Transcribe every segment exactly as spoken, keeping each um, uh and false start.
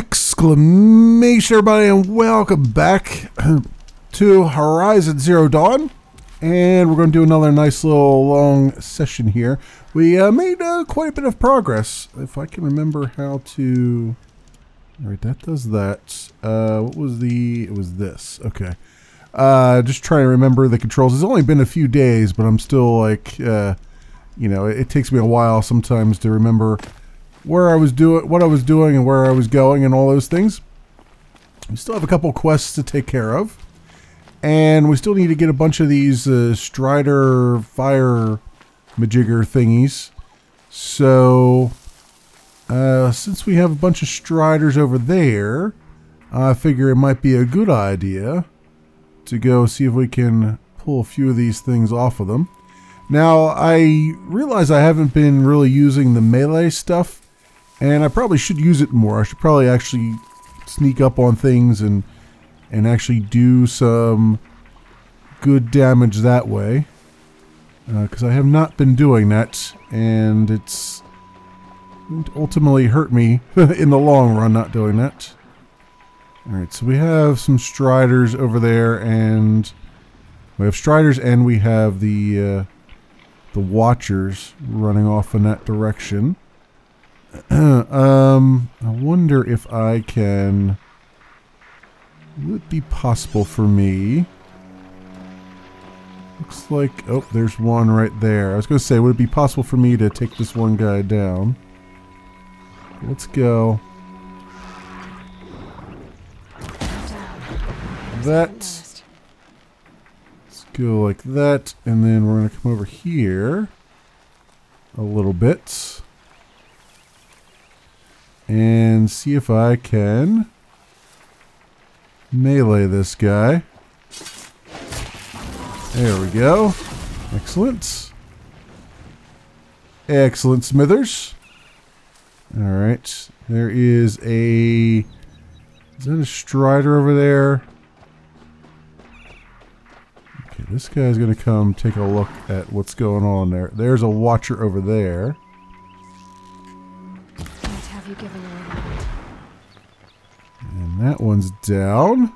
Exclamation, everybody, and welcome back to Horizon Zero Dawn. And we're going to do another nice little long session here. We uh, made uh, quite a bit of progress. If I can remember how to... Alright, that does that. Uh, what was the... It was this. Okay. Uh, just trying to remember the controls. It's only been a few days, but I'm still like... Uh, you know, it, it takes me a while sometimes to remember where I was doing, what I was doing and where I was going and all those things. We still have a couple quests to take care of. And we still need to get a bunch of these uh, Strider fire majigger thingies. So, uh, since we have a bunch of Striders over there, I figure it might be a good idea to go see if we can pull a few of these things off of them. Now, I realize I haven't been really using the melee stuff, and I probably should use it more. I should probably actually sneak up on things and... and actually do some good damage that way, because uh, I have not been doing that, and it's ultimately hurt me in the long run not doing that. Alright, so we have some Striders over there, and we have Striders and we have the uh, the Watchers running off in that direction. um, I wonder if I can... Will it be possible for me? Looks like... Oh, there's one right there. I was going to say, would it be possible for me to take this one guy down? Let's go. That. Let's go like that. And then we're going to come over here a little bit. And see if I can... melee this guy. There we go. Excellent. Excellent, Smithers. Alright. There is a... Is that a Strider over there? Okay, this guy's going to come take a look at what's going on there. There's a Watcher over there. What have you given away? And that one's down.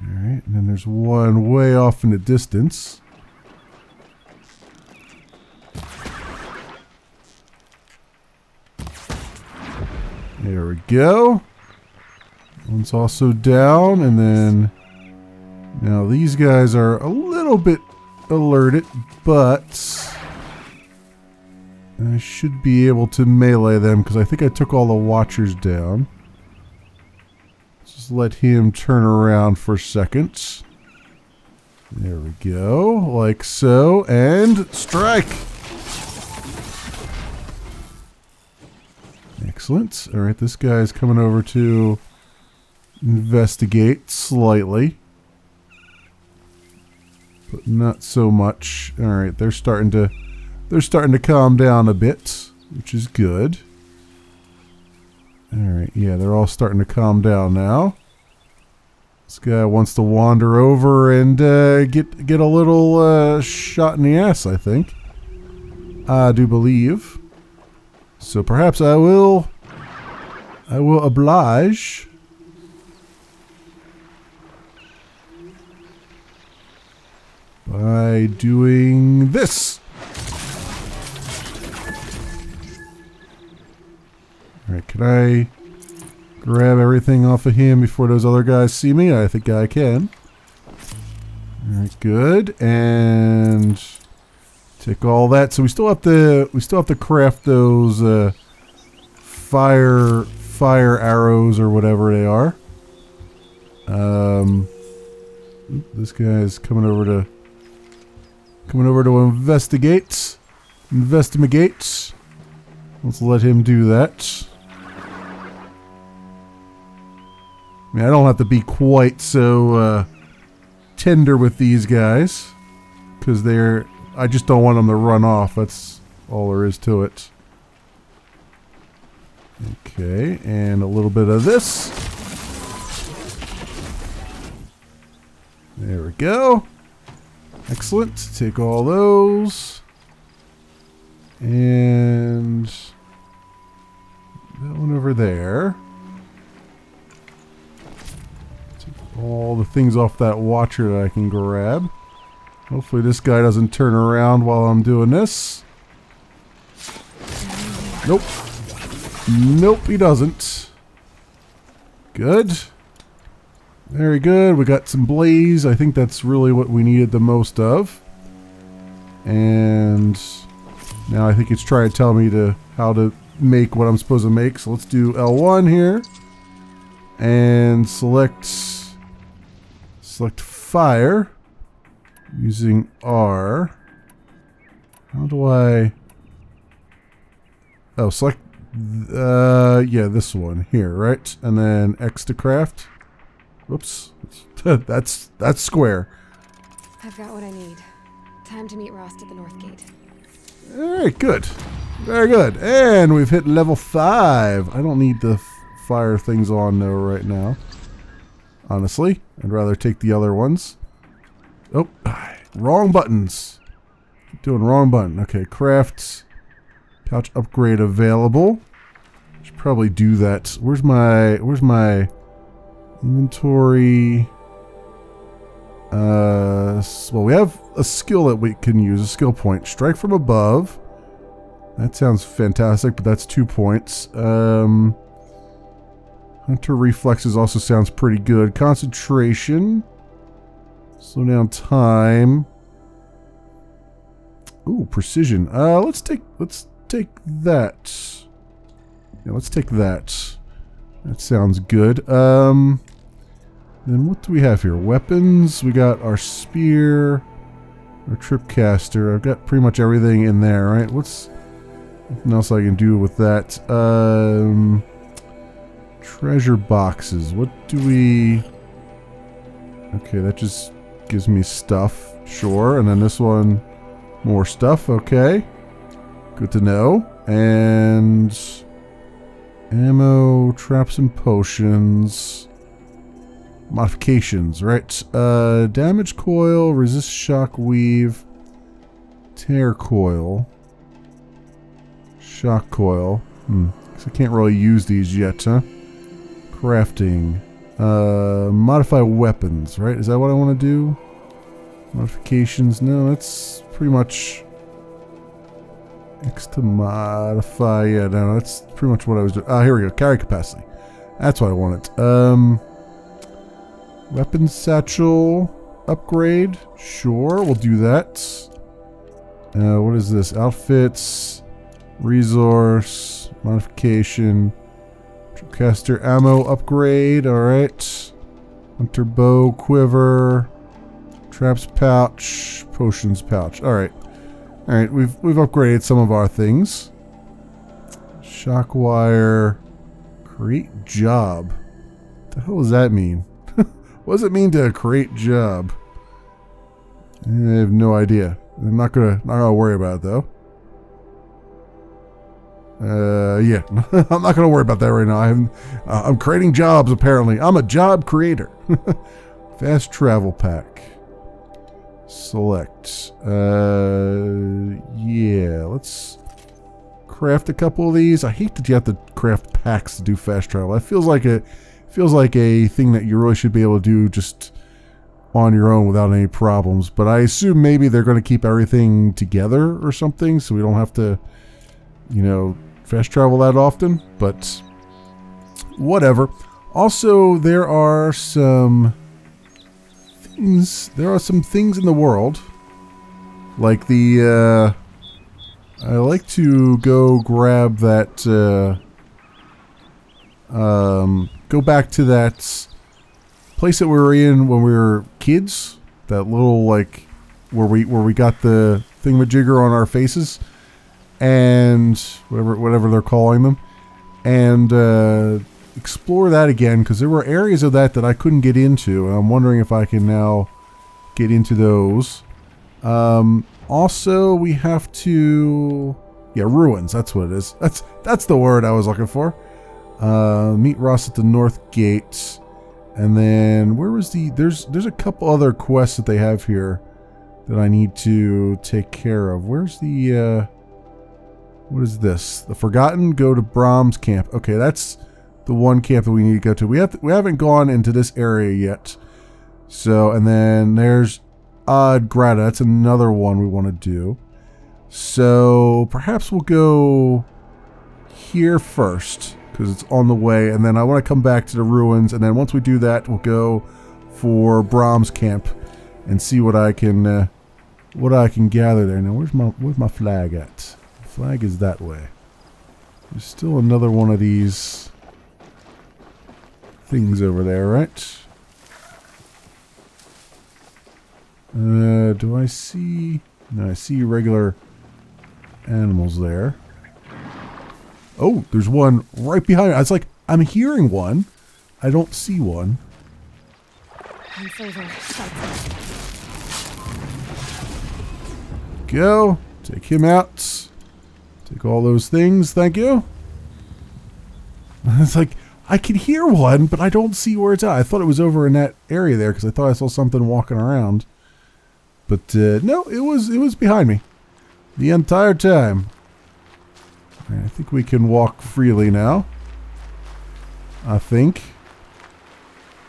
Alright, and then there's one way off in the distance. There we go. One's also down, and then... Now these guys are a little bit alerted, but... I should be able to melee them, because I think I took all the Watchers down. Let him turn around for seconds. There we go, like so, and strike. Excellent. All right, this guy is coming over to investigate slightly, but not so much. All right, they're starting to they're starting to calm down a bit, which is good. Alright, yeah, they're all starting to calm down now. This guy wants to wander over and uh, get get a little uh, shot in the ass, I think. I do believe. So perhaps I will... I will oblige. By doing this! Alright, can I grab everything off of him before those other guys see me? I think I can. Alright, good. And take all that. So we still have to we still have to craft those uh, fire fire arrows or whatever they are. Um this guy's coming over to coming over to investigate. Investigate. Let's let him do that. I mean, I don't have to be quite so uh, tender with these guys, because they're... I just don't want them to run off. That's all there is to it. Okay, and a little bit of this. There we go. Excellent. Take all those. And that one over there. Take all the things off that watcher that I can grab. Hopefully this guy doesn't turn around while I'm doing this. Nope. Nope, he doesn't. Good. Very good. We got some blaze. I think that's really what we needed the most of. And now I think it's trying to tell me to how to make what I'm supposed to make. So let's do L one here. And select select fire using R. How do I... Oh, select... Uh, yeah, this one here, right? And then X to craft. Whoops. that's that's square. I've got what I need. Time to meet Rost at the north gate. All right, good. Very good. And we've hit level five. I don't need the fire things on though right now. Honestly, I'd rather take the other ones. Oh, wrong buttons. Doing wrong button. Okay, crafts. Pouch upgrade available. Should probably do that. Where's my where's my inventory? Uh, well, we have a skill that we can use, a skill point. Strike from above. That sounds fantastic, but that's two points. Um, Hunter reflexes also sounds pretty good. Concentration. Slow down time. Ooh, precision. Uh, let's take let's. Take that. Yeah, let's take that. That sounds good. Um, then what do we have here? Weapons. We got our spear, our tripcaster. I've got pretty much everything in there, right? What's nothing else I can do with that? Um, treasure boxes. What do we? Okay, that just gives me stuff. Sure, and then this one, more stuff. Okay. Good to know. And ammo, traps and potions, modifications, right? Uh, damage coil, resist shock weave, tear coil, shock coil. Hmm. I can't really use these yet, huh? Crafting, uh, modify weapons, right? Is that what I want to do? Modifications? No, that's pretty much. X to modify, yeah, no, that's pretty much what I was doing. Ah, here we go, carry capacity. That's what I wanted. Um, weapon satchel upgrade, sure, we'll do that. Uh, what is this? Outfits, resource, modification, tripcaster ammo upgrade, alright. Hunter bow, quiver, traps pouch, potions pouch, alright. All right, we've we've upgraded some of our things. Shockwire, create job. What the hell does that mean? What does it mean to create job? I have no idea. I'm not gonna not gonna worry about it though. Uh, yeah, I'm not gonna worry about that right now. I'm uh, I'm creating jobs apparently. I'm a job creator. Fast travel pack. Select. Uh, yeah, let's craft a couple of these. I hate that you have to craft packs to do fast travel. That feels like a feels like a thing that you really should be able to do just on your own without any problems. But I assume maybe they're going to keep everything together or something, so we don't have to, you know, fast travel that often. But whatever. Also, there are some. There are some things in the world, like the, uh, I like to go grab that, uh, um, go back to that place that we were in when we were kids, that little, like, where we, where we got the thingamajigger on our faces, and whatever, whatever they're calling them, and, uh, explore that again, because there were areas of that that I couldn't get into, and I'm wondering if I can now get into those. Um, also, we have to... Yeah, ruins, that's what it is. That's that's the word I was looking for. Uh, meet Ross at the north gate. And then, where was the... There's, there's a couple other quests that they have here that I need to take care of. Where's the... Uh, What is this? The Forgotten, go to Brom's camp. Okay, that's the one camp that we need to go to. We have to, we haven't gone into this area yet. So, and then there's uh, Grata. That's another one we want to do. So perhaps we'll go here first because it's on the way. And then I want to come back to the ruins. And then once we do that, we'll go for Brom's camp and see what I can uh, what I can gather there. Now, where's my where's my flag at? The flag is that way. There's still another one of these things over there, right? Uh, do I see? No, I see regular animals there. Oh, there's one right behind me. I was like, I'm hearing one. I don't see one. Go. Take him out. Take all those things. Thank you. It's like, I can hear one, but I don't see where it's at. I thought it was over in that area there because I thought I saw something walking around. But uh, no, it was it was behind me the entire time. Right, I think we can walk freely now. I think.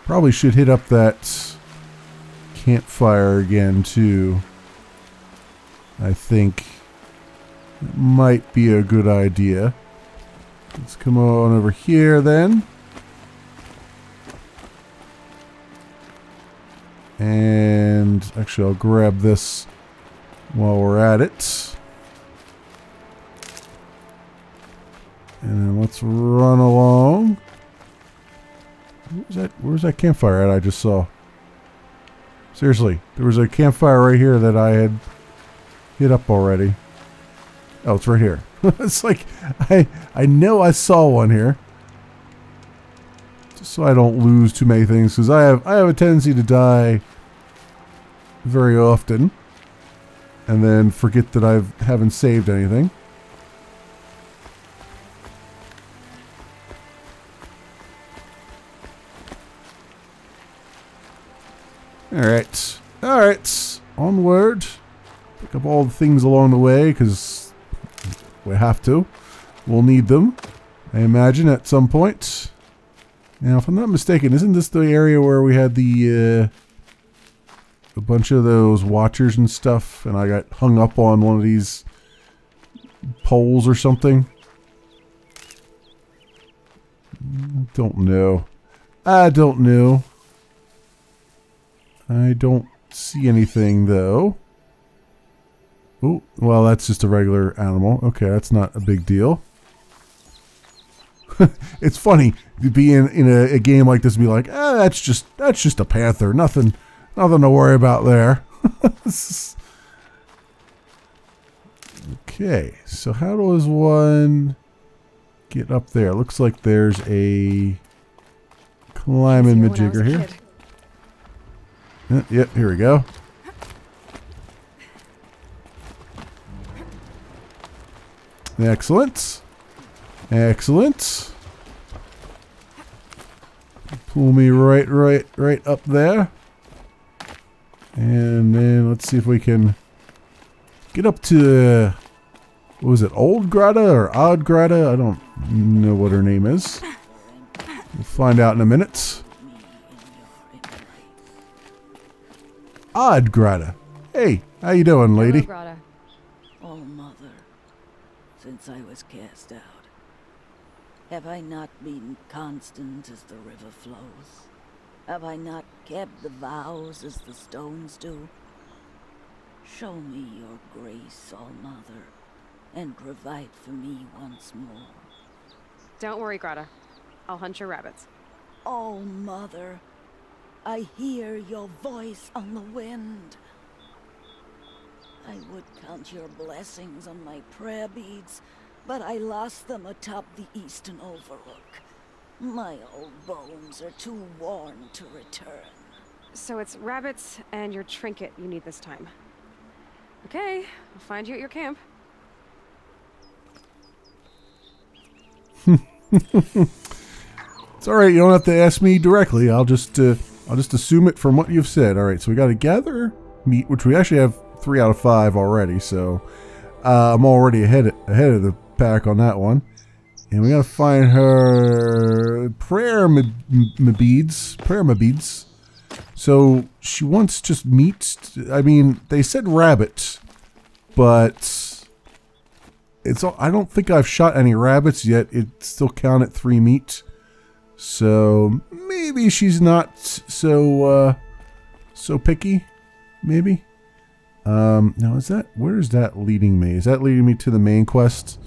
Probably should hit up that campfire again too. I think it might be a good idea. Let's come on over here then. And actually, I'll grab this while we're at it. And let's run along. Where's that, where's that campfire at I just saw? Seriously, there was a campfire right here that I had hit up already. Oh, it's right here. It's like, I, I know I saw one here. Just so I don't lose too many things, because I have, I have a tendency to die very often. And then forget that I haven't saved anything. Alright, alright, onward. Pick up all the things along the way, because we have to. We'll need them, I imagine, at some point. Now, if I'm not mistaken, isn't this the area where we had the, uh, a bunch of those watchers and stuff, and I got hung up on one of these poles or something? I don't know. I don't know. I don't see anything, though. Oh, well, that's just a regular animal. Okay, that's not a big deal. It's funny to be in, in a, a game like this and be like, ah, that's just that's just a panther. Nothing, nothing to worry about there. Okay, so how does one get up there? Looks like there's a climbing majigger here. Uh, yep, here we go. Excellent. Excellent. Pull me right, right, right up there. And then let's see if we can get up to, what was it, Old Grata or Odd Grata? I don't know what her name is. We'll find out in a minute. Odd Grata. Hey, how you doing, lady? Hello, Grata. All Mother, since I was cast out, have I not been constant as the river flows? Have I not kept the vows as the stones do? Show me your grace, All Mother, and provide for me once more. Don't worry, Grata. I'll hunt your rabbits. All Mother, I hear your voice on the wind. I would count your blessings on my prayer beads, but I lost them atop the eastern overlook. My old bones are too worn to return. So it's rabbits and your trinket you need this time. Okay, I'll find you at your camp. It's alright, you don't have to ask me directly. I'll just... Uh... I'll just assume it from what you've said. All right, so we got to gather meat, which we actually have three out of five already, so uh, I'm already ahead, ahead of the pack on that one. And we gotta find her prayer mabeeds. Prayer mabeeds. So she wants just meat. I mean, they said rabbit, but it's all, I don't think I've shot any rabbits yet. It still counted three meat. So maybe she's not so uh, so picky. Maybe. Um, now is that, where is that leading me? Is that leading me to the main quest?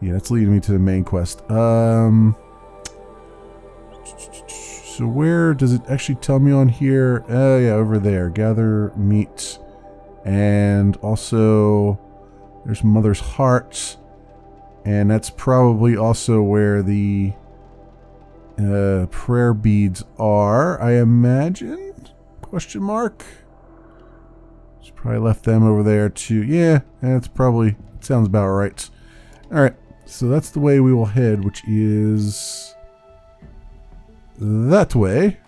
Yeah, that's leading me to the main quest. Um, so where does it actually tell me on here? Oh, yeah, over there. Gather meat. And also, there's Mother's Heart. And that's probably also where the uh, prayer beads are, I imagine? Question mark? Just probably left them over there, too. Yeah, that's probably, sounds about right. All right. So that's the way we will head, which is that way.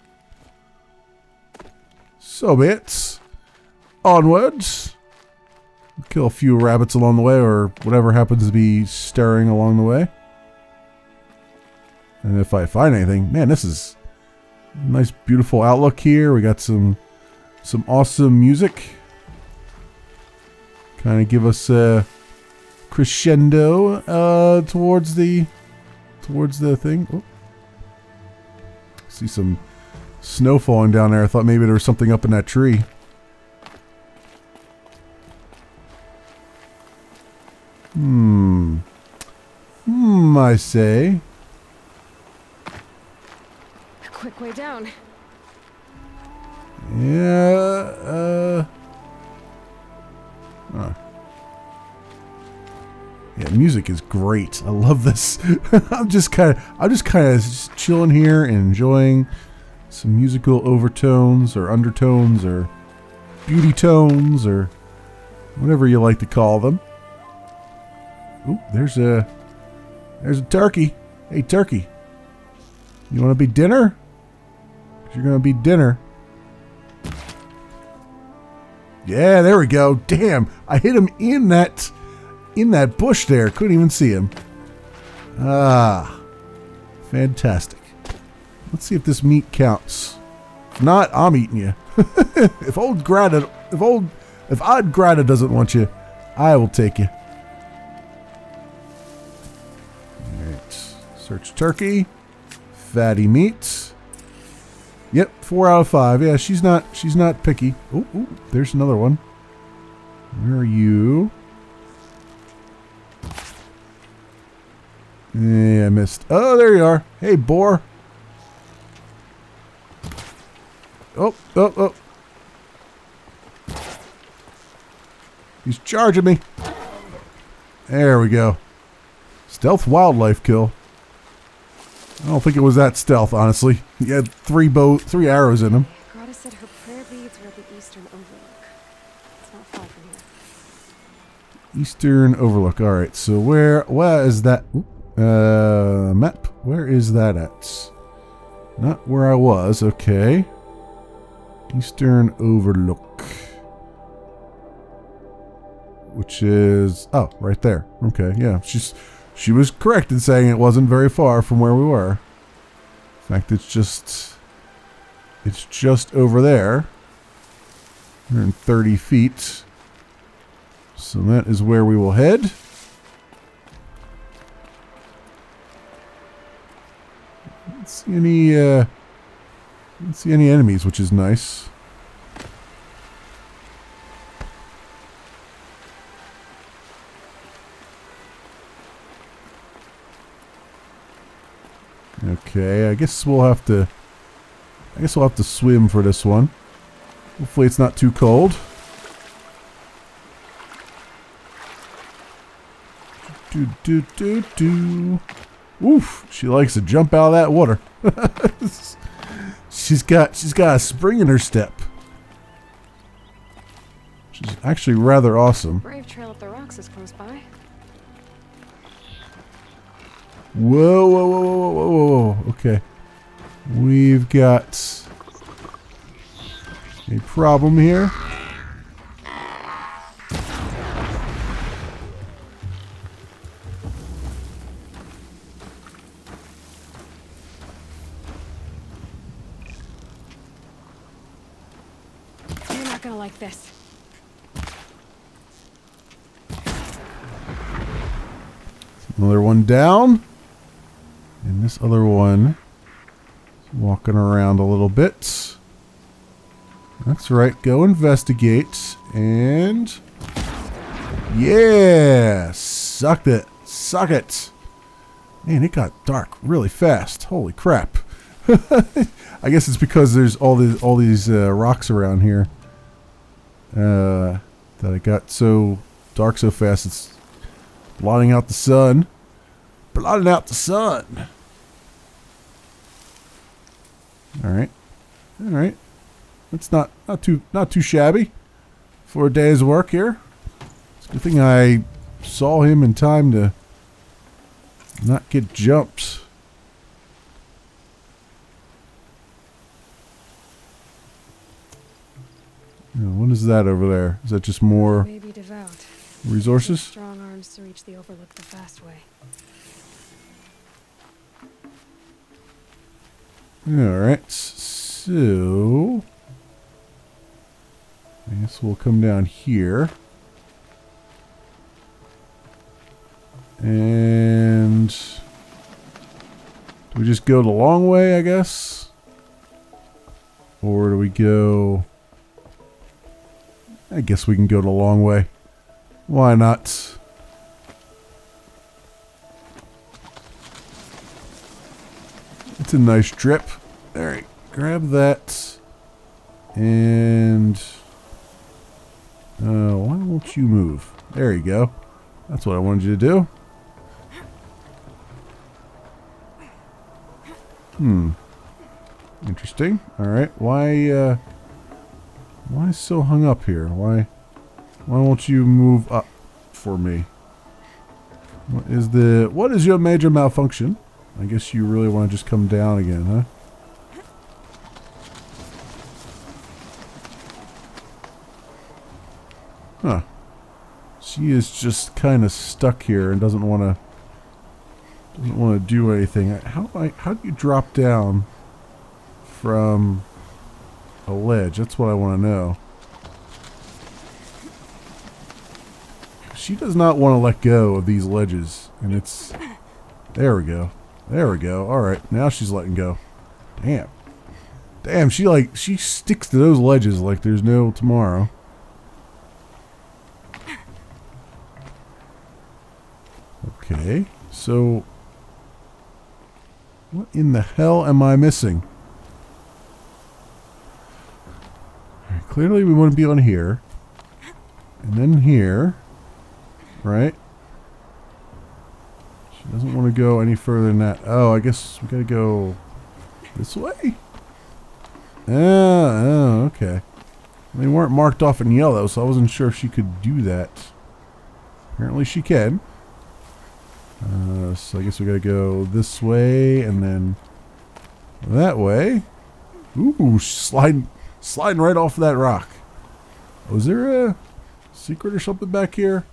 So be it. Onwards. Kill a few rabbits along the way, or whatever happens to be stirring along the way. And if I find anything, man, this is a nice, beautiful outlook here. We got some some awesome music. Kind of give us a crescendo uh, towards the towards the thing. Oh. See some snow falling down there. I thought maybe there was something up in that tree. Hmm. Hmm, I say. A quick way down. Yeah. Uh. Huh. Yeah, music is great. I love this. I'm just kind of, I'm just kind of just chilling here and enjoying some musical overtones or undertones or beauty tones or whatever you like to call them. Ooh, there's a, there's a turkey. Hey, turkey. You want to be dinner? 'Cause you're gonna be dinner. Yeah, there we go. Damn, I hit him in that. In that bush there. Couldn't even see him. Ah. Fantastic. Let's see if this meat counts. If not, I'm eating you. If old Grata, if old, if odd Grata doesn't want you, I will take you. Alright. Search turkey. Fatty meats. Yep, four out of five. Yeah, she's not, she's not picky. Oh, ooh, there's another one. Where are you? Yeah, I missed. Oh, there you are. Hey, boar. Oh, oh, oh. He's charging me. There we go. Stealth wildlife kill. I don't think it was that stealth, honestly. He had three bow, three arrows in him. Grata said her prayer beads were at the Eastern Overlook. It's not far from here. Eastern Overlook. All right. So where? Where is that? Oops. Uh, map. Where is that at? Not where I was. Okay. Eastern Overlook. Which is... Oh, right there. Okay, yeah. She's, she was correct in saying it wasn't very far from where we were. In fact, it's just... It's just over there. one hundred thirty feet. So that is where we will head. See any? Uh, didn't see any enemies, which is nice. Okay, I guess we'll have to. I guess we'll have to swim for this one. Hopefully, it's not too cold. Do do do do. Oof, she likes to jump out of that water. she's got she's got a spring in her step. She's actually rather awesome. Brave trail up the rocks is close by. Whoa, whoa, whoa, whoa, whoa, whoa, whoa. Okay. We've got a problem here. gonna like this. Another one down. And this other one is walking around a little bit. That's right. Go investigate. And... yeah! Suck it. Suck it. Man, it got dark really fast. Holy crap. I guess it's because there's all these, all these uh, rocks around here. Uh, that it got so dark so fast it's blotting out the sun. Blotting out the sun. Alright. Alright. That's not, not too not too shabby for a day's work here. It's a good thing I saw him in time to not get jumps. Now, what is that over there? Is that just more resources? Strong arms to reach the overlook the fast way. Alright, so I guess we'll come down here. And do we just go the long way, I guess? Or do we go... I guess we can go the long way. Why not? It's a nice drip. Alright, grab that. And... Uh, why won't you move? There you go. That's what I wanted you to do. Hmm. Interesting. Alright, why, uh... why so hung up here? Why... why won't you move up for me? What is the... what is your major malfunction? I guess you really want to just come down again, huh? Huh. She is just kind of stuck here and doesn't want to... doesn't want to do anything. How, I, how do you drop down from a ledge? That's what I want to know. She does not want to let go of these ledges, and it's... there we go. There we go. Alright, now she's letting go. Damn. Damn, she like, she sticks to those ledges like there's no tomorrow. Okay, so... what in the hell am I missing? Right, clearly we want to be on here. And then here. Right? She doesn't want to go any further than that. Oh, I guess we gotta go this way? Oh, oh, okay. They weren't marked off in yellow, so I wasn't sure if she could do that. Apparently she can. Uh, so I guess we gotta go this way, and then that way. Ooh, sliding, sliding right off that rock. Was there a secret or something back here?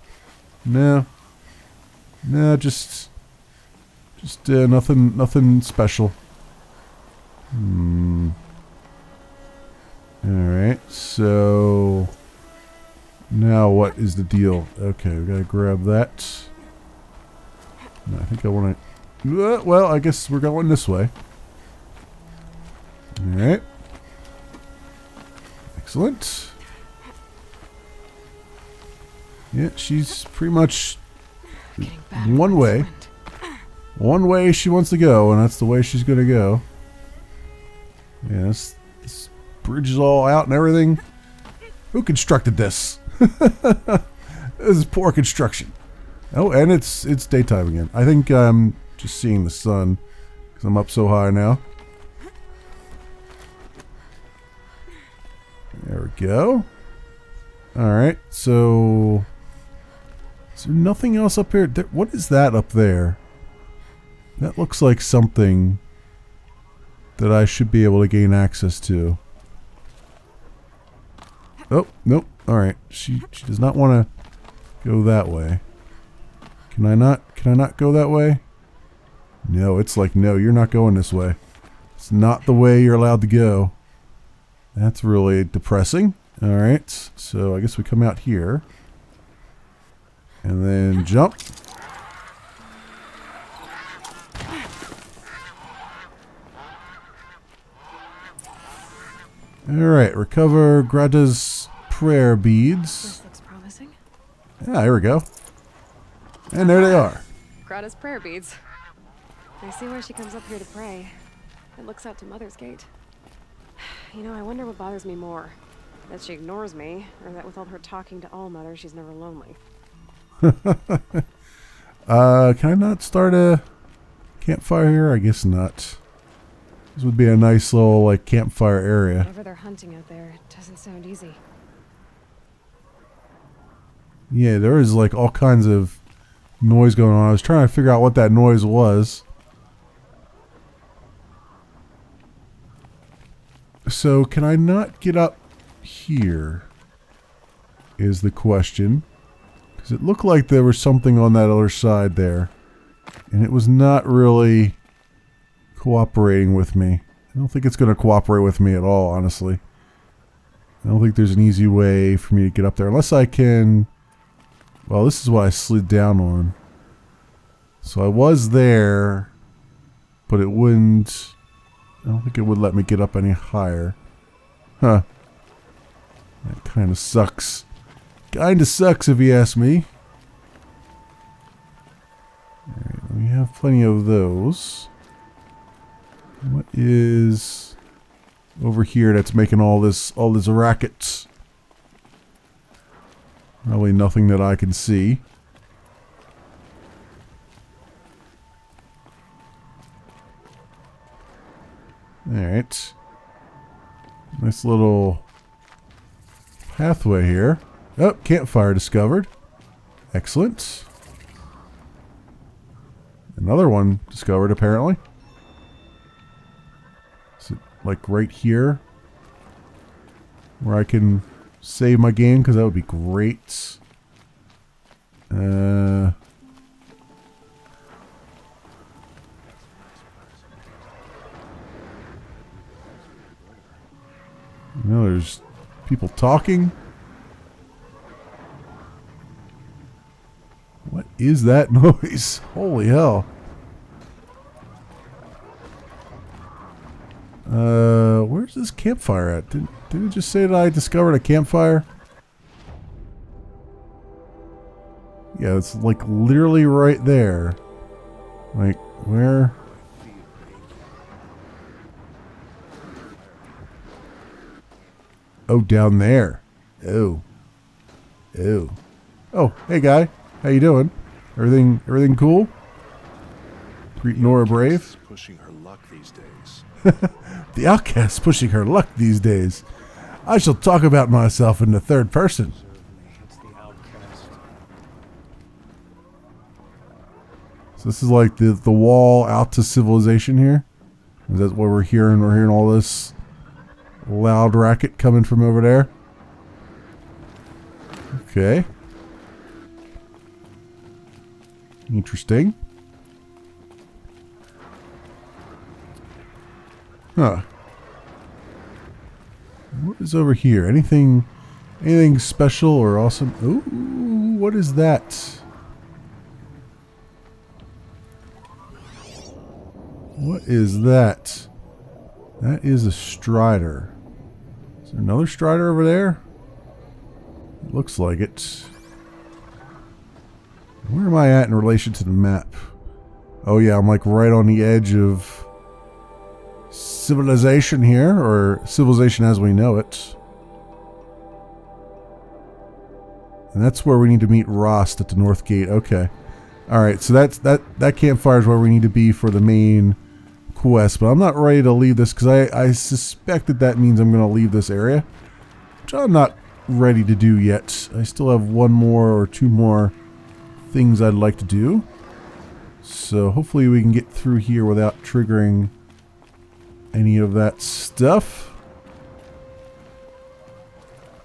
No. No, just... Just uh, nothing, nothing special. Hmm. Alright, so... now what is the deal? Okay, we gotta grab that. No, I think I want to... Uh, well, I guess we're going this way. Alright. Excellent. Yeah, she's pretty much... one way. One way she wants to go, and that's the way she's going to go. Yeah, this, this bridge is all out and everything. Who constructed this? This is poor construction. Oh, and it's it's daytime again. I think I'm just seeing the sun, because I'm up so high now. There we go. Alright, so... is there nothing else up here? There, what is that up there? That looks like something that I should be able to gain access to. Oh, nope. Alright, she, she does not want to go that way. Can I not, can I not go that way? No, it's like, no, you're not going this way. It's not the way you're allowed to go. That's really depressing. Alright, so I guess we come out here. And then jump. Alright, recover Grata's prayer beads. This looks promising. Yeah, here we go. And there they are. Grata's prayer beads. I see where she comes up here to pray. It looks out to Mother's Gate. You know, I wonder what bothers me more. That she ignores me, or that with all her talking to All Mother, she's never lonely. uh, can I not start a campfire here? I guess not. This would be a nice little like campfire area. Whatever they're hunting out there, it doesn't sound easy. Yeah, there is like all kinds of noise going on. I was trying to figure out what that noise was. So can I not get up here is the question. Because it looked like there was something on that other side there. And it was not really cooperating with me. I don't think it's going to cooperate with me at all, honestly. I don't think there's an easy way for me to get up there. Unless I can... Well, this is what I slid down on. So I was there, but it wouldn't... I don't think it would let me get up any higher. Huh. That kind of sucks. Kind of sucks if you ask me. Alright, we have plenty of those. What is over here that's making all this, all this racket? Probably nothing that I can see. Alright. Nice little pathway here. Oh, campfire discovered. Excellent. Another one discovered, apparently. Is it like right here? Where I can save my game, because that would be great. Uh... No, there's people talking. What is that noise? Holy hell. Uh, where's this campfire at? Did, did it just say that I discovered a campfire? Yeah, it's like literally right there. Like, where... Oh, down there. Oh. Oh. Oh, hey guy. How you doing? Everything everything cool? Greet Nora brave. Pushing her luck these days. The outcast pushing her luck these days. I shall talk about myself in the third person. So this is like the the wall out to civilization here. Is that what we're hearing? We're hearing all this loud racket coming from over there. Okay. Interesting. Huh. What is over here? Anything anything special or awesome? Ooh, what is that? What is that? That is a Strider. Is there another Strider over there? It looks like it. Where am I at in relation to the map? Oh yeah, I'm like right on the edge of civilization here, or civilization as we know it. And that's where we need to meet Rost at the North Gate. Okay. Alright, so that's that that campfire is where we need to be for the main quest, but I'm not ready to leave this because I, I suspect that that means I'm going to leave this area, which I'm not ready to do yet. I still have one more or two more things I'd like to do, so hopefully we can get through here without triggering any of that stuff.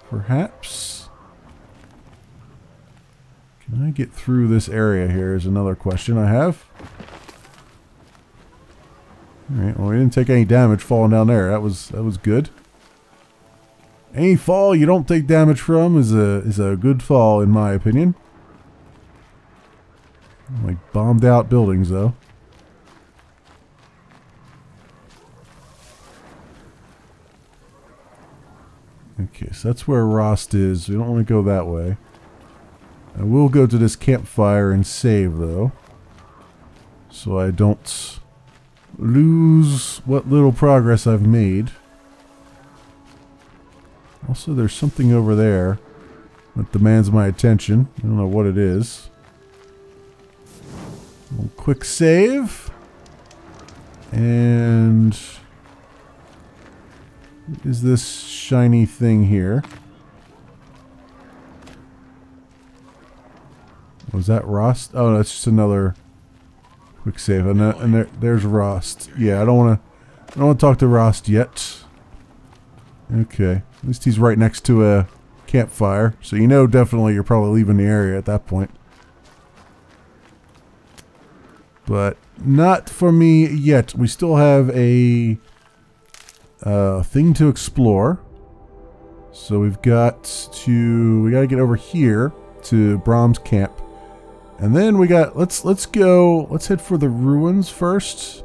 Perhaps. Can I get through this area here is another question I have. Alright, well we didn't take any damage falling down there. That was that was good. Any fall you don't take damage from is a is a good fall, in my opinion. Like bombed out buildings though. Okay, so that's where Rost is. We don't want to go that way. I will go to this campfire and save though, so I don't lose what little progress I've made. Also, there's something over there that demands my attention. I don't know what it is. We'll quick save. And what is this shiny thing here? Was that Rost? Oh, that's just another quick save. And, that, and there, there's Rost. Yeah, I don't want to. I don't want to talk to Rost yet. Okay. At least he's right next to a campfire, so you know definitely you're probably leaving the area at that point. But not for me yet. We still have a uh, thing to explore. So we've got to we got to get over here to Brom's camp, and then we got let's let's go let's head for the ruins first.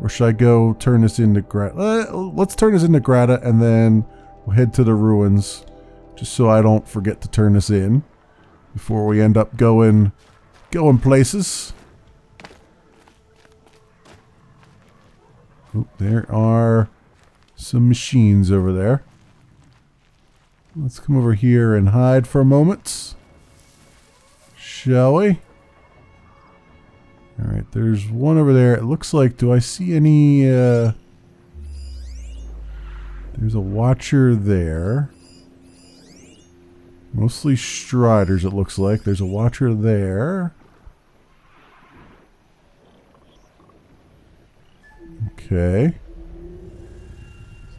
Or should I go turn this into Grata? Let's turn this into Grata and then we'll head to the ruins, just so I don't forget to turn this in before we end up going going places. Oh, there are some machines over there. Let's come over here and hide for a moment, shall we? All right, there's one over there. It looks like, do I see any, uh, there's a Watcher there. Mostly Striders, it looks like. There's a Watcher there. Okay.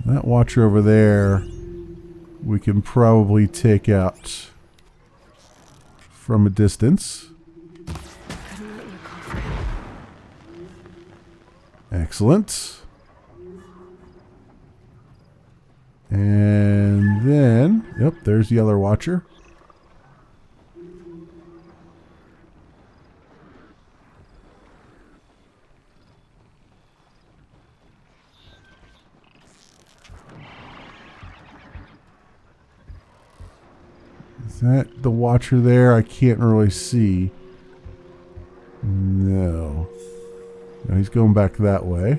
So that Watcher over there, we can probably take out from a distance. Excellent. And then, yep, there's the other Watcher. Is that the Watcher there? I can't really see. No. Now he's going back that way.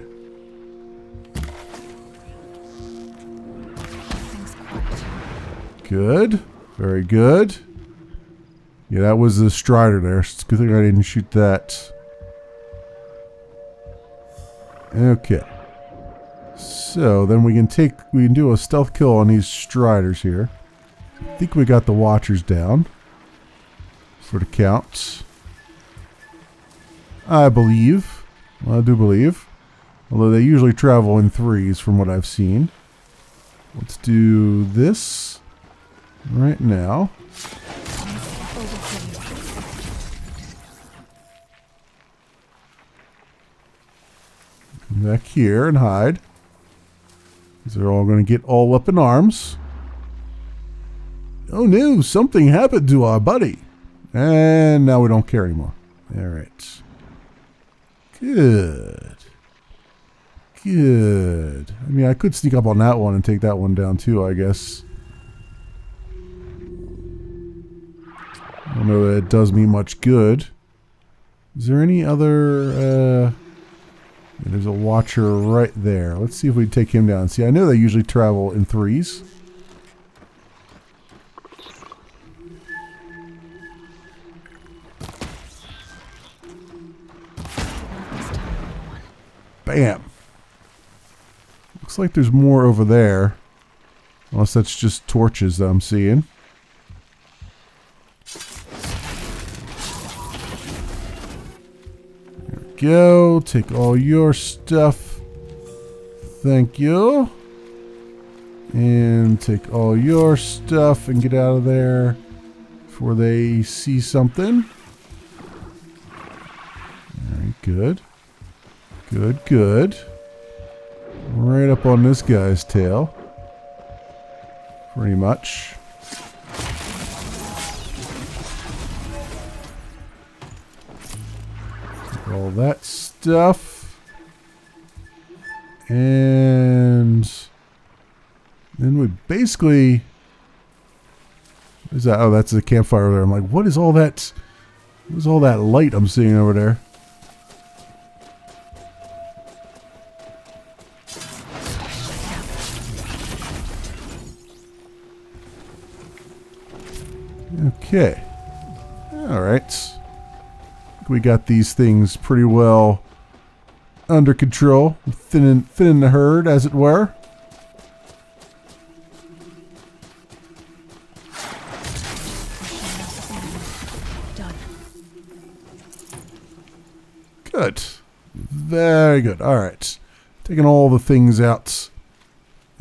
Good. Very good. Yeah, that was the Strider there. It's a good thing I didn't shoot that. Okay. So then we can take we can do a stealth kill on these Striders here. I think we got the Watchers down for the count. I believe. Well, I do believe, although they usually travel in threes from what I've seen. Let's do this right now. Come back here and hide. Because they're all going to get all up in arms. Oh no, something happened to our buddy. And now we don't care anymore. All right. Good. Good. I mean, I could sneak up on that one and take that one down too, I guess. I don't know that it does me much good. Is there any other... Uh, there's a Watcher right there. Let's see if we take him down. See, I know they usually travel in threes. Bam! Looks like there's more over there. Unless that's just torches that I'm seeing. There we go. Take all your stuff. Thank you. And take all your stuff and get out of there before they see something. Alright, good. Good, good. Right up on this guy's tail. pretty much. All that stuff. And then we basically... What is that? Oh, that's the campfire over there. I'm like, what is all that... What is all that light I'm seeing over there? Okay. Alright. We got these things pretty well under control. Thinning, thinning the herd, as it were. Good. Very good. Alright. Taking all the things out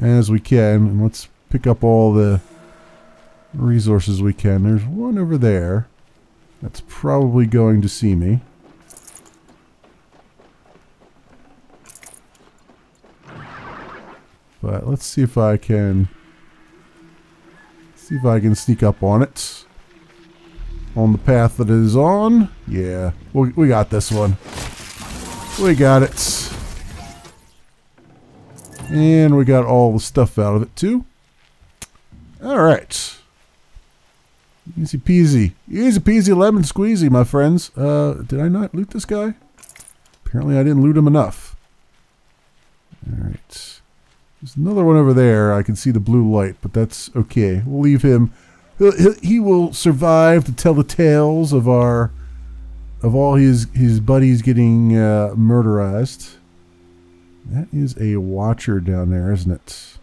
as we can. And let's pick up all the resources we can. There's one over there that's probably going to see me. But let's see if I can see if I can sneak up on it. On the path that it is on. Yeah, we, we got this one. We got it. And we got all the stuff out of it too. Alright. Easy peasy. Easy peasy lemon squeezy, my friends. Uh, did I not loot this guy? Apparently I didn't loot him enough. Alright. There's another one over there. I can see the blue light, but that's okay. We'll leave him. He'll, he will survive to tell the tales of our... of all his, his buddies getting uh, murderized. That is a watcher down there, isn't it?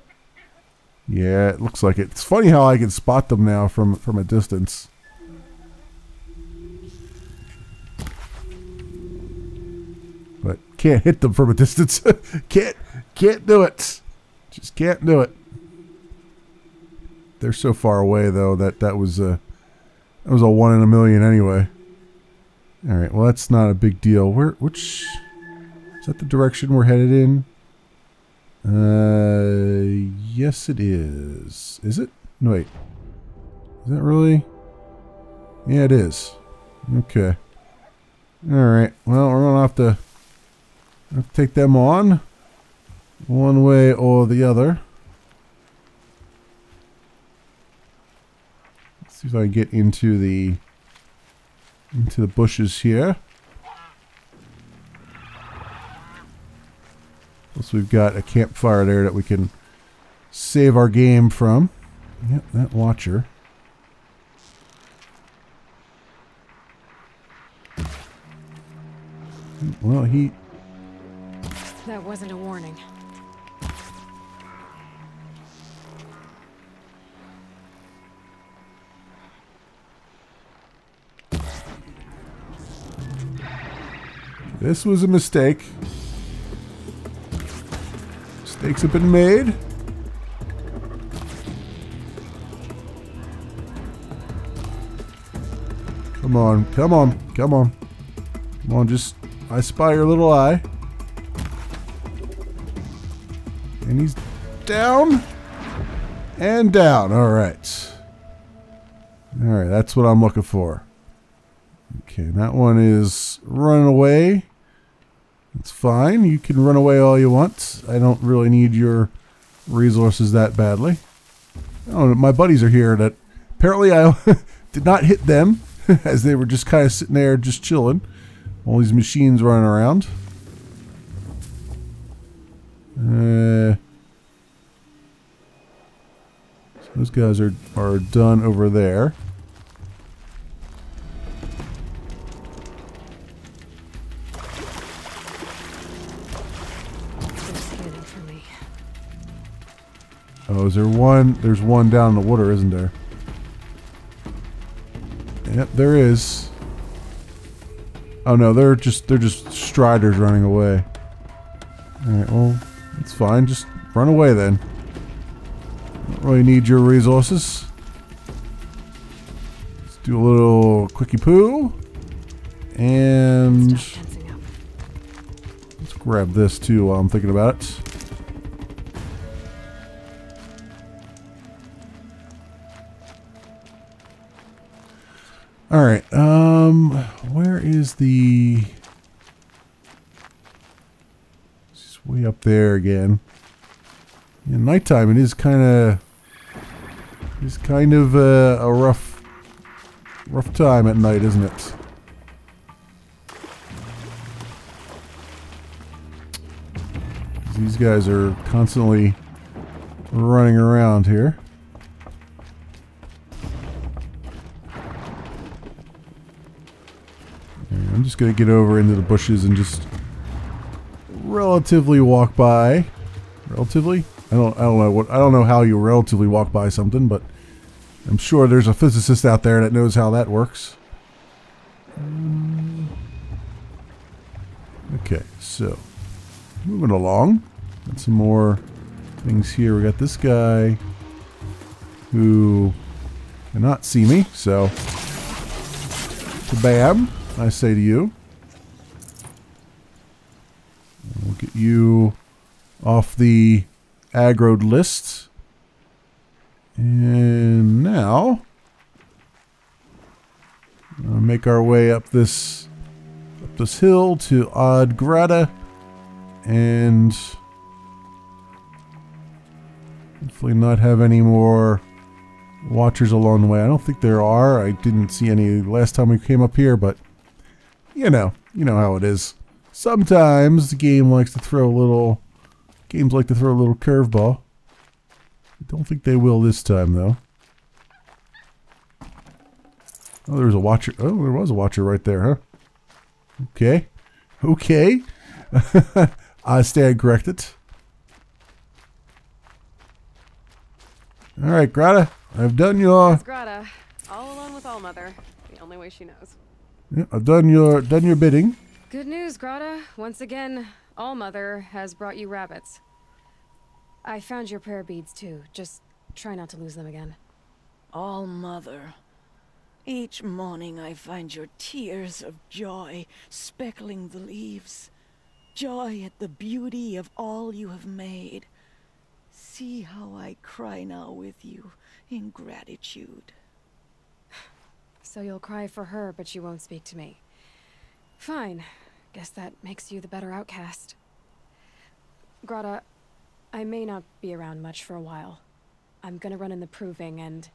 Yeah, it looks like it. It's funny how I can spot them now from, from a distance. But can't hit them from a distance. can't, can't do it. Just can't do it. They're so far away, though, that that was a, that was a one in a million anyway. All right, well, that's not a big deal. Where, which, is that the direction we're headed in? Uh, yes it is. Is it? No, wait. Is that really? Yeah, it is. Okay. Alright. Well, we're gonna have to, have to take them on. One way or the other. Let's see if I can get into the... into the bushes here. Plus we've got a campfire there that we can save our game from. Yep, that watcher. Well, he... That wasn't a warning. This was a mistake. Mistakes have been made. Come on, come on, come on. Come on, just... I spy your little eye. And he's down. And down, alright. Alright, that's what I'm looking for. Okay, that one is running away. It's fine. You can run away all you want. I don't really need your resources that badly. Oh, my buddies are here that apparently I did not hit them as they were just kind of sitting there just chilling. All these machines running around. Uh, so those guys are, are done over there. Oh, is there one? There's one down in the water, isn't there? Yep, there is. Oh no, they're just they're just striders running away. Alright, well, it's fine. Just run away then. Don't really need your resources. Let's do a little quickie poo. And let's grab this too while I'm thinking about it. All right. Um, where is the? It's way up there again. In nighttime, it is kind of. It's kind of uh, a rough, rough time at night, isn't it? These guys are constantly running around here. And I'm just going to get over into the bushes and just relatively walk by. Relatively? I don't I don't know what I don't know how you relatively walk by something, but I'm sure there's a physicist out there that knows how that works. Um, okay, so moving along. Got some more things here. We got this guy who cannot see me, so kabam, I say to you. We'll get you off the aggroed lists, and now we'll make our way up this up this hill to Odd Grata, and hopefully not have any more watchers along the way. I don't think there are. I didn't see any last time we came up here, but you know, you know how it is. Sometimes the game likes to throw a little. Games like to throw a little curveball. I don't think they will this time, though. Oh, there was a watcher. Oh, there was a watcher right there, huh? Okay. Okay. I stand corrected. All right, Grata. I've done your... That's Grata. All alone with All Mother. The only way she knows. Yeah, I've done your, done your bidding. Good news, Grata. Once again... All Mother has brought you rabbits. I found your prayer beads too. Just try not to lose them again. All Mother. Each morning I find your tears of joy speckling the leaves. Joy at the beauty of all you have made. See how I cry now with you in gratitude. So you'll cry for her, but you won't speak to me. Fine. Guess that makes you the better outcast. Grata, I may not be around much for a while. I'm gonna run in the proving, and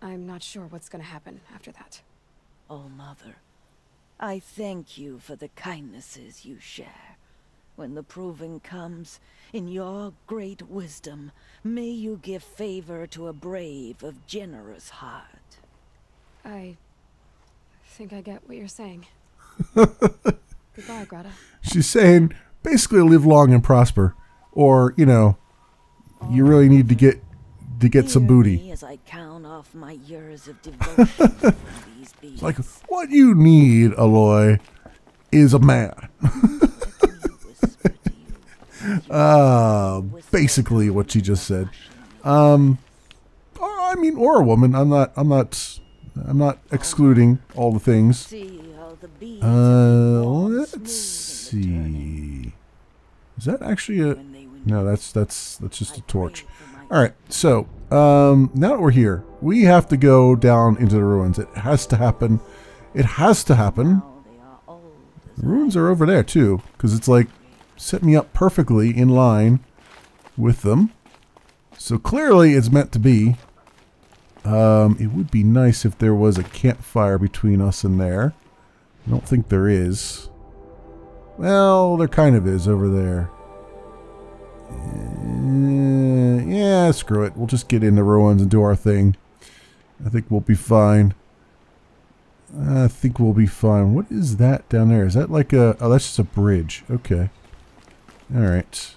I'm not sure what's gonna happen after that. Oh, Mother, I thank you for the kindnesses you share. When the proving comes, in your great wisdom, may you give favor to a brave of generous heart. I think I get what you're saying. Goodbye, Grata. She's saying, basically, live long and prosper, or you know, you really need to get to get some booty. As I count off my years of devotion, these like what you need, Aloy, is a man. uh, basically, what she just said. Um, or, I mean, or a woman. I'm not. I'm not. I'm not excluding all the things. Uh, let's see. Is that actually a... No, that's that's that's just a torch. All right, so um, now that we're here, we have to go down into the ruins. It has to happen. It has to happen. The ruins are over there, too, because it's like set me up perfectly in line with them. So clearly it's meant to be. Um, it would be nice if there was a campfire between us and there. I don't think there is. Well, there kind of is over there. Uh, yeah, screw it. We'll just get into ruins and do our thing. I think we'll be fine. I think we'll be fine. What is that down there? Is that like a... Oh, that's just a bridge. Okay. Alright.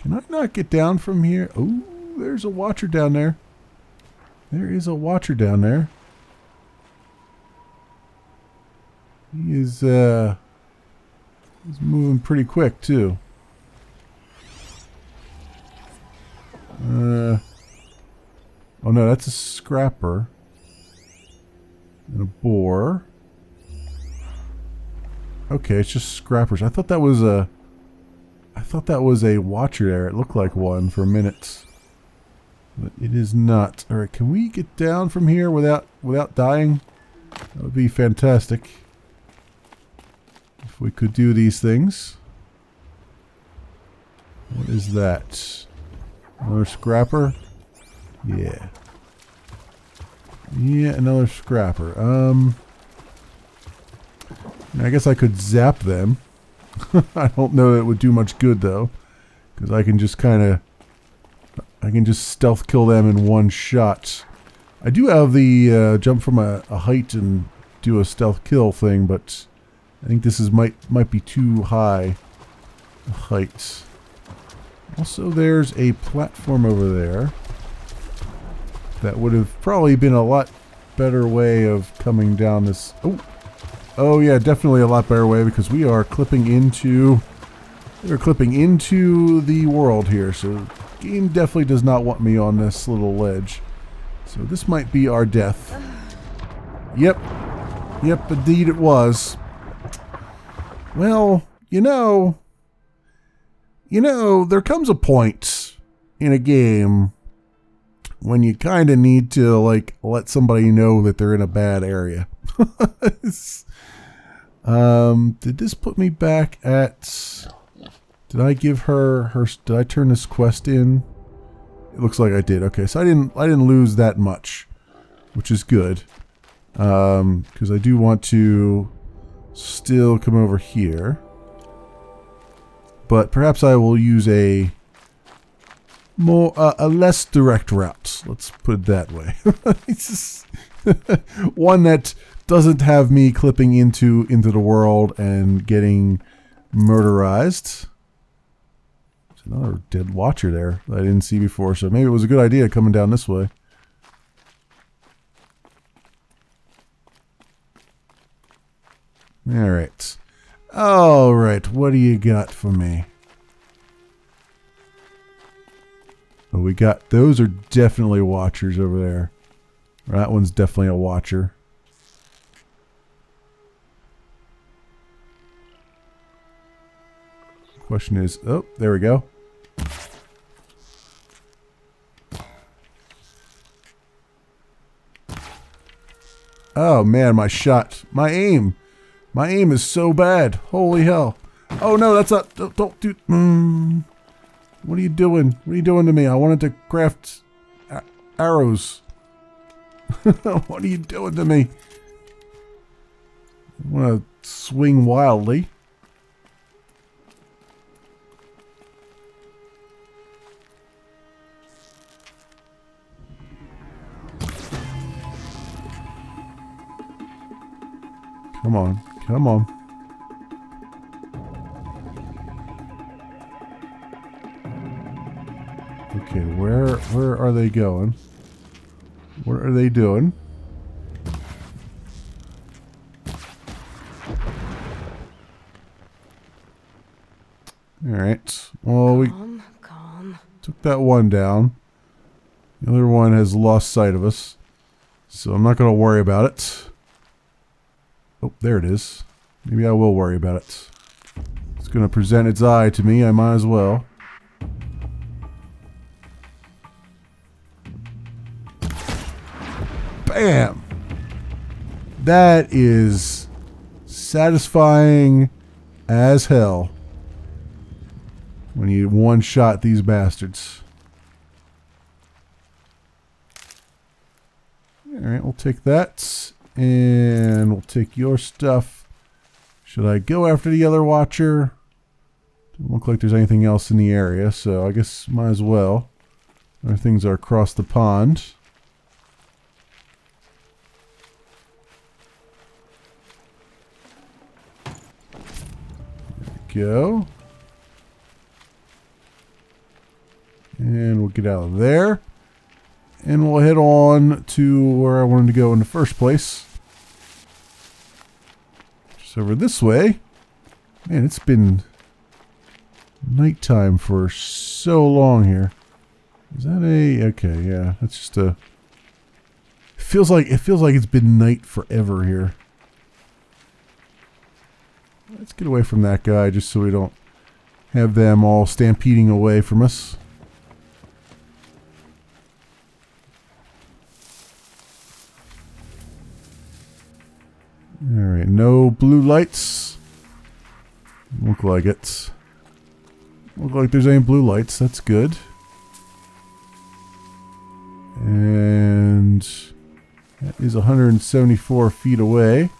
Can I not get down from here? Oh, there's a watcher down there. There is a watcher down there. He is, uh, he's moving pretty quick, too. Uh, oh, no, that's a scrapper. And a boar. Okay, it's just scrappers. I thought that was a... I thought that was a watcher there. It looked like one for minutes. But it is not. Alright, can we get down from here without without dying? That would be fantastic if we could do these things. What is that? Another scrapper? Yeah. Yeah, another scrapper. Um, I guess I could zap them. I don't know that it would do much good though, because I can just kind of, I can just stealth kill them in one shot. I do have the uh, jump from a, a height and do a stealth kill thing, but I think this is might might be too high a height. Also, there's a platform over there. That would have probably been a lot better way of coming down this... Oh, oh yeah, definitely a lot better way, because we are clipping into... We're clipping into the world here, so the game definitely does not want me on this little ledge. So this might be our death. Yep. Yep, indeed it was. Well, you know... You know, there comes a point in a game... when you kind of need to, like, let somebody know that they're in a bad area. um, did this put me back at... Did I give her her... Did I turn this quest in? It looks like I did. Okay, so I didn't I didn't lose that much, which is good. Um, because I do want to still come over here. But perhaps I will use a... More uh, a less direct route. Let's put it that way. It's one that doesn't have me clipping into into the world and getting murderized. There's another dead watcher there that I didn't see before, so maybe it was a good idea coming down this way. All right, all right. What do you got for me? Oh, we got, those are definitely watchers over there. That one's definitely a watcher. Question is, oh, there we go. Oh man, my shot, my aim. My aim is so bad, holy hell. Oh no, that's not, don't, don't do, mm. What are you doing? What are you doing to me? I wanted to craft arrows. What are you doing to me? I want to swing wildly. Come on. Come on. Okay, where where are they going? What are they doing? All right. Well, we calm, calm. Took that one down. The other one has lost sight of us, so I'm not going to worry about it. Oh, there it is. Maybe I will worry about it. It's going to present its eye to me. I might as well. Bam! That is satisfying as hell when you one-shot these bastards. Alright, we'll take that. And we'll take your stuff. Should I go after the other watcher? Doesn't look like there's anything else in the area, so I guess might as well. Other things are across the pond. Go. And we'll get out of there. And we'll head on to where I wanted to go in the first place. Just over this way. Man, it's been nighttime for so long here. Is that a... Okay, yeah. That's just a... It feels like, it feels like it's been night forever here. Let's get away from that guy just so we don't have them all stampeding away from us. Alright, no blue lights. Look like it. Look like there's any blue lights, that's good. And that is one hundred seventy-four feet away.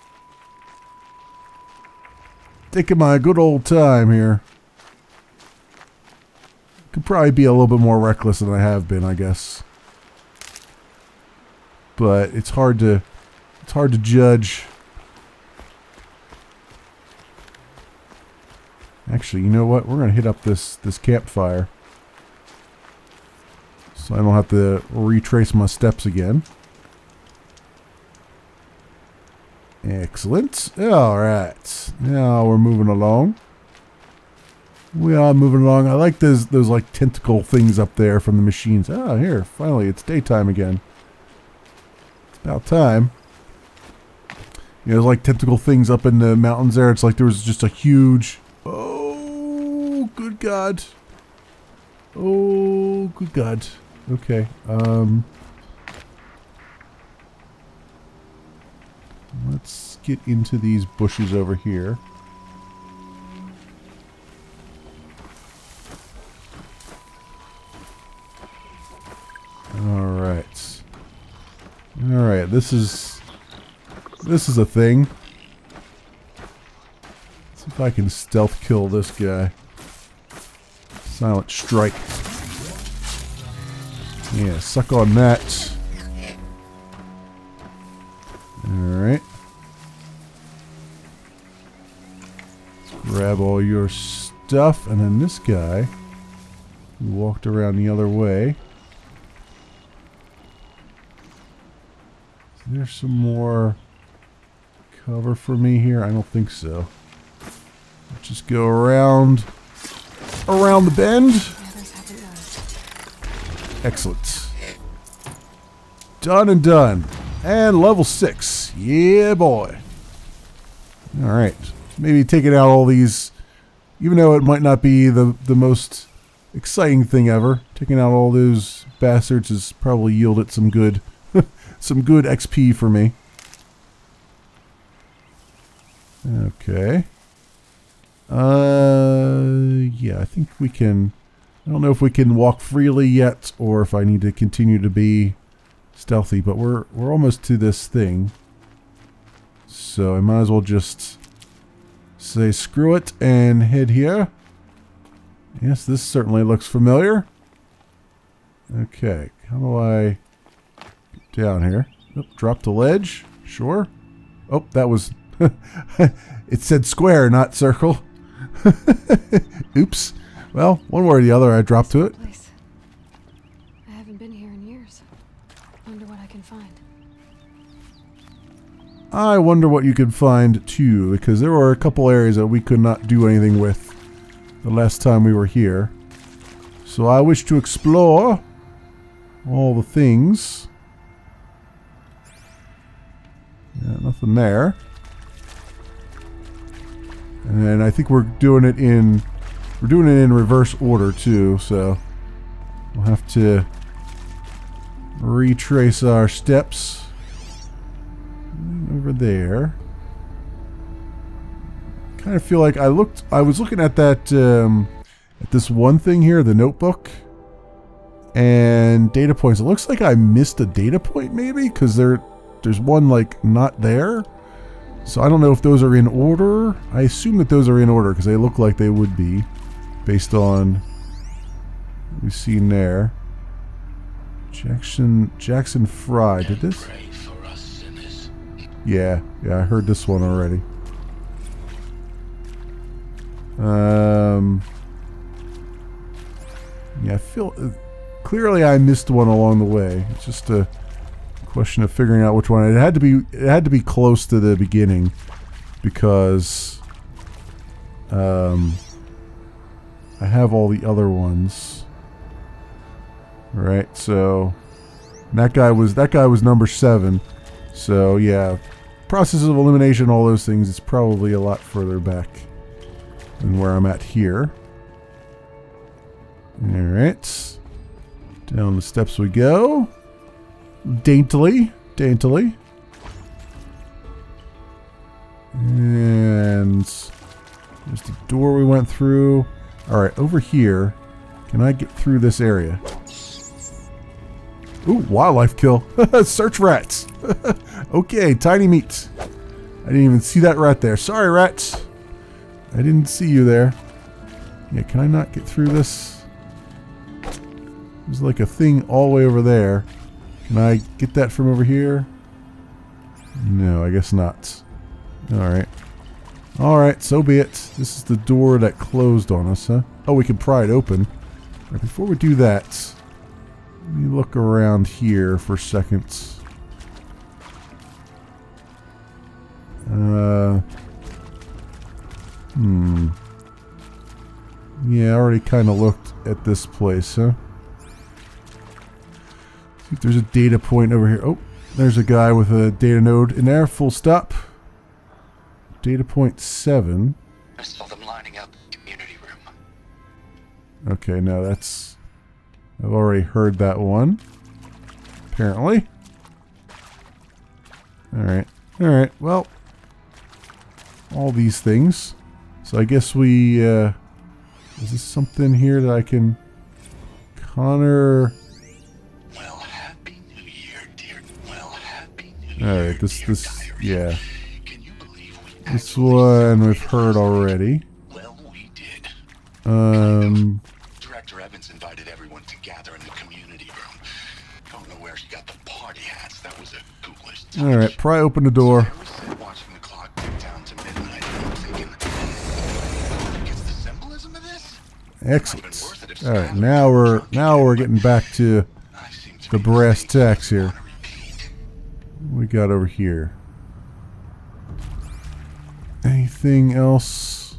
Taking my good old time here. Could probably be a little bit more reckless than I have been, I guess. But it's hard to it's hard to judge. Actually, you know what? We're gonna hit up this this campfire, so I don't have to retrace my steps again. Excellent. Alright. Now we're moving along. We are moving along. I like those, those like tentacle things up there from the machines. Ah, here. Finally, it's daytime again. It's about time. You know, there's like tentacle things up in the mountains there. It's like there was just a huge... Oh, good God. Oh, good God. Okay. Um... Let's get into these bushes over here. Alright. Alright, this is... This is a thing. Let's see if I can stealth kill this guy. Silent strike. Yeah, suck on that. Alright. Grab all your stuff, and then this guy walked around the other way. Is there some more cover for me here? I don't think so. Let's just go around, around the bend. Excellent. Done and done. And level six. Yeah, boy. Alright. Maybe taking out all these, even though it might not be the, the most exciting thing ever, taking out all those bastards has probably yielded some good, some good X P for me. Okay. Uh, yeah, I think we can, I don't know if we can walk freely yet, or if I need to continue to be stealthy, but we're, we're almost to this thing. So I might as well just... say screw it and head here. Yes, this certainly looks familiar. Okay, how do I get down here? Oh, drop the ledge, sure. Oh, that was... it said square, not circle. Oops. Well, one way or the other, I dropped to it. Place. I haven't been here in years. Wonder what I can find. I wonder what you could find too, because there were a couple areas that we could not do anything with the last time we were here. So I wish to explore all the things. Yeah, nothing there. And I think we're doing it in we're doing it in reverse order too, so we'll have to retrace our steps. Over there. Kind of feel like I looked. I was looking at that, um, at this one thing here, the notebook, and data points. It looks like I missed a data point, maybe, because there, there's one like not there. So I don't know if those are in order. I assume that those are in order because they look like they would be, based on what we've seen there. Jackson, Jackson Fry did this. Yeah, yeah, I heard this one already. Um, yeah, I feel... Uh, clearly I missed one along the way. It's just a question of figuring out which one. It had to be, it had to be close to the beginning because... Um, I have all the other ones. Alright, so... That guy was, that guy was number seven. So, yeah, process of elimination, all those things, it's probably a lot further back than where I'm at here. Alright. Down the steps we go. Daintily. Daintily. door we went through. Alright, over here. Can I get through this area? Ooh, wildlife kill. Search rats. Okay, tiny meats. I didn't even see that rat there. Sorry, rats. I didn't see you there. Yeah, can I not get through this? There's like a thing all the way over there. Can I get that from over here? No, I guess not. Alright. Alright, so be it. This is the door that closed on us, huh? Oh, we can pry it open. All right, before we do that, let me look around here for seconds. Uh, hmm. Yeah, I already kind of looked at this place, huh? See if there's a data point over here. Oh, there's a guy with a data node in there. Full stop. Data point seven. I saw them lining up in the community room. Okay, now that's... I've already heard that one. Apparently. Alright. Alright, well... all these things. So I guess we... Uh, is this something here that I can... Connor... Well, happy new year, dear. Well, happy new year. Alright, this... this... Diary. Yeah. Can you believe we this one we've heard already. Well, we did. Um... Director Evans invited everyone to gather in the community room. Don't know where she got the party hats. That was a Googlish touch. Alright, pry open the door. Excellent. All right, now we're now we're getting back to the brass tacks here. What we got over here? Anything else?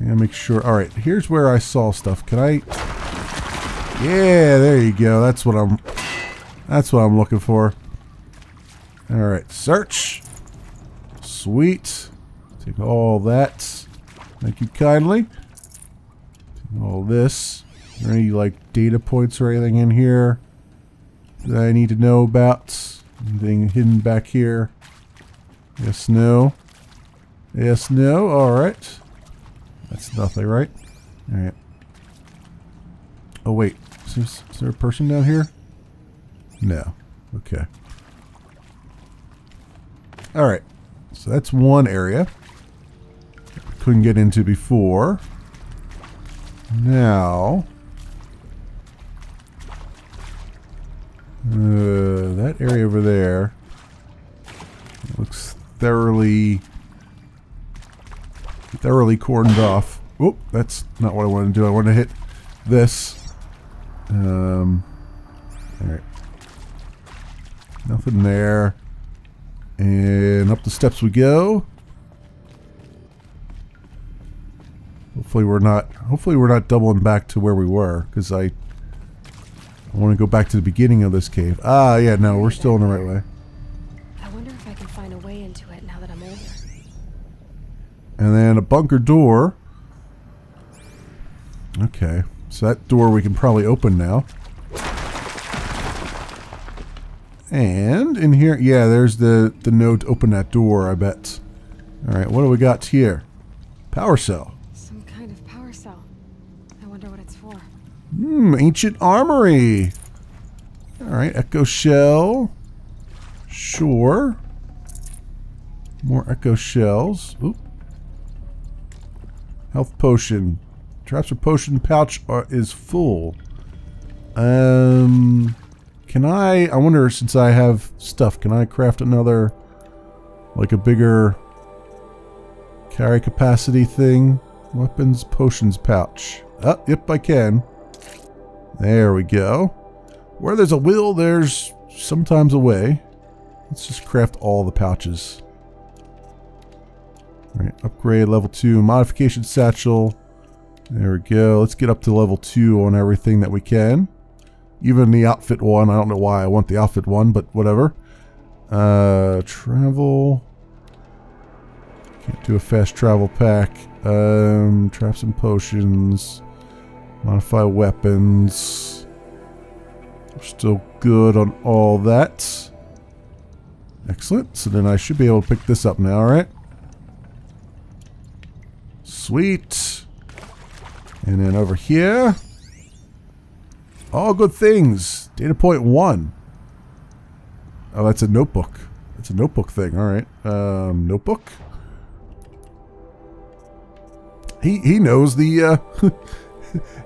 Yeah, make sure. All right, here's where I saw stuff. Can I? Yeah, there you go. That's what I'm. That's what I'm looking for. All right, search. Sweet. Take all that. Thank you kindly. All this. Are there any like data points or anything in here that I need to know about? Anything hidden back here? Yes, no. Yes, no. Alright. That's nothing, right? Alright. Oh, wait. Is there, is there a person down here? No. Okay. Alright. So that's one area. Couldn't get into before. Now, uh, that area over there looks thoroughly, thoroughly cordoned off. Whoop, that's not what I wanted to do. I wanted to hit this. Um, all right, nothing there. And up the steps we go. Hopefully we're not. Hopefully we're not doubling back to where we were, because I, I want to go back to the beginning of this cave. Ah, yeah, no, we're still in the right way. I wonder if I can find a way into it now that I'm older. And then a bunker door. Okay, so that door we can probably open now. And in here, yeah, there's the the node to open that door. I bet. All right, what do we got here? Power cell. Hmm, ancient armory. Alright, echo shell. Sure. More echo shells. Oop. Health potion. Traps or potion pouch are, is full. Um, can I, I wonder since I have stuff, can I craft another, like a bigger carry capacity thing? Weapons, potions pouch. Oh, yep, I can. There we go. Where there's a will, there's sometimes a way. Let's just craft all the pouches. Alright, upgrade level two. Modification satchel. There we go. Let's get up to level two on everything that we can. Even the outfit one. I don't know why I want the outfit one, but whatever. Uh, travel. Can't do a fast travel pack. Um, traps and potions. Modify weapons. We're still good on all that. Excellent. So then I should be able to pick this up now, right? Sweet. And then over here. All good things. Data point one. Oh, that's a notebook. That's a notebook thing. All right. Um, notebook. He he knows the uh,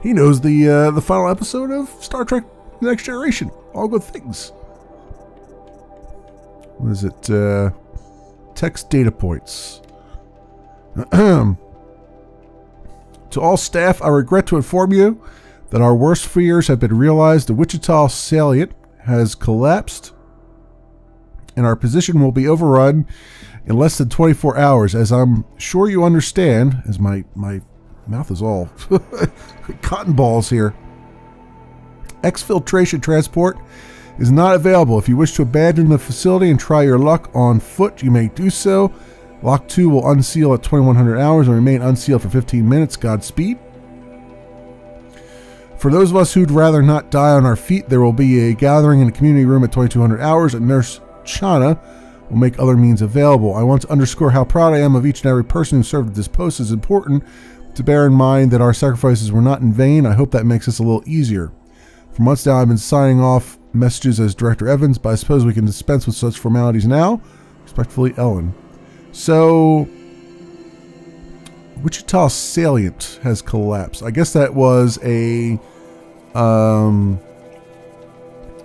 he knows the uh, the final episode of Star Trek: The Next Generation. All good things. What is it? Uh, text data points. To all staff, I regret to inform you that our worst fears have been realized. The Wichita salient has collapsed, and our position will be overrun in less than twenty-four hours. As I'm sure you understand, as my, my mouth is all cotton balls here, exfiltration transport is not available. If you wish to abandon the facility and try your luck on foot, you may do so. Lock two will unseal at twenty-one hundred hours and remain unsealed for fifteen minutes. Godspeed. For those of us who'd rather not die on our feet, there will be a gathering in the community room at twenty-two hundred hours, and Nurse Chana will make other means available. I want to underscore how proud I am of each and every person who served at this post. It's important to bear in mind that our sacrifices were not in vain. I hope that makes this a little easier. For months now, I've been signing off messages as Director Evans, but I suppose we can dispense with such formalities now. Respectfully, Ellen. So, Wichita salient has collapsed. I guess that was a, um,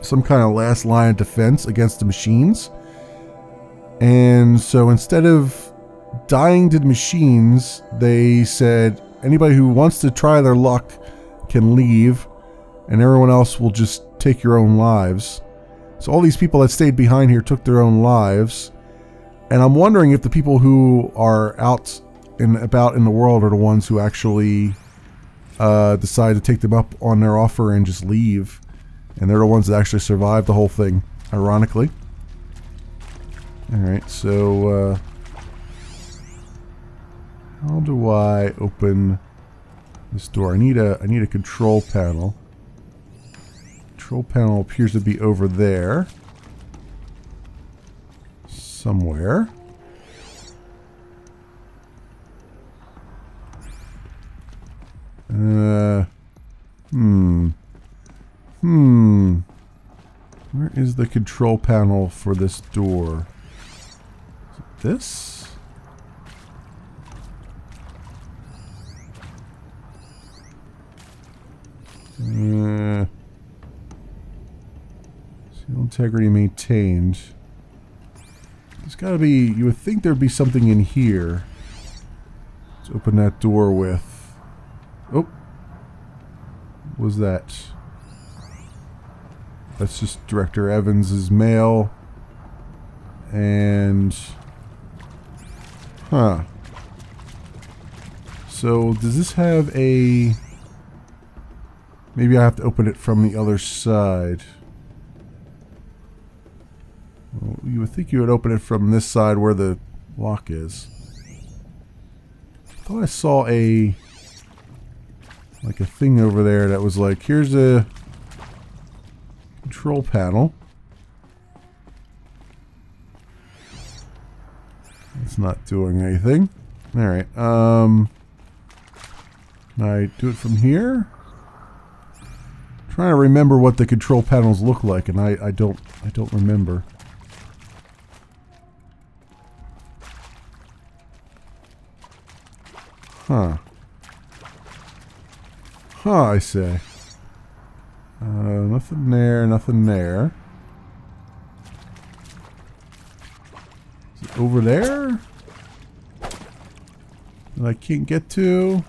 some kind of last line of defense against the machines. And so instead of dying to the machines, they said anybody who wants to try their luck can leave, and everyone else will just take your own lives. So all these people that stayed behind here took their own lives. And I'm wondering if the people who are out and about in the world are the ones who actually uh, decide to take them up on their offer and just leave. And they're the ones that actually survived the whole thing, ironically. Alright, so... Uh, how do I open this door? I need a, I need a control panel. Control panel appears to be over there. Somewhere. Uh, hmm. Hmm. Where is the control panel for this door? Is it this? Uh, seal integrity maintained. There's gotta be, you would think there'd be something in here. Let's open that door with... Oh! What was that? That's just Director Evans's mail. And... Huh. So, does this have a... Maybe I have to open it from the other side. Well, you would think you would open it from this side where the lock is. I thought I saw a... like a thing over there that was like, here's a control panel. It's not doing anything. Alright, um... can I do it from here? I'm trying to remember what the control panels look like, and I, I don't I don't remember. Huh. Huh, I say. Uh, nothing there, nothing there. Is it over there? That I can't get to?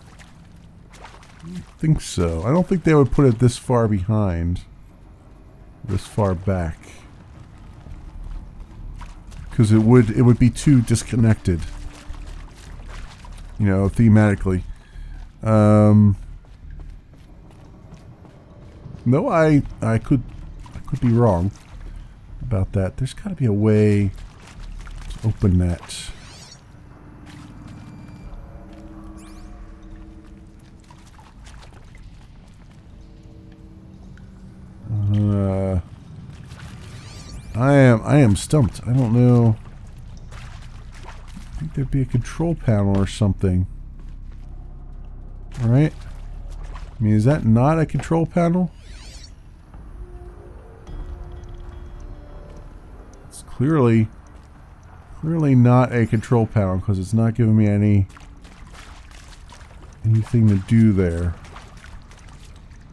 I don't think so. I don't think they would put it this far behind. This far back. Because it would, it would be too disconnected. You know, thematically. Um, no, I I could I could be wrong about that. There's got to be a way to open that. Uh, I am I am stumped. I don't know. There'd be a control panel or something. Alright. I mean, is that not a control panel? It's clearly, clearly not a control panel because it's not giving me any anything to do there.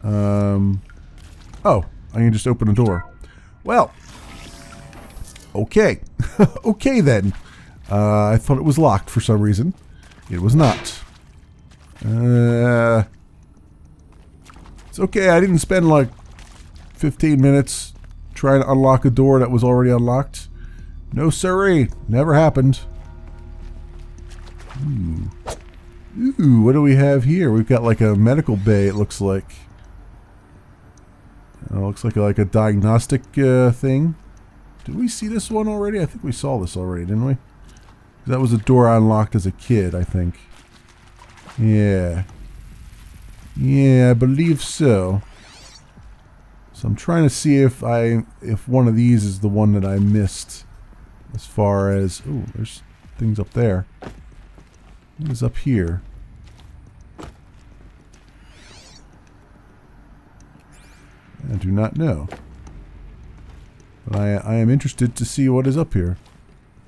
Um, oh, I can just open the door. Well, okay. Okay then. Uh, I thought it was locked for some reason. It was not. Uh, it's okay. I didn't spend like fifteen minutes trying to unlock a door that was already unlocked. No siree. Never happened. Ooh. Ooh, what do we have here? We've got like a medical bay, it looks like. It looks like like a diagnostic uh, thing. Did we see this one already? I think we saw this already, didn't we? That was a door I unlocked as a kid, I think. Yeah. Yeah, I believe so. So I'm trying to see if I if one of these is the one that I missed. As far as... Ooh, there's things up there. What is up here? I do not know. But I, I am interested to see what is up here.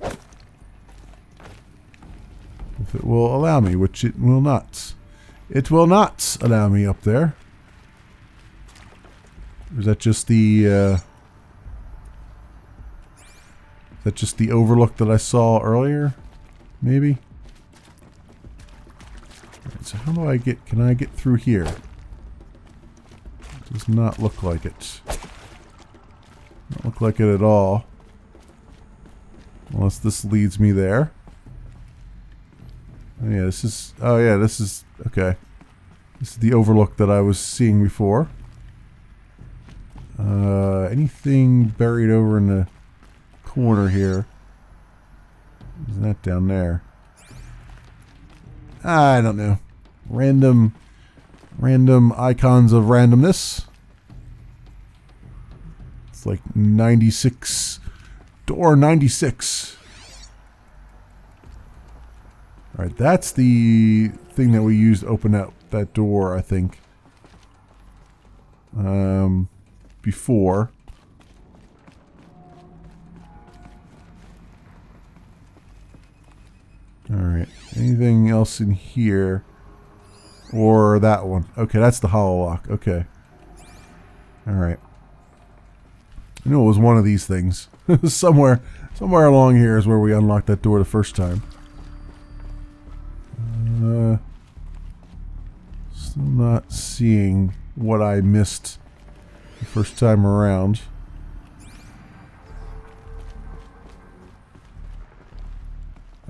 If it will allow me, which it will not. It will not allow me up there. Or is that just the... Uh, is that just the overlook that I saw earlier? Maybe? Right, so how do I get... Can I get through here? Does not look like it. Not look like it at all. Unless this leads me there. Oh yeah, this is... Oh yeah, this is... Okay. This is the overlook that I was seeing before. Uh, anything buried over in the corner here? Is that down there? I don't know. Random... Random icons of randomness. It's like ninety-six. Door ninety-six. Alright, that's the thing that we used to open up that door, I think. Um, before. Alright, anything else in here? Or that one. Okay, that's the hollow lock. Okay. Alright. I knew it was one of these things. somewhere somewhere along here is where we unlocked that door the first time. Uh, still not seeing what I missed the first time around.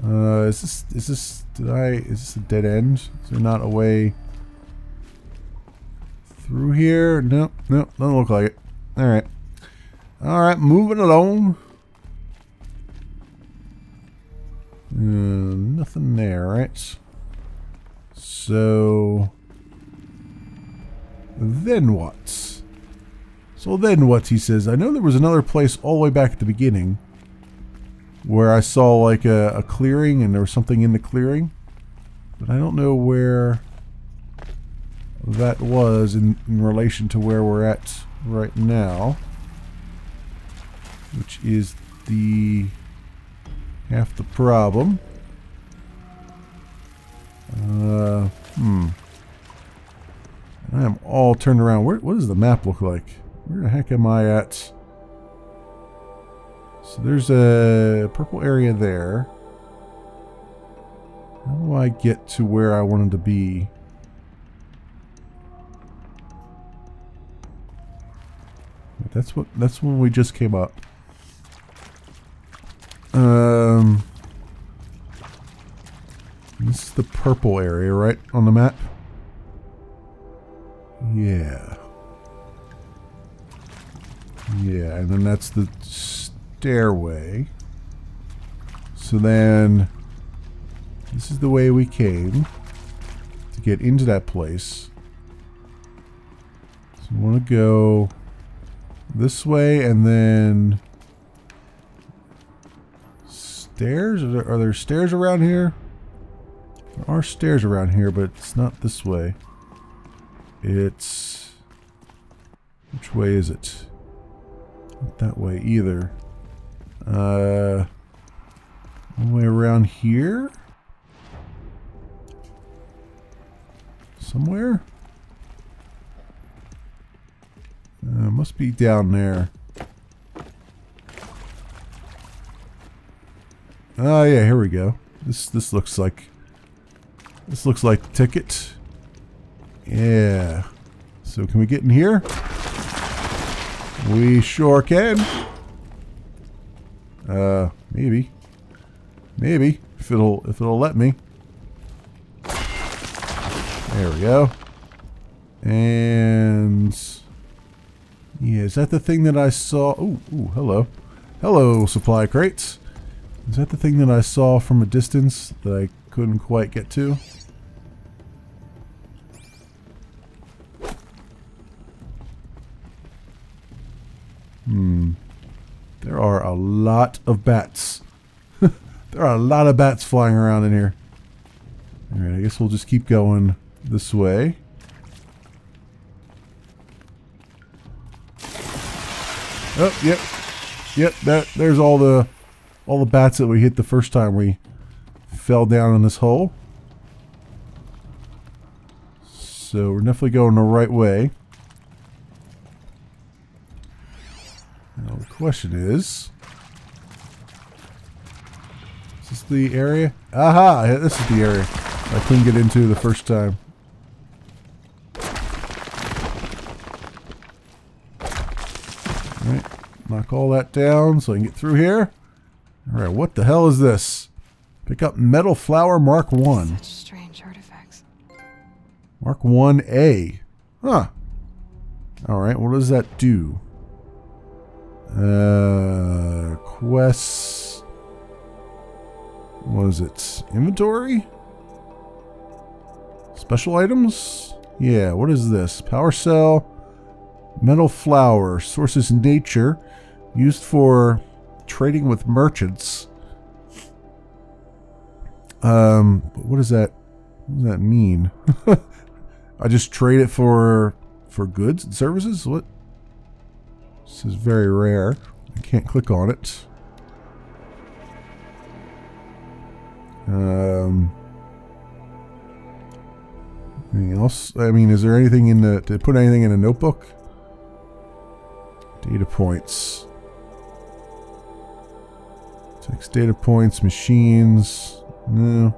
Uh, is this, is this, did I, is this a dead end? Is there not a way through here? Nope, nope, doesn't look like it. Alright. Alright, moving along. Uh, nothing there, right? So... Then what? So then what, he says. I know there was another place all the way back at the beginning. Where I saw like a, a clearing and there was something in the clearing, but I don't know where that was in, in relation to where we're at right now, which is the half the problem. Uh, hmm. I am all turned around. Where, what does the map look like? Where the heck am I at? So there's a purple area there. How do I get to where I wanted to be? That's what that's when we just came up. Um This is the purple area, right, on the map? Yeah. Yeah, and then that's the stairway. So then this is the way we came to get into that place. So I want to go this way and then stairs? Are there, are there stairs around here? There are stairs around here, but it's not this way. It's... which way is it? Not that way either. Uh... All the way around here? Somewhere? Uh, must be down there. Oh yeah, here we go. This this looks like this looks like the ticket. Yeah. So can we get in here? We sure can. Uh, maybe, maybe if it'll if it'll let me. There we go. And yeah, is that the thing that I saw? Ooh, ooh, hello, hello, supply crates. Is that the thing that I saw from a distance that I couldn't quite get to? Hmm. There are a lot of bats. There are a lot of bats flying around in here. Alright, I guess we'll just keep going this way. Oh, yep. Yep, that, there's all the... all the bats that we hit the first time we fell down in this hole. So we're definitely going the right way. Now the question is... is this the area? Aha! This is the area I couldn't get into the first time. Alright, knock all that down so I can get through here. Alright, what the hell is this? Pick up Metal Flower Mark one. Such strange artifacts. Mark one A. Huh. Alright, what does that do? Uh, quests. What is it? Inventory? Special items? Yeah, what is this? Power cell. Metal Flower. Sources in nature. Used for... trading with merchants. Um, what does that? What does that mean? I just trade it for for goods and services. What? This is very rare. I can't click on it. Um. Anything else? I mean, is there anything in the? Did I put anything in a notebook? Data points. Takes data points, machines, no,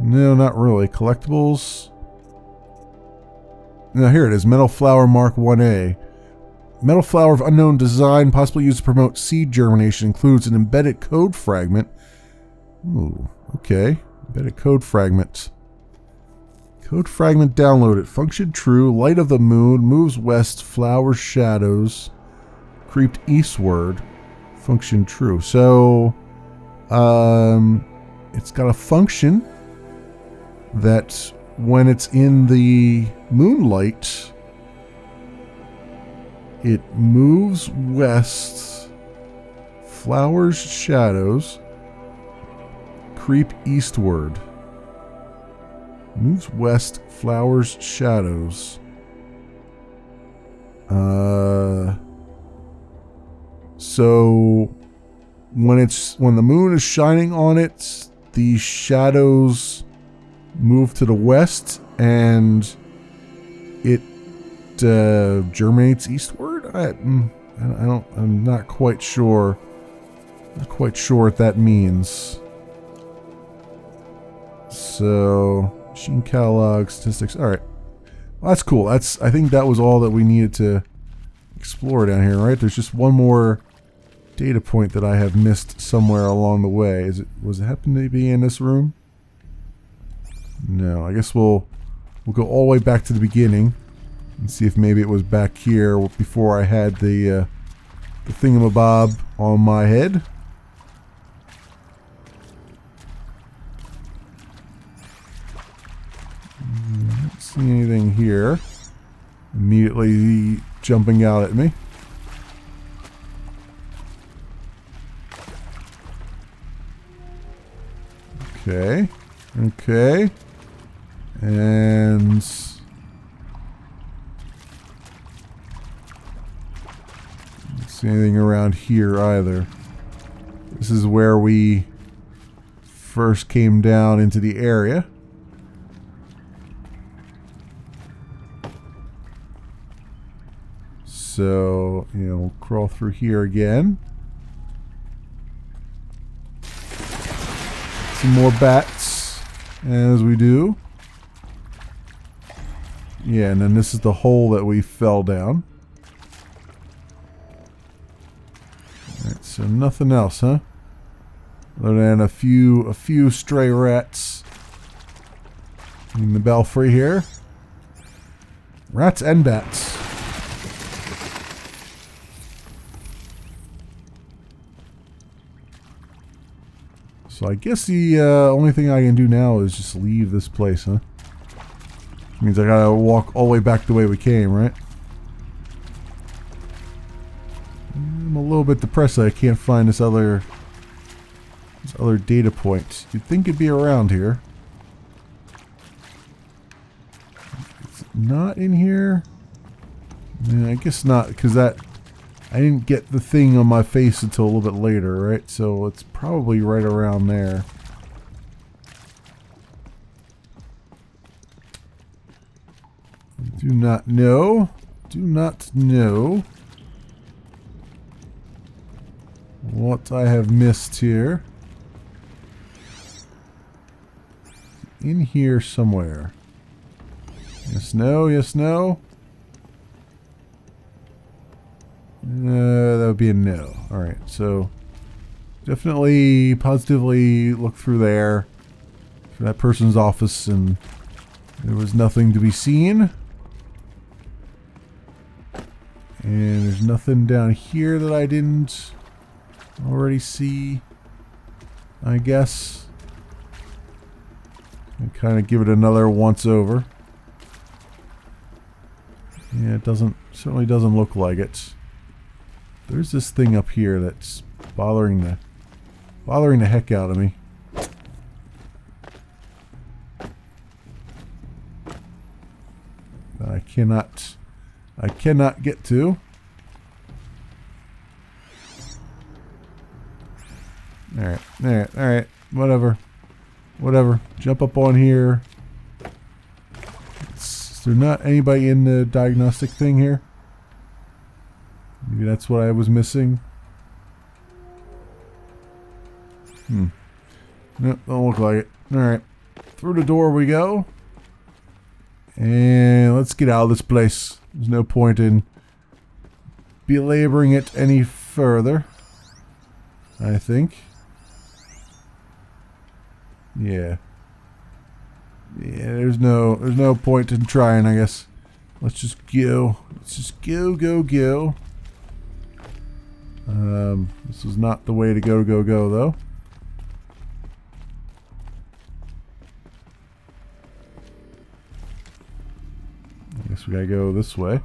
no, not really. Collectibles. Now here it is, Metal Flower Mark one A. Metal flower of unknown design, possibly used to promote seed germination, includes an embedded code fragment. Ooh, okay, embedded code fragment. Code fragment downloaded. Function true, light of the moon, moves west, flower shadows, creeped eastward. Function true. So, um, it's got a function that when it's in the moonlight, it moves west, flowers, shadows, creep eastward. Moves west, flowers, shadows. Uh... So when it's when the moon is shining on it, the shadows move to the west and it uh, germinates eastward. I, I don't. I'm not quite sure. Not quite sure what that means. So machine catalog statistics. All right, well, that's cool. That's. I think that was all that we needed to explore down here. Right? There's just one more data point that I have missed somewhere along the way. Is it was it happen to be in this room? No, I guess we'll we'll go all the way back to the beginning and see if maybe it was back here before I had the uh, the thingamabob on my head. I don't see anything here. Immediately jumping out at me. Okay, Okay. And... don't see anything around here either. This is where we first came down into the area. So, you know, we'll crawl through here again. Some more bats as we do. Yeah, and then this is the hole that we fell down. Alright, so nothing else, huh? Other than a few a few stray rats in the belfry here. Rats and bats. So I guess the uh, only thing I can do now is just leave this place, huh? Which means I gotta walk all the way back the way we came, right? I'm a little bit depressed that I can't find this other, this other data point. You'd think it'd be around here. It's not in here. Yeah, I guess not, because that... I didn't get the thing on my face until a little bit later, right? So it's probably right around there. Do not know. Do not know what I have missed here. In here somewhere. Yes, no, yes, no. Uh, that would be a no. Alright, so definitely positively look through there for that person's office, and there was nothing to be seen. And there's nothing down here that I didn't already see, I guess. And kind of give it another once over. Yeah, it doesn't, certainly doesn't look like it. There's this thing up here that's bothering the bothering the heck out of me. I cannot I cannot get to. Alright, alright, alright. Whatever. Whatever. Jump up on here. It's, is there not anybody in the diagnostic thing here? Maybe that's what I was missing. Hmm. Nope, don't look like it. Alright. Through the door we go. And let's get out of this place. There's no point in belaboring it any further, I think. Yeah. Yeah, there's no there's no point in trying, I guess. Let's just go. Let's just go, go, go. Um, this was not the way to go, go, go, though. I guess we gotta go this way.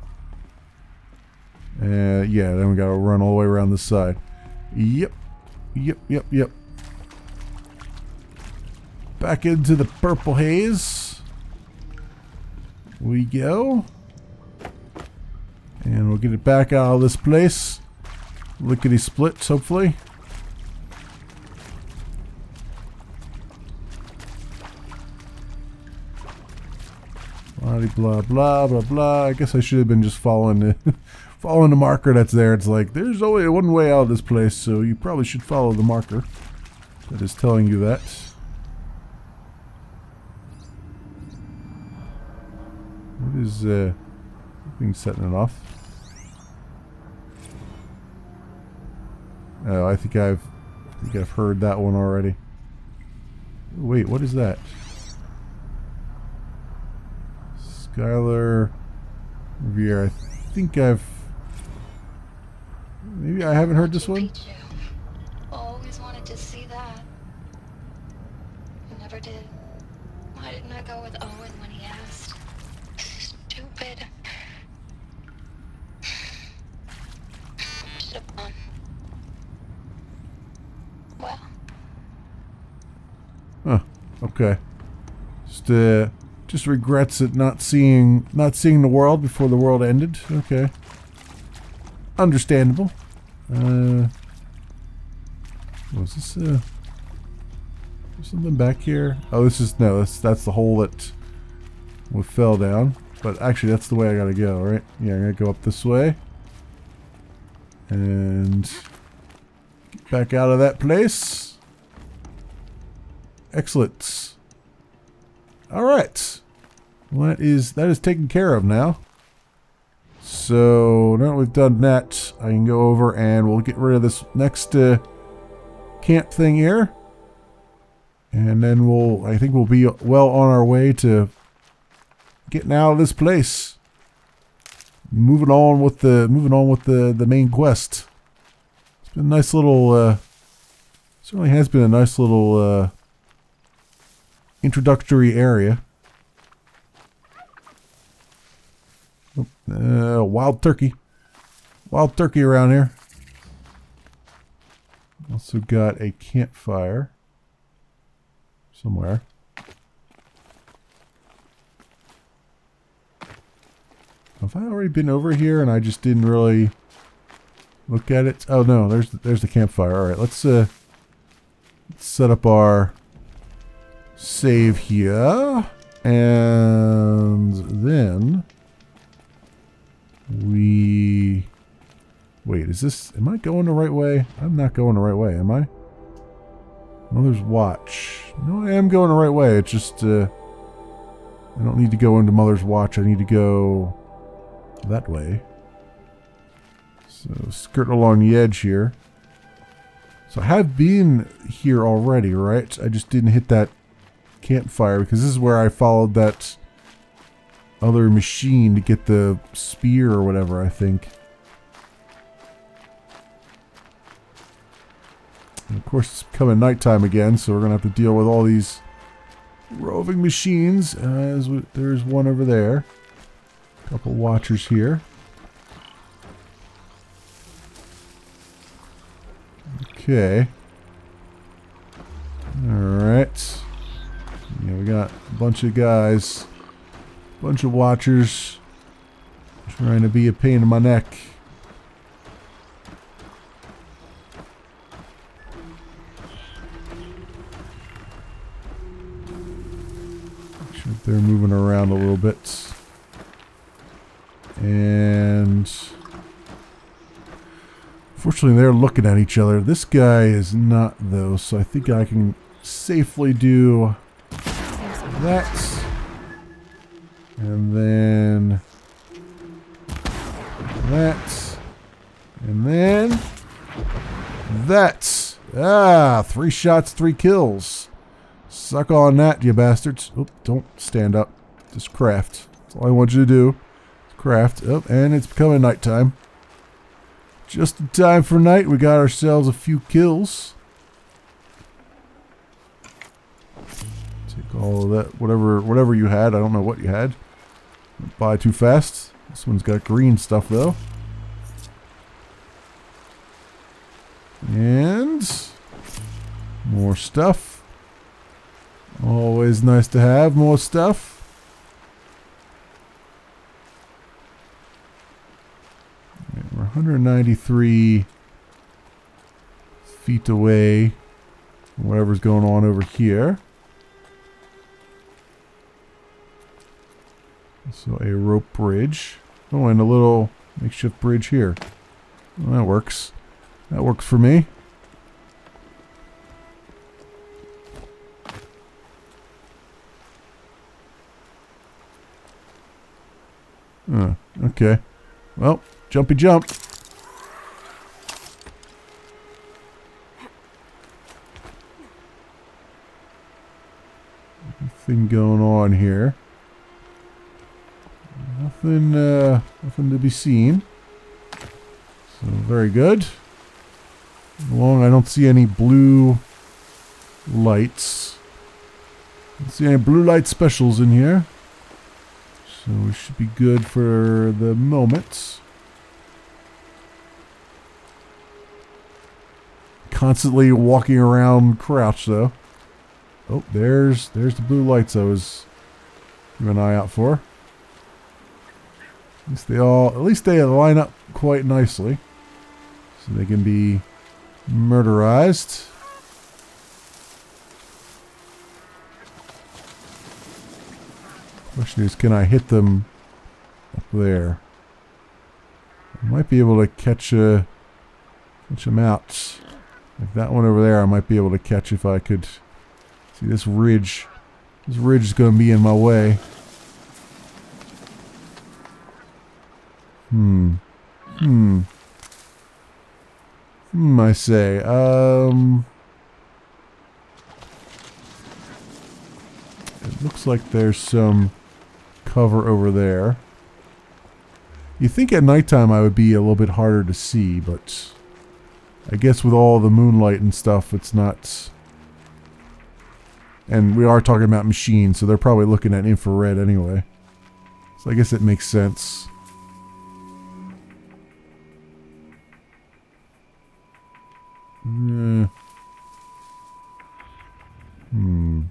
Uh, yeah, then we gotta run all the way around this side. Yep. Yep, yep, yep. Back into the purple haze. We go. And we'll get it back out of this place. Lickety splits, hopefully. Blah blah blah blah blah. I guess I should have been just following the following the marker that's there. It's like there's only one way out of this place, so you probably should follow the marker that is telling you that. What is uh thing setting it off? Oh, I think I've I think I've heard that one already. Wait, what is that? Skylar Riviere. I think I've maybe I haven't heard this one. Always wanted to see that. Never did. Why didn't I go with Owen when he asked? Stupid. Should have gone. Huh, okay. uh, just regrets it not seeing not seeing the world before the world ended. Okay, understandable. Uh, what's this? Uh, something back here? Oh, this is no. That's that's the hole that we fell down. But actually, that's the way I gotta go, right? Yeah, I gotta go up this way and get back out of that place. Excellent. All right. Well, that is that is taken care of now. So now that we've done that, I can go over and we'll get rid of this next uh, camp thing here, and then we'll I think we'll be well on our way to getting out of this place. Moving on with the moving on with the the main quest. It's been a nice little. Uh, certainly has been a nice little uh, introductory area. Uh, wild turkey, wild turkey around here. Also got a campfire somewhere. Have I already been over here and I just didn't really look at it? Oh no, there's there's the campfire. All right, let's uh let's set up our save here, and then we wait. Is this? Am I going the right way? I'm not going the right way, am I? Mother's Watch. No, I am going the right way. It's just uh, I don't need to go into Mother's Watch. I need to go that way. So skirting along the edge here. So I have been here already, right? I just didn't hit that campfire because this is where I followed that other machine to get the spear or whatever, I think. And of course it's becoming nighttime again, so we're gonna have to deal with all these roving machines. As we, there's one over there. Couple watchers here. Okay. Alright. Yeah, we got a bunch of guys. Bunch of watchers. Trying to be a pain in my neck. Make sure they're moving around a little bit. And fortunately they're looking at each other. This guy is not, though, so I think I can safely do that. And then that. And then that. Ah, three shots, three kills. Suck on that, you bastards. Oop, don't stand up. Just craft. That's all I want you to do. Craft up, oh, and it's becoming nighttime. Just in time for night, we got ourselves a few kills. Take all of that, whatever, whatever you had. I don't know what you had. Don't buy too fast. This one's got green stuff though. And more stuff. Always nice to have more stuff. one hundred ninety-three feet away from whatever's going on over here. So a rope bridge. Oh, and a little makeshift bridge here. Well, that works. That works for me. Huh, okay. Well, jumpy jump. Nothing going on here. Nothing, uh, nothing to be seen. So very good. Along, I don't see any blue lights. I don't see any blue light specials in here. So we should be good for the moment. Constantly walking around crouched though. Oh, there's there's the blue lights I was Keep an eye out for. At least they all, at least they line up quite nicely, so they can be murderized. Question is, can I hit them up there? I might be able to catch a, catch them out. Like that one over there, I might be able to catch if I could. See this ridge. This ridge is going to be in my way. Hmm. Hmm. Hmm, I say. Um. It looks like there's some cover over there. You think at nighttime I would be a little bit harder to see, but I guess with all the moonlight and stuff, it's not. And we are talking about machines, so they're probably looking at infrared anyway. So I guess it makes sense. Mm. Hmm.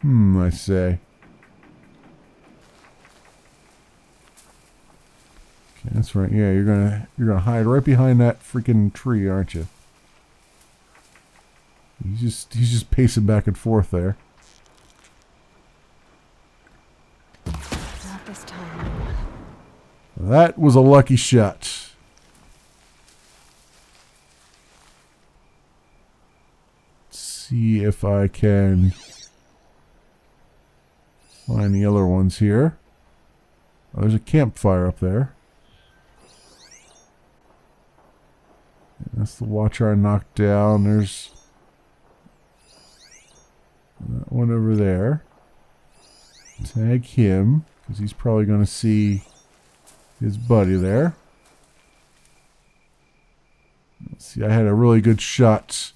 Hmm, I say. Okay, that's right. Yeah, you're gonna you're gonna hide right behind that freaking tree, aren't you? He's just he's just pacing back and forth there. Not this time. That was a lucky shot. See if I can find the other ones here. Oh, there's a campfire up there. And that's the Watcher I knocked down. There's that one over there. Tag him, because he's probably going to see his buddy there. Let's see, I had a really good shot.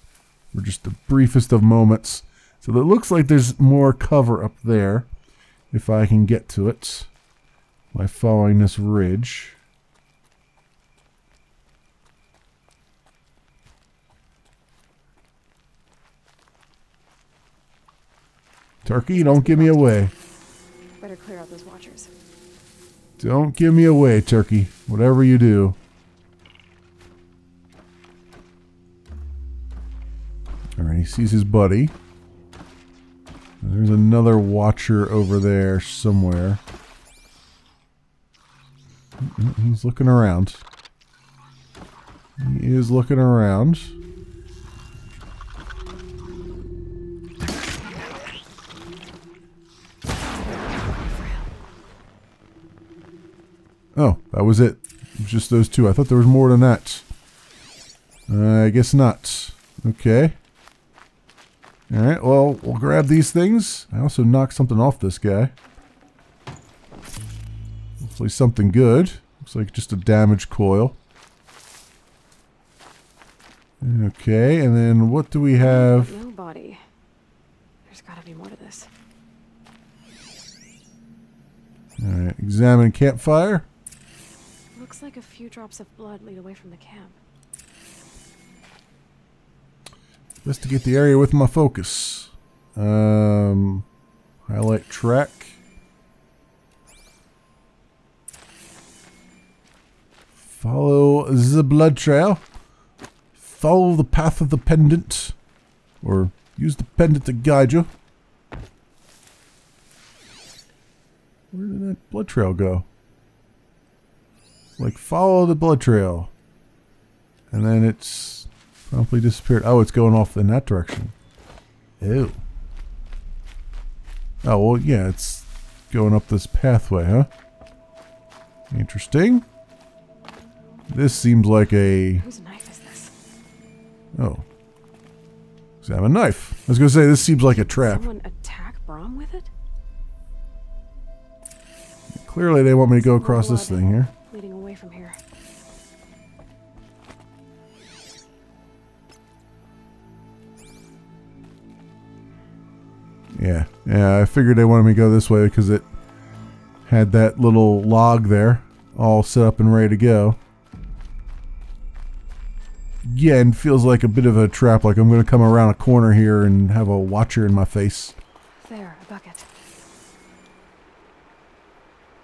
We're just the briefest of moments. So it looks like there's more cover up there, if I can get to it, by following this ridge. Turkey, don't give me away. Better clear out those watchers. Don't give me away, Turkey. Whatever you do. Alright, he sees his buddy. There's another watcher over there somewhere. He's looking around. He is looking around. Oh, that was it. It was just those two. I thought there was more than that. Uh, I guess not. Okay. Alright, well, we'll grab these things. I also knocked something off this guy. Hopefully something good. Looks like just a damage coil. Okay, and then what do we have? Nobody. There's gotta be more to this. Alright, examine campfire. Looks like a few drops of blood lead away from the camp. Investigate the area with my focus. Um, highlight track. Follow the blood trail. Follow the path of the pendant. Or use the pendant to guide you. Where did that blood trail go? Like, follow the blood trail. And then it's promptly disappeared. Oh, it's going off in that direction. Ew. Oh, well, yeah, it's going up this pathway, huh? Interesting. This seems like a... Whose knife is this? Oh. Examine knife. I was going to say, this seems like a trap. Did someone attack Brom with it? Clearly they want me to go across this thing here. Leading away from here. Yeah, yeah, I figured they wanted me to go this way because it had that little log there all set up and ready to go. Yeah, and feels like a bit of a trap, like I'm going to come around a corner here and have a watcher in my face. There, a bucket.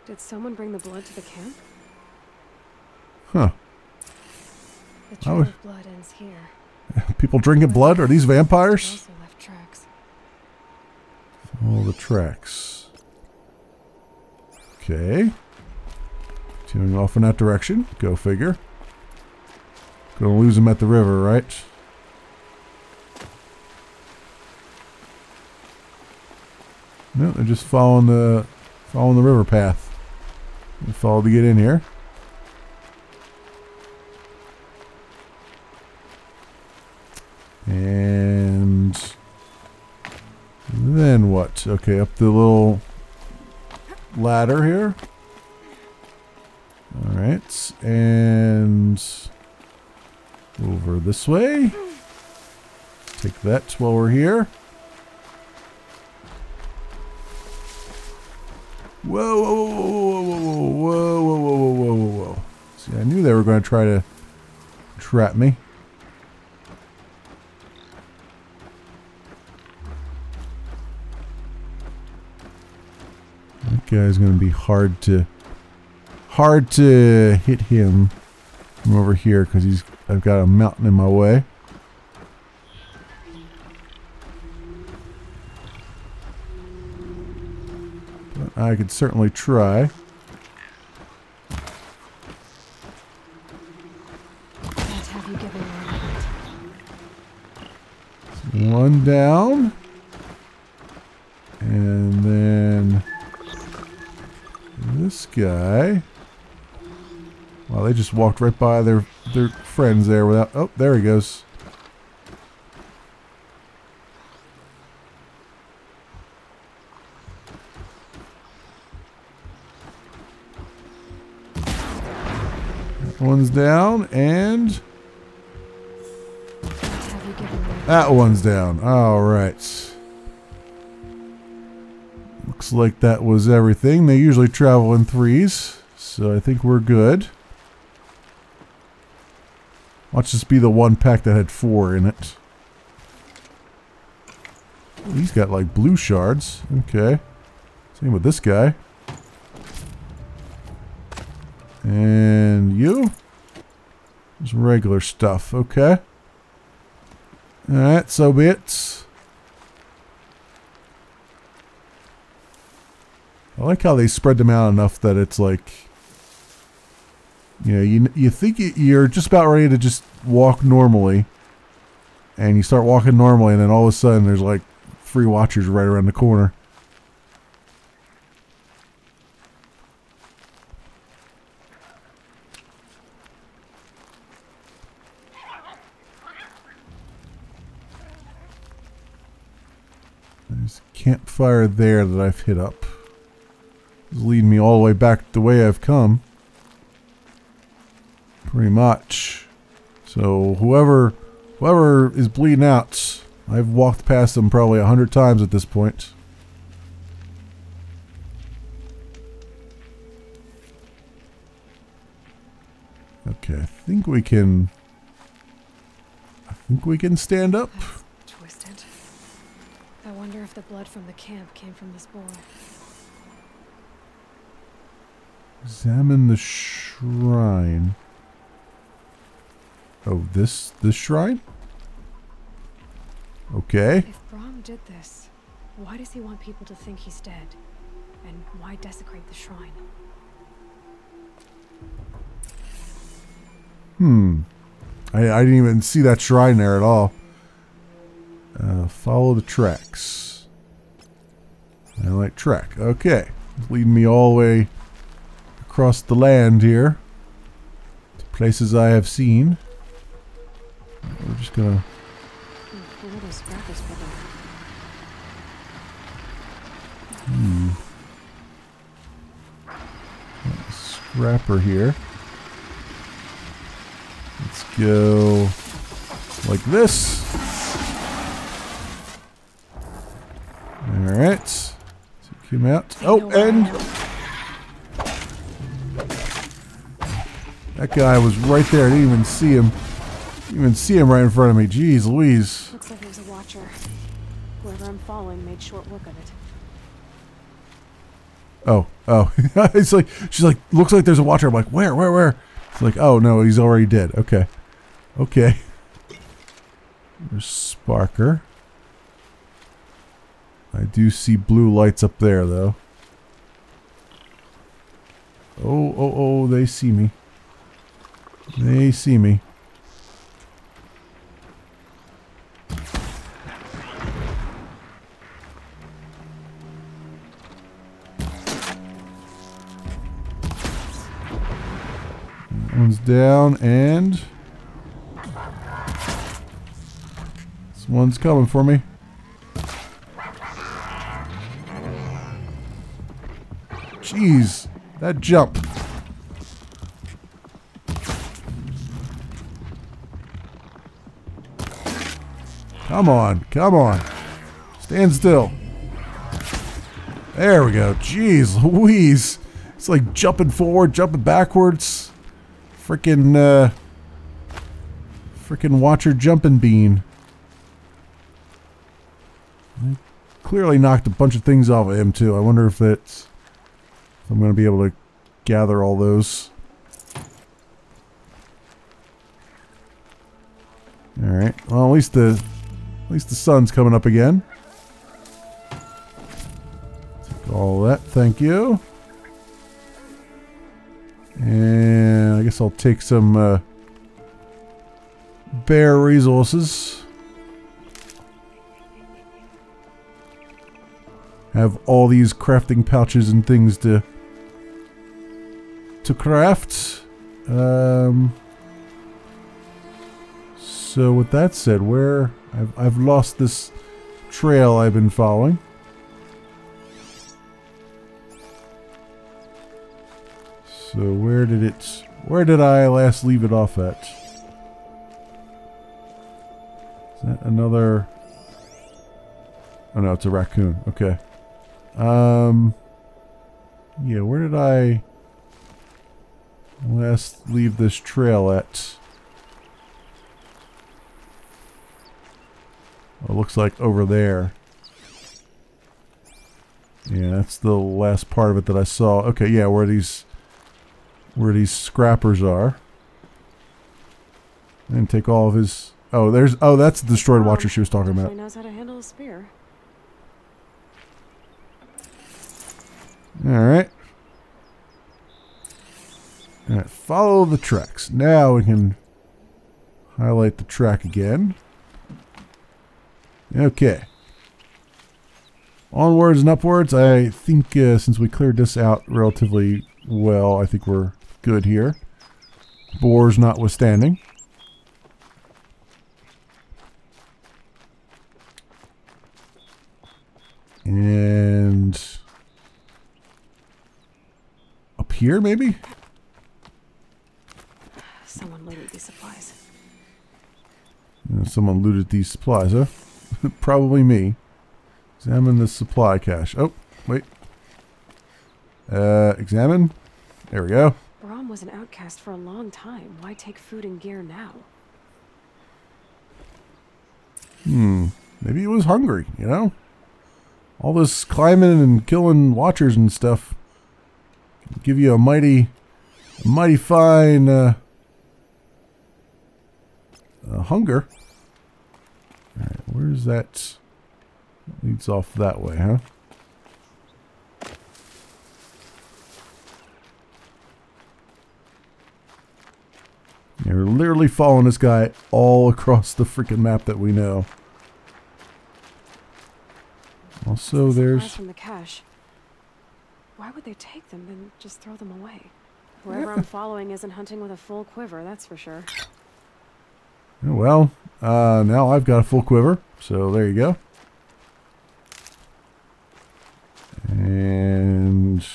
Did someone bring the blood to the camp? Huh. The trail oh. of blood ends here. People drinking blood? Are these vampires? Also left tracks. All the tracks. Okay. Tuning off in that direction. Go figure. Gonna lose them at the river, right? No, they're just following the following the river path. They follow to get in here. And then what? Okay, up the little ladder here. Alright, and over this way. Take that while we're here. Whoa, whoa, whoa, whoa, whoa, whoa, whoa, whoa, whoa, whoa, whoa. See, I knew they were going to try to trap me. That guy's going to be hard to... Hard to hit him from over here, because he's... I've got a mountain in my way. I could certainly try. One down. And then this guy. Wow, they just walked right by their their friends there without... Oh, there he goes. One's down, and that one's down. All right. Looks like that was everything. They usually travel in threes, so I think we're good. Watch this be the one pack that had four in it. Ooh, he's got like blue shards. Okay. Same with this guy. And you? Just regular stuff, okay. Alright, so be it. I like how they spread them out enough that it's like... You know, you, you think you're just about ready to just walk normally. And you start walking normally and then all of a sudden there's like three watchers right around the corner. Campfire there that I've hit up. It's leading me all the way back the way I've come. Pretty much. So whoever whoever is bleeding out, I've walked past them probably a hundred times at this point. Okay, I think we can I think we can stand up. I wonder if the blood from the camp came from this boy. Examine the shrine. Oh, this this shrine? Okay. If Brom did this, why does he want people to think he's dead? And why desecrate the shrine? Hmm. I, I didn't even see that shrine there at all. Uh, follow the tracks. I like track. Okay. It's leading me all the way across the land here to places I have seen. We're just gonna... Hmm. Scrapper here. Let's go like this. Alright, so came out. Oh, and that guy was right there. I didn't even see him. Didn't even see him right in front of me. Jeez Louise. Looks like there's a watcher. Whoever I'm following made short work of it. Oh, oh. It's like, she's like, looks like there's a watcher. I'm like, where, where, where? It's like, oh, no, he's already dead. Okay. Okay. There's Sparker. I do see blue lights up there, though. Oh, oh, oh, they see me. They see me. That one's down, and... this one's coming for me. Jeez, that jump. Come on, come on. Stand still. There we go. Jeez Louise. It's like jumping forward, jumping backwards. Frickin' uh frickin' Watcher jumping bean. I clearly knocked a bunch of things off of him too. I wonder if that's if I'm gonna be able to gather all those. Alright, well at least the at least the sun's coming up again. Take all that, thank you. And I guess I'll take some uh, bear resources. Have all these crafting pouches and things to to craft. Um, so with that said, where I've I've lost this trail I've been following. So where did it, where did I last leave it off at? Is that another, oh no, it's a raccoon, okay. Um, yeah, where did I last leave this trail at? Oh, it looks like over there. Yeah, that's the last part of it that I saw. Okay, yeah, where these... where these scrappers are. And take all of his... oh, there's... oh, that's the destroyed watcher she was talking about. He knows how to handle a spear. Alright. Alright, follow the tracks. Now we can highlight the track again. Okay. Onwards and upwards. I think uh, since we cleared this out relatively well, I think we're... good here. Boars notwithstanding. And... up here, maybe? Someone looted these supplies. Yeah, someone looted these supplies, huh? Probably me. Examine the supply cache. Oh, wait. Uh, examine. There we go. Brom was an outcast for a long time. Why take food and gear now? Hmm. Maybe he was hungry, you know? All this climbing and killing watchers and stuff can give you a mighty, a mighty fine uh, uh, hunger. Alright, where's that? That leads off that way, huh? Yeah, we're literally following this guy all across the freaking map that we know. Also, there's... from the cache. Why would they take them and just throw them away? Whoever I'm following isn't hunting with a full quiver, that's for sure. Well, uh, now I've got a full quiver, so there you go. And...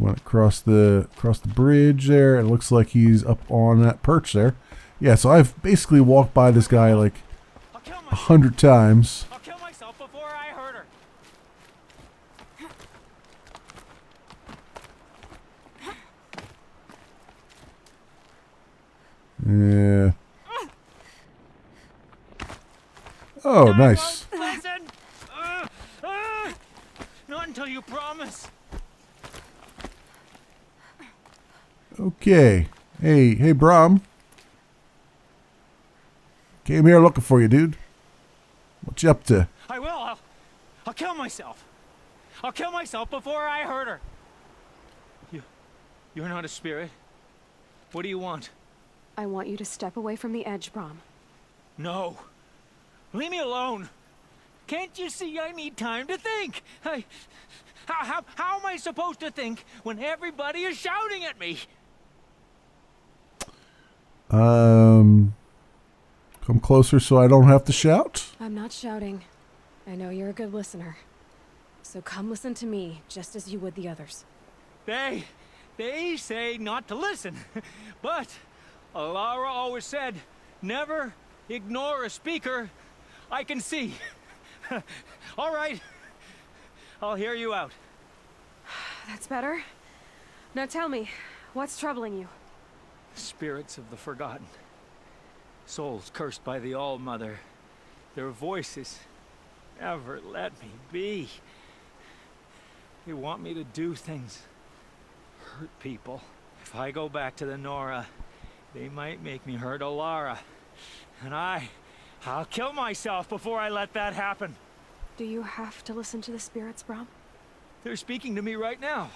went across the across the bridge there. It looks like he's up on that perch there. Yeah, so I've basically walked by this guy like a hundred times. I'll kill myself before I hurt her. Yeah. Oh, nice. Not until you brought Okay. Hey, hey, Brom. Came here looking for you, dude. What you up to? I will. I'll, I'll kill myself. I'll kill myself before I hurt her. You, you're not a spirit. What do you want? I want you to step away from the edge, Brom. No. Leave me alone. Can't you see I need time to think? I, how, how, how am I supposed to think when everybody is shouting at me? Um, come closer so I don't have to shout? I'm not shouting. I know you're a good listener. So come listen to me, just as you would the others. They, they say not to listen. But Olara always said, never ignore a speaker. I can see. All right. I'll hear you out. That's better. Now tell me, what's troubling you? Spirits of the forgotten. Souls cursed by the All Mother. Their voices never let me be. They want me to do things. Hurt people. If I go back to the Nora, they might make me hurt Olara. And I... I'll kill myself before I let that happen. Do you have to listen to the spirits, Brom? They're speaking to me right now.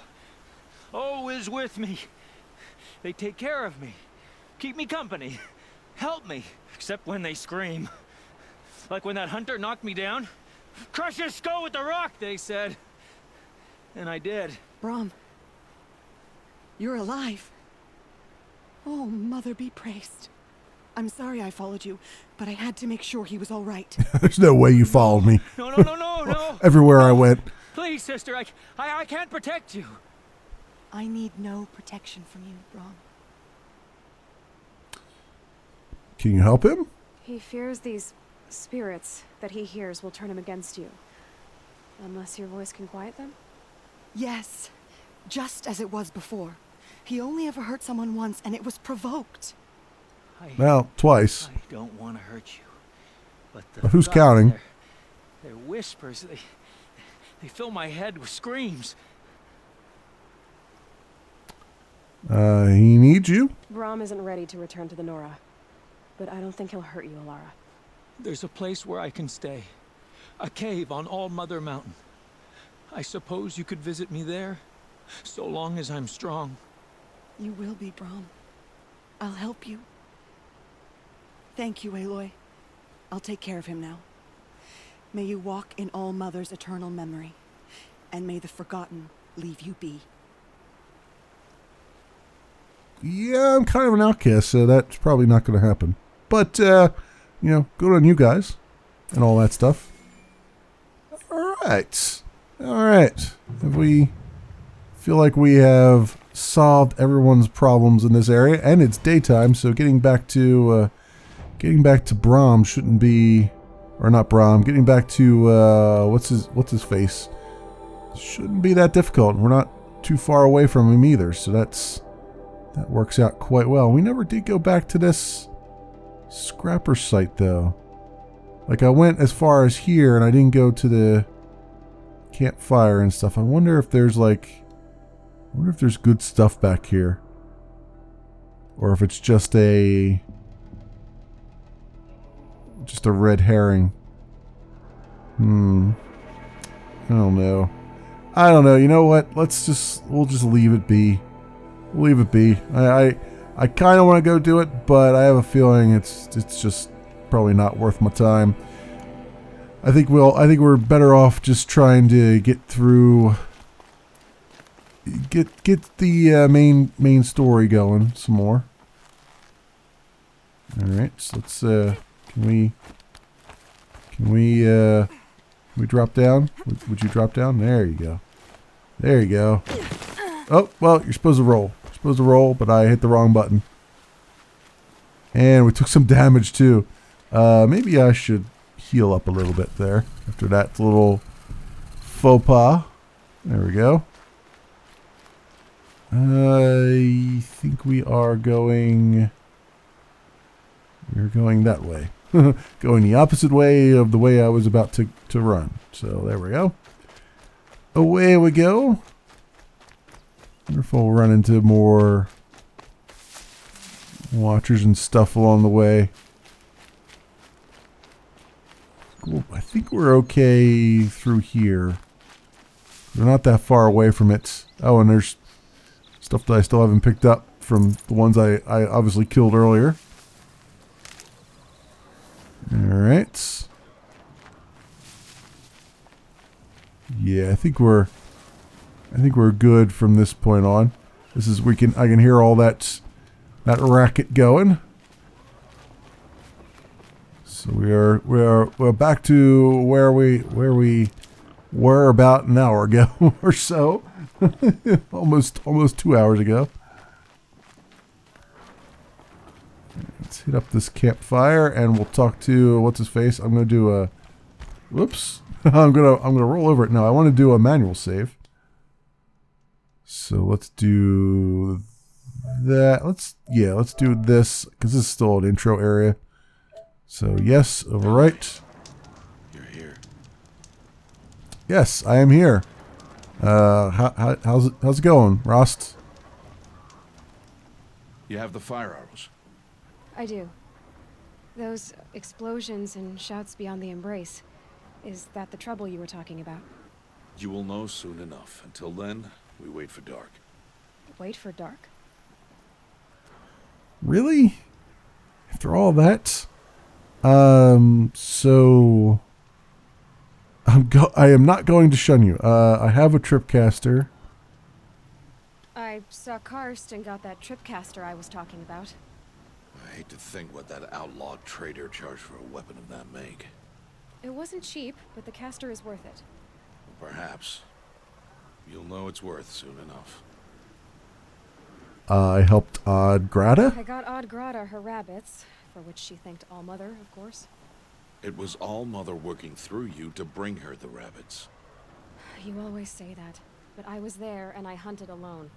Oh, is with me. They take care of me. Keep me company. Help me. Except when they scream. Like when that hunter knocked me down. Crush his skull with the rock, they said. And I did. Brom. You're alive. Oh, Mother be praised. I'm sorry I followed you, but I had to make sure he was all right. There's no way you followed me. No, no, no, no, no. Everywhere no. I went. Please, sister, I, I, I can't protect you. I need no protection from you, Brom. Can you help him? He fears these spirits that he hears will turn him against you. Unless your voice can quiet them? Yes, just as it was before. He only ever hurt someone once, and it was provoked. Well, twice. I don't want to hurt you, but, the but who's counting? Their, their whispers, they, they fill my head with screams. Uh, he needs you? Brom isn't ready to return to the Nora, but I don't think he'll hurt you, Olara. There's a place where I can stay. A cave on All Mother Mountain. I suppose you could visit me there, so long as I'm strong. You will be, Brom. I'll help you. Thank you, Aloy. I'll take care of him now. May you walk in All Mother's eternal memory, and may the forgotten leave you be. Yeah, I'm kind of an outcast, so that's probably not going to happen. But, uh, you know, good on you guys and all that stuff. All right. All right. Have we feel like we have solved everyone's problems in this area, and it's daytime, so getting back to... Uh, Getting back to Brom shouldn't be, or not Brom. Getting back to uh, what's his what's his face shouldn't be that difficult. We're not too far away from him either, so that's that works out quite well. We never did go back to this Scrapper site though. Like I went as far as here, and I didn't go to the campfire and stuff. I wonder if there's like, I wonder if there's good stuff back here, or if it's just a Just a red herring. Hmm. I don't know. I don't know. You know what? Let's just... We'll just leave it be. We'll leave it be. I I, I kind of want to go do it, but I have a feeling it's it's just probably not worth my time. I think we'll... I think we're better off just trying to get through... Get get the uh, main main story going some more. Alright, so let's... uh. Can we, can we, uh, can we drop down? Would, would you drop down? There you go. There you go. Oh, well, you're supposed to roll. You're supposed to roll, but I hit the wrong button. And we took some damage, too. Uh, maybe I should heal up a little bit there. After that little faux pas. There we go. I think we are going... We're going that way. Going the opposite way of the way I was about to, to run. So there we go. Away we go. Wonderful. We'll run into more Watchers and stuff along the way. Cool. I think we're okay through here. We're not that far away from it. Oh, and there's stuff that I still haven't picked up from the ones I, I obviously killed earlier. Alright. Yeah, I think we're I think we're good from this point on. This is we can I can hear all that that racket going. So we are we are we're back to where we where we were about an hour ago or so. almost almost two hours ago. Let's hit up this campfire and we'll talk to what's his face. I'm gonna do a whoops. I'm gonna I'm gonna roll over it now. I want to do a manual save. So let's do that. Let's yeah, let's do this because this is still an intro area. So yes, overwrite. You're here. Yes, I am here. Uh, how, how, how's it how's it going, Rost? You have the fire arrows. I do. Those explosions and shouts beyond the embrace. Is that the trouble you were talking about? You will know soon enough. Until then, we wait for dark. Wait for dark? Really? After all that? Um, so... I'm go I am not going to shun you. Uh, I have a Tripcaster. I saw Karst and got that Tripcaster I was talking about. I hate to think what that outlaw trader charged for a weapon of that make. It wasn't cheap, but the caster is worth it. Perhaps. You'll know it's worth soon enough. I helped Odd Grata? I got Odd Grata her rabbits, for which she thanked All Mother, of course. It was All Mother working through you to bring her the rabbits. You always say that, but I was there and I hunted alone.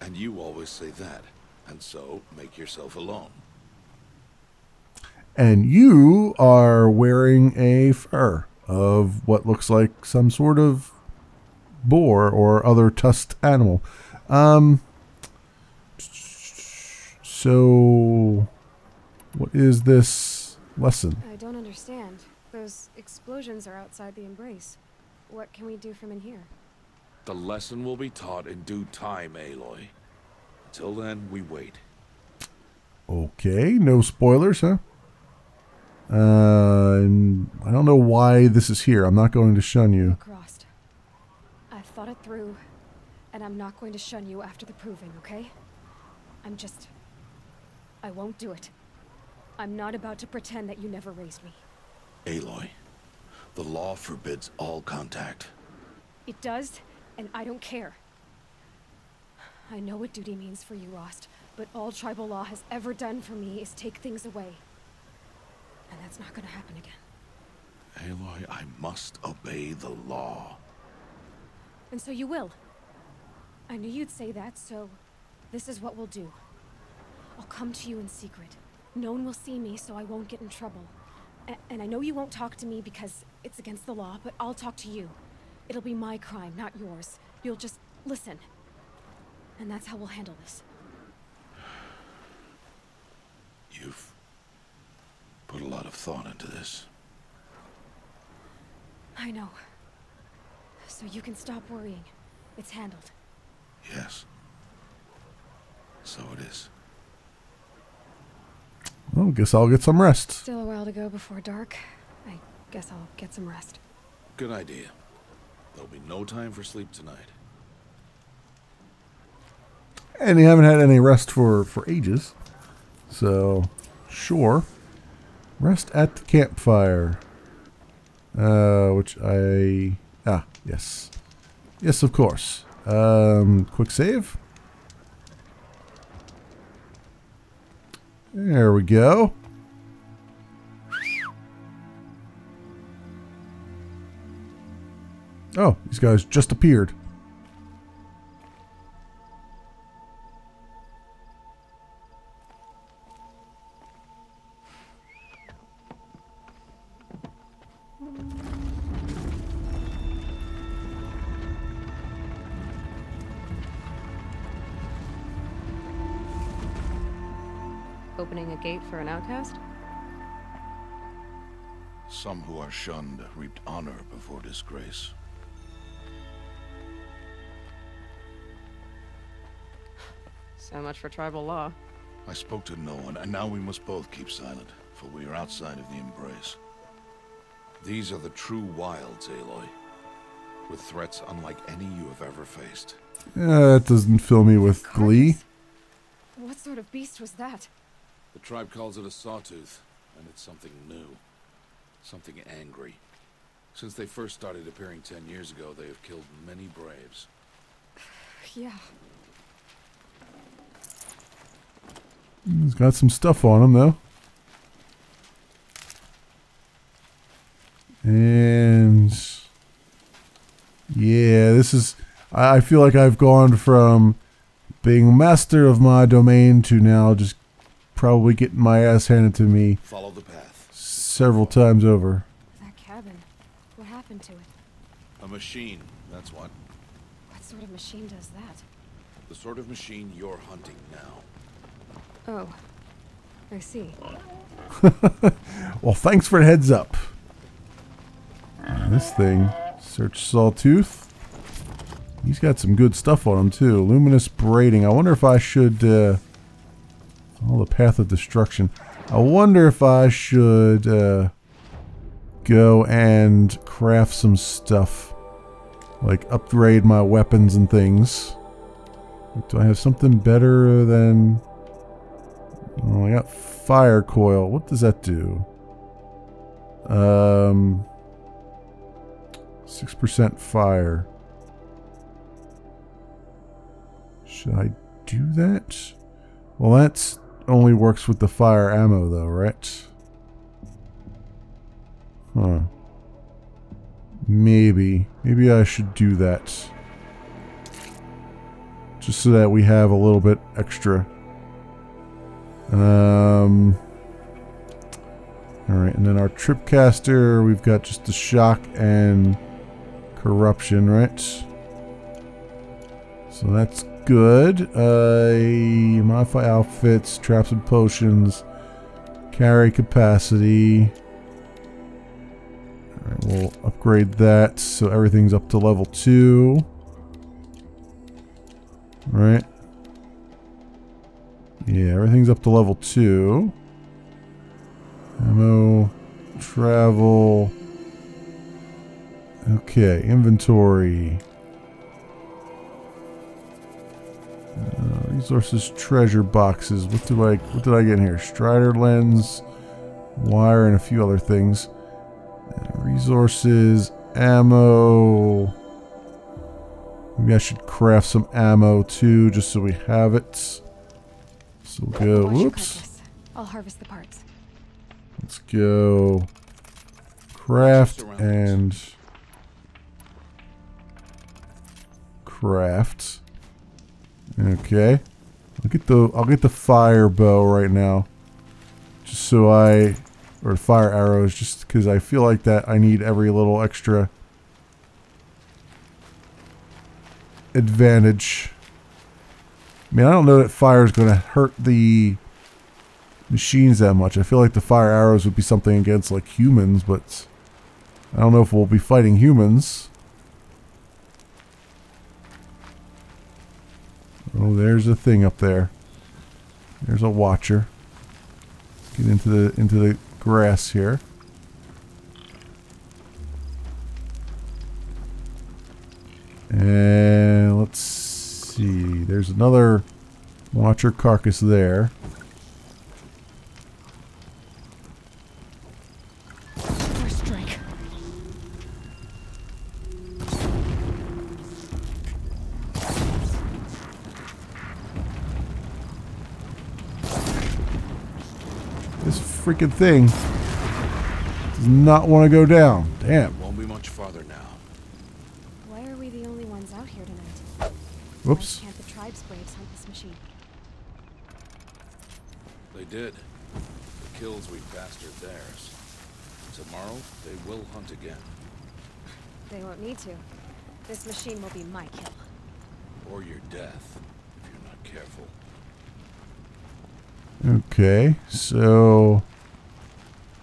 And you always say that, and so make yourself alone. And you are wearing a fur of what looks like some sort of boar or other tusked animal. Um, so, what is this lesson? I don't understand. Those explosions are outside the embrace. What can we do from in here? The lesson will be taught in due time, Aloy. Till then, we wait. Okay, no spoilers, huh? Uh, I don't know why this is here. I'm not going to shun you. Look, Rost, I've thought it through, and I'm not going to shun you after the proving, okay? I'm just... I won't do it. I'm not about to pretend that you never raised me. Aloy, the law forbids all contact. It does, and I don't care. I know what duty means for you, Rost, but all tribal law has ever done for me is take things away. And that's not going to happen again. Aloy, I must obey the law. And so you will. I knew you'd say that, so this is what we'll do. I'll come to you in secret. No one will see me, so I won't get in trouble. A and I know you won't talk to me because it's against the law, but I'll talk to you. It'll be my crime, not yours. You'll just listen. And that's how we'll handle this. You've... put a lot of thought into this. I know. So you can stop worrying. It's handled. Yes. So it is. Well, guess I'll get some rest. Still a while to go before dark. I guess I'll get some rest. Good idea. There'll be no time for sleep tonight. And you haven't had any rest for, for ages. So, sure. Rest at the campfire. Uh, which I... Ah, yes. Yes, of course. Um, quick save. There we go. Oh, these guys just appeared. Opening a gate for an outcast? Some who are shunned reaped honor before disgrace. So much for tribal law. I spoke to no one, and now we must both keep silent, for we are outside of the embrace. These are the true wilds, Aloy, with threats unlike any you have ever faced. Yeah, that doesn't fill me with glee. What sort of beast was that? The tribe calls it a Sawtooth, and it's something new. Something angry. Since they first started appearing ten years ago, they have killed many braves. Yeah. He's got some stuff on him, though. And... yeah, this is... I feel like I've gone from being master of my domain to now just probably getting my ass handed to me. Follow the path. Several times over. That cabin. What happened to it? A machine, that's what. What sort of machine does that? The sort of machine you're hunting now. Oh, I see. Well, thanks for the heads up. This thing, search Sawtooth. He's got some good stuff on him too. Luminous braiding. I wonder if I should. Uh, oh, the path of destruction. I wonder if I should uh, go and craft some stuff, like upgrade my weapons and things. Do I have something better than? Oh, I got fire coil. What does that do? Um, six percent fire. Should I do that? Well, that's only works with the fire ammo, though, right? Huh. Maybe, maybe I should do that, just so that we have a little bit extra. Um, alright, and then our Tripcaster, we've got just the shock and corruption, right? So that's good. Uh, modify outfits, traps and potions, carry capacity. Alright, we'll upgrade that so everything's up to level two. Alright. Yeah, everything's up to level two. Ammo, travel. Okay, inventory. Uh, resources, treasure boxes. What do I? What did I get in here? Strider lens, wire, and a few other things. Uh, resources, ammo. Maybe I should craft some ammo too, just so we have it. So we'll go. Whoops. I'll harvest the parts. Let's go. Craft and craft. Okay. I'll get the I'll get the fire bow right now, just so I or fire arrows, just because I feel like that I need every little extra advantage. I mean, I don't know that fire is going to hurt the machines that much. I feel like the fire arrows would be something against, like, humans, but I don't know if we'll be fighting humans. Oh, there's a thing up there. There's a watcher. Let's get into the, into the grass here. And let's see. See, there's another watcher carcass there. First strike. This freaking thing does not want to go down. Damn. Won't be much farther now. Why are we the only ones out here tonight? Whoops. Why can't the tribe's braves hunt this machine? They did. The kills we bastard theirs. Tomorrow, they will hunt again. They won't need to. This machine will be my kill. Or your death, if you're not careful. Okay, so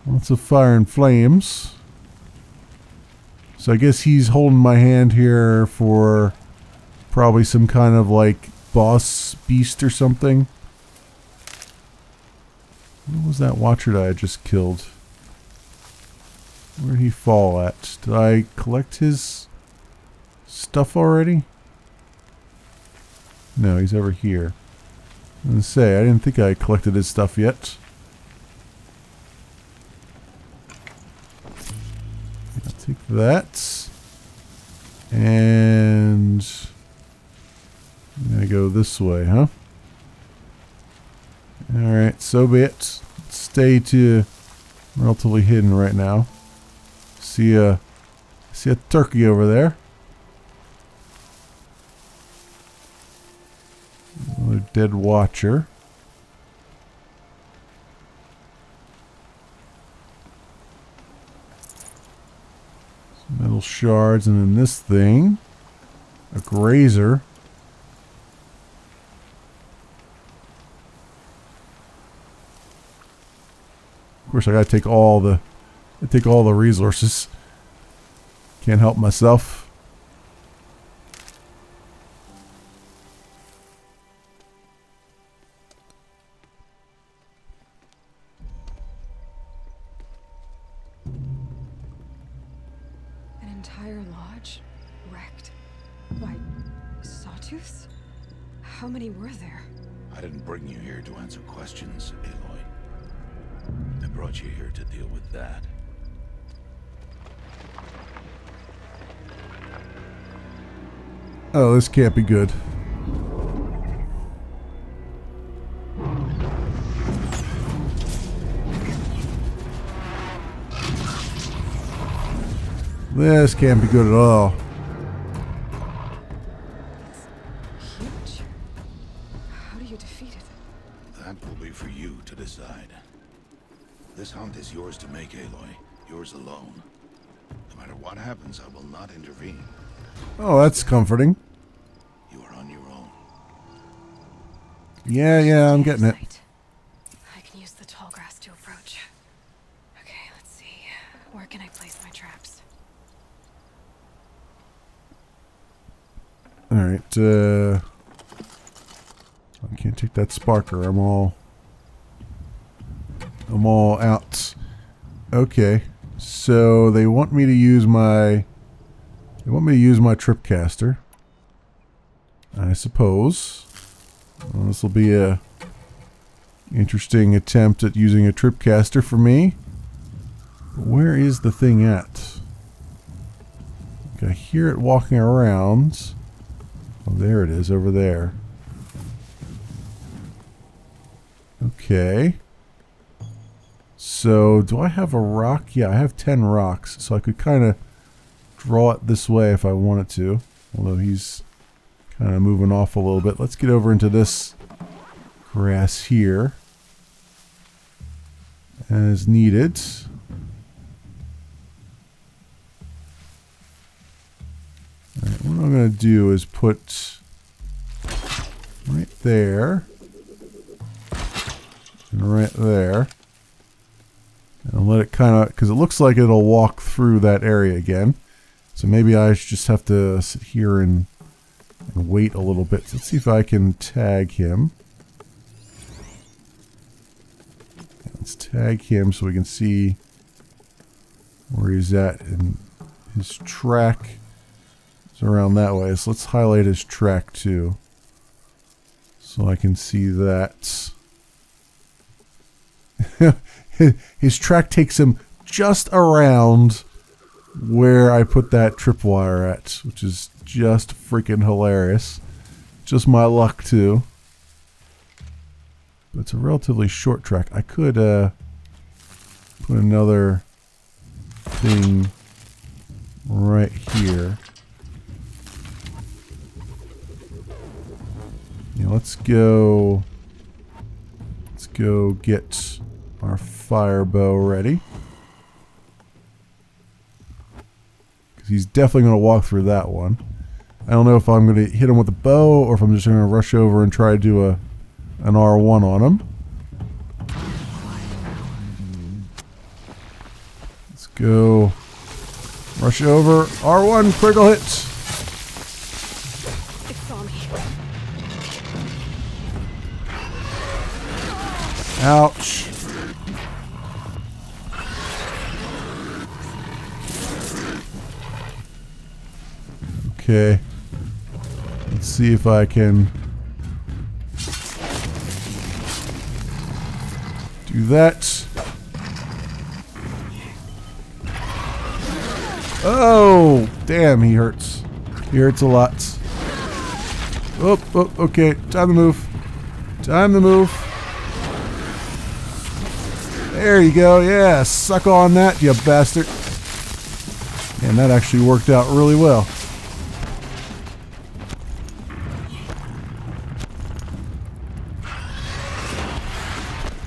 lots of fire and flames. So I guess he's holding my hand here for probably some kind of like boss beast or something. What was that Watcher that I just killed? Where'd he fall at? Did I collect his stuff already? No, he's over here. I was gonna say, I didn't think I collected his stuff yet. I'll take that. And I'm gonna go this way, huh? Alright, so be it. Let's stay to relatively hidden right now. See a, see a turkey over there. Another dead Watcher. Some metal shards, and then this thing, a Grazer. Of course, I gotta take all the, I take all the resources. Can't help myself. Oh, this can't be good. This can't be good at all. It's huge. How do you defeat it? That will be for you to decide. This hunt is yours to make, Aloy. Yours alone. No matter what happens, I will not intervene. Oh, that's comforting. You are on your own. Yeah, yeah, I'm getting it. I can use the tall grass to approach. Okay, let's see. Where can I place my traps? All right. Uh, I can't take that sparker. I'm all. I'm all out. Okay, so they want me to use my. They want me to use my Tripcaster, I suppose. Well, this will be a interesting attempt at using a Tripcaster for me. Where is the thing at? I hear it walking around. Oh, there it is, over there. Okay. So, do I have a rock? Yeah, I have ten rocks, so I could kind of draw it this way if I wanted to, although he's kind of moving off a little bit. Let's get over into this grass here as needed. All right, what I'm going to do is put right there and right there and let it kind of, because it looks like it'll walk through that area again. So maybe I just have to sit here and, and wait a little bit. Let's see if I can tag him. Let's tag him so we can see where he's at. And his track is around that way. So let's highlight his track too, so I can see that. His track takes him just around where I put that tripwire at, which is just freaking hilarious. Just my luck too. But it's a relatively short track. I could uh, put another thing right here. Yeah, let's go. Let's go get our fire bow ready. He's definitely going to walk through that one. I don't know if I'm going to hit him with a bow or if I'm just going to rush over and try to do a an R one on him. Go. Rush over. R one, critical hit. It saw me. Ouch. Okay. Let's see if I can do that. Oh, damn, he hurts. He hurts a lot. Oh, oh, okay. Time to move. Time to move. There you go. Yeah, suck on that, you bastard. And that actually worked out really well.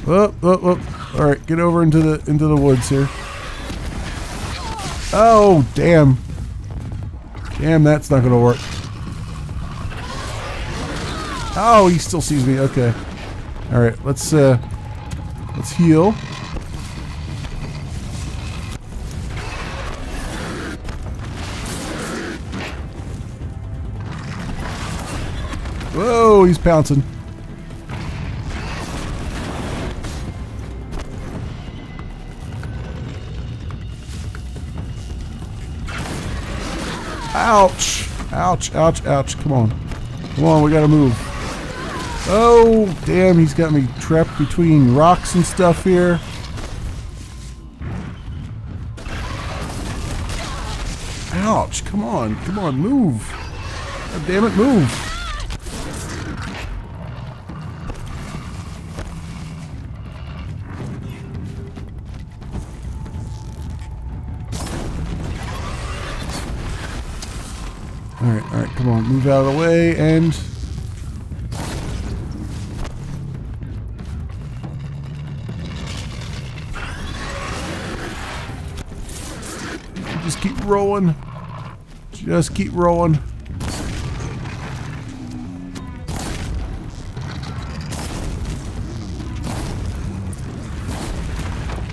Oh, oh, oh. All right, get over into the into the woods here. Oh, damn. Damn, that's not gonna work. Oh, he still sees me. Okay. All right, let's uh, let's heal. Whoa, he's pouncing. Ouch! Ouch, ouch, ouch. Come on. Come on, we gotta move. Oh, damn, he's got me trapped between rocks and stuff here. Ouch, come on, come on, move. God damn it, move. Alright, alright, come on, move out of the way, and... Just keep rolling. Just keep rolling.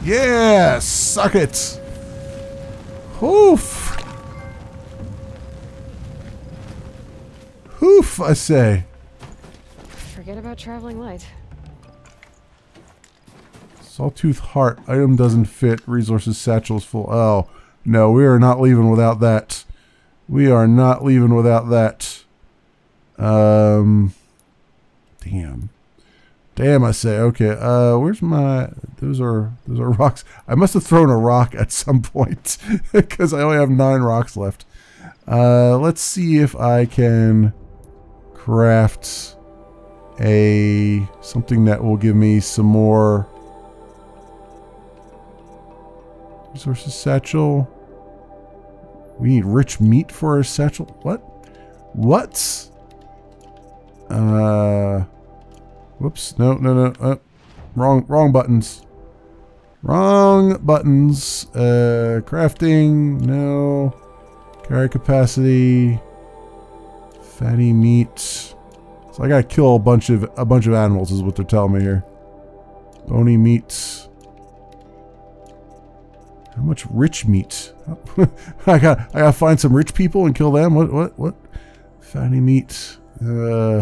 Yeah! Suck it! Oof! Oof, I say. Forget about traveling light. Sawtooth heart. Item doesn't fit. Resources satchel's full. Oh, no, we are not leaving without that. We are not leaving without that. Um, damn. Damn, I say. Okay, uh, where's my... Those are, those are rocks. I must have thrown a rock at some point because I only have nine rocks left. Uh, let's see if I can... craft a something that will give me some more resources. Satchel. We need rich meat for our satchel. What? What? Uh. Whoops. No. No. No. Uh, wrong. Wrong buttons. Wrong buttons. Uh. Crafting. No. Carry capacity. Fatty meat. So I gotta kill a bunch of a bunch of animals is what they're telling me here. Bony meat. How much rich meat? I got I gotta find some rich people and kill them. What what what? Fatty meat. Uh.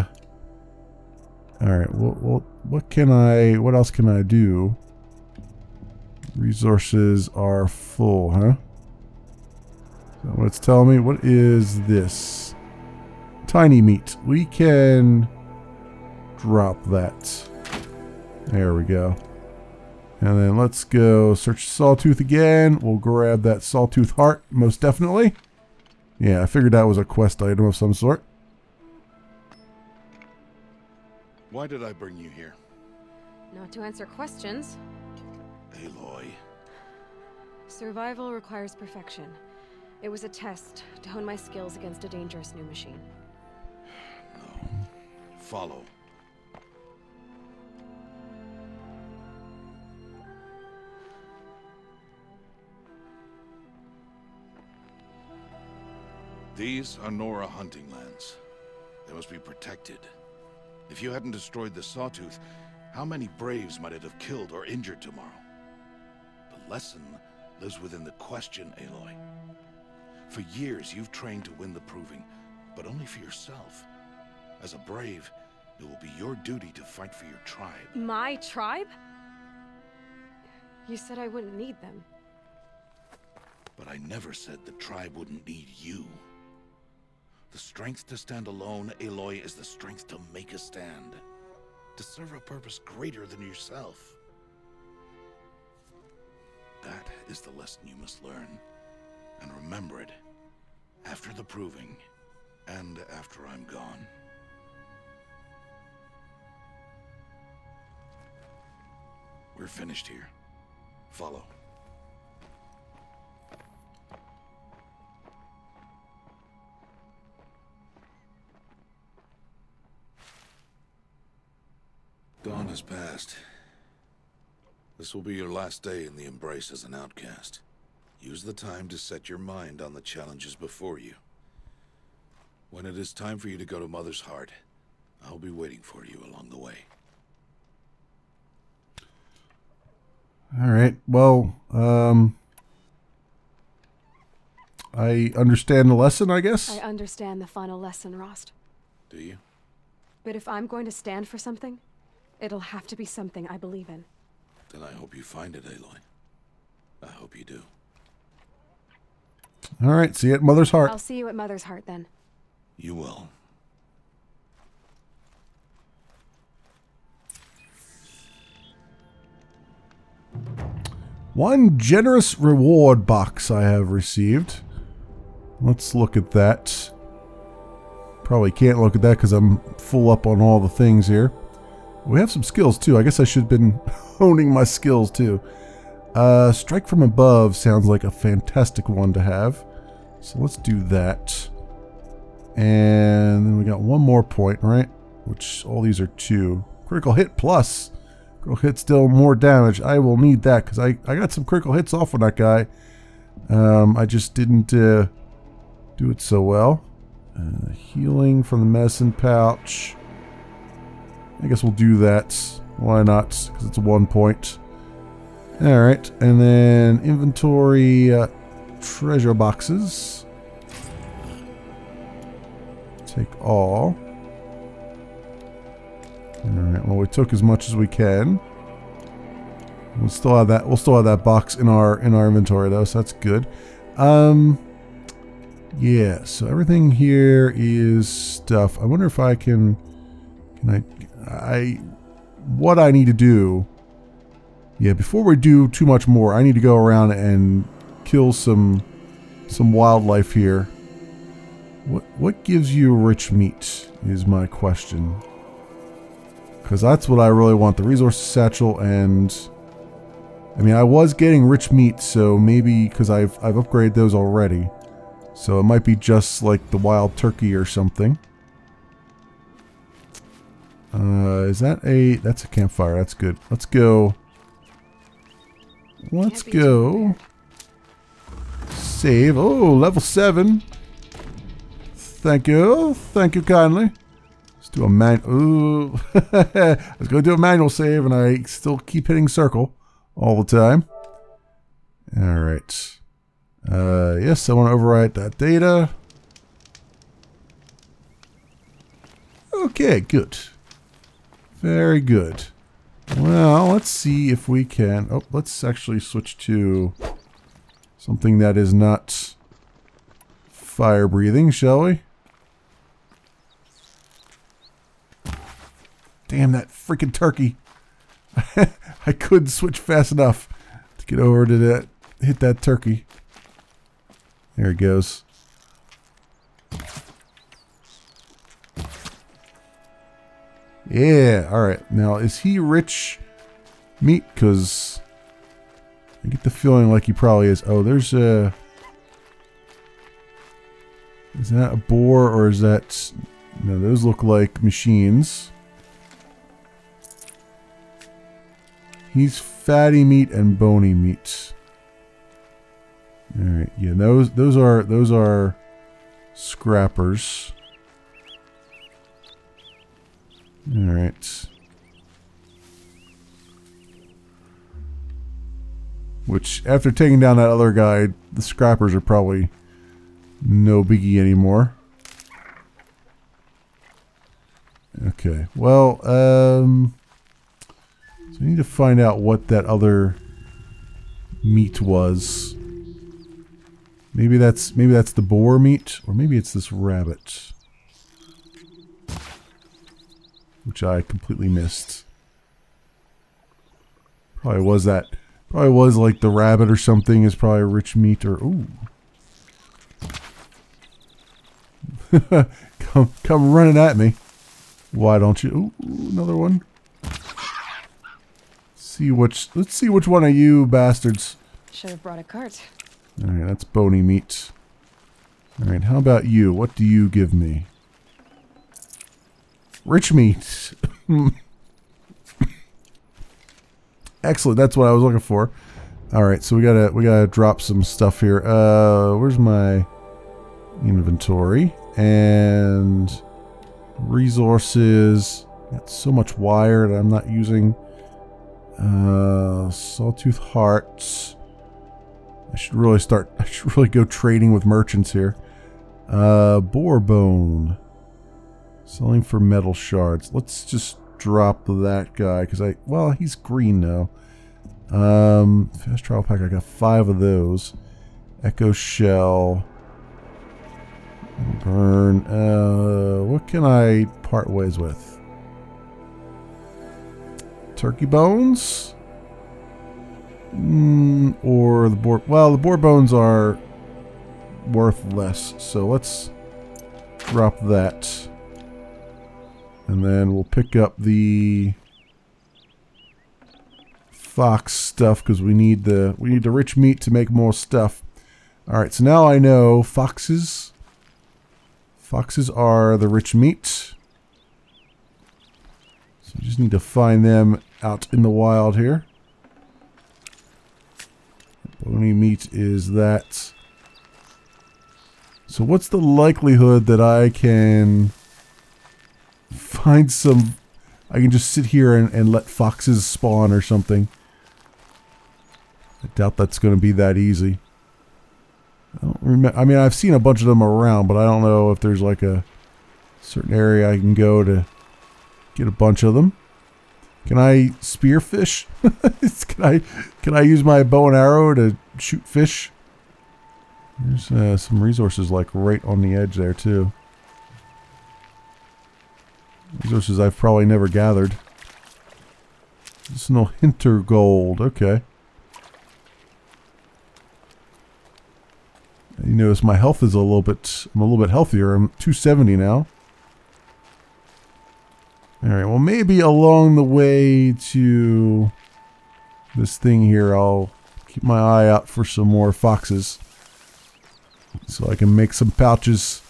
All right. Well, well, what can I? What else can I do? Resources are full, huh? Is that what it's telling me? What is this? Tiny meat. We can drop that. There we go. And then let's go search Sawtooth again. We'll grab that Sawtooth heart, most definitely. Yeah, I figured that was a quest item of some sort. Why did I bring you here? Not to answer questions. Aloy. Survival requires perfection. It was a test to hone my skills against a dangerous new machine. No. Follow. These are Nora hunting lands. They must be protected. If you hadn't destroyed the Sawtooth, how many braves might it have killed or injured tomorrow? The lesson lives within the question, Aloy. For years, you've trained to win the proving, but only for yourself. As a brave, it will be your duty to fight for your tribe. My tribe? You said I wouldn't need them. But I never said the tribe wouldn't need you. The strength to stand alone, Aloy, is the strength to make a stand. To serve a purpose greater than yourself. That is the lesson you must learn. And remember it. After the proving. And after I'm gone. We're finished here. Follow. Dawn has passed. This will be your last day in the Embrace as an outcast. Use the time to set your mind on the challenges before you. When it is time for you to go to Mother's Heart, I'll be waiting for you along the way. All right. Well, um, I understand the lesson, I guess. I understand the final lesson, Rost. Do you? But if I'm going to stand for something, it'll have to be something I believe in. Then I hope you find it, Aloy. I hope you do. All right. See you at Mother's Heart. I'll see you at Mother's Heart then. You will. One generous reward box I have received. Let's look at that. Probably can't look at that because I'm full up on all the things here. We have some skills too. I guess I should have been honing my skills too. Uh, strike from above sounds like a fantastic one to have. So let's do that. And then we got one more point, right? Which all these are two. Critical hit plus. Critical hit still more damage. I will need that because I, I got some critical hits off on that guy. Um, I just didn't uh, do it so well. Uh, healing from the medicine pouch. I guess we'll do that. Why not? Because it's one point. Alright. And then inventory uh, treasure boxes. Take all. Alright, well we took as much as we can. We'll still have that we'll still have that box in our in our inventory though, so that's good. Um Yeah, so everything here is stuff. I wonder if I can can I I what I need to do. Yeah, before we do too much more, I need to go around and kill some some wildlife here. What, what gives you rich meat is my question. Because that's what I really want. The resource satchel and... I mean, I was getting rich meat, so maybe... Because I've, I've upgraded those already. So it might be just like the wild turkey or something. Uh, is that a... That's a campfire. That's good. Let's go... Let's go... Save. Oh, level seven. Thank you. Thank you kindly. Let's do a man. Ooh. I was going to do a manual save, and I still keep hitting circle all the time. All right. Uh, yes, I want to overwrite that data. Okay, good. Very good. Well, let's see if we can... Oh, let's actually switch to something that is not fire breathing, shall we? Damn that freaking turkey. I couldn't switch fast enough to get over to that, hit that turkey. There it goes. Yeah, alright. Now, is he rich meat? Because I get the feeling like he probably is. Oh, there's a... Is that a boar or is that... No, those look like machines. He's fatty meat and bony meat. All right, yeah, those those are those are scrappers. All right. Which, after taking down that other guy, the Scrappers are probably no biggie anymore. Okay, well, um... so we need to find out what that other meat was. Maybe that's, maybe that's the boar meat, or maybe it's this rabbit. Which I completely missed. Probably was that... Probably was like the rabbit or something is probably rich meat or ooh. come come running at me. Why don't you? Ooh, another one. See which let's see which one of you bastards. Should have brought a cart. Alright, that's bony meat. Alright, how about you? What do you give me? Rich meat. Excellent, that's what I was looking for. Alright, so we gotta we gotta drop some stuff here. Uh where's my inventory? And resources. Got so much wire that I'm not using. Uh Sawtooth hearts. I should really start I should really go trading with merchants here. Uh boar bone. Selling for metal shards. Let's just drop that guy because I well he's green now. Um, fast trial pack. I got five of those. Echo shell. Burn. Uh, what can I part ways with? Turkey bones. Mm, or the boar. Well, the boar bones are worth less, so let's drop that. And then we'll pick up the fox stuff because we need the we need the rich meat to make more stuff. All right, so now I know foxes. Foxes are the rich meat. So we just need to find them out in the wild here. Bony meat is that. So what's the likelihood that I can find some... I can just sit here and, and let foxes spawn or something. I doubt that's going to be that easy. I don't remember. I mean, I've seen a bunch of them around, but I don't know if there's like a certain area I can go to get a bunch of them. Can I spear fish? can I can I use my bow and arrow to shoot fish? There's uh, some resources like right on the edge there too. Resources I've probably never gathered. There's no hinter gold. Okay. You notice my health is a little bit... I'm a little bit healthier. I'm two seventy now. Alright, well maybe along the way to this thing here, I'll keep my eye out for some more foxes. So I can make some pouches.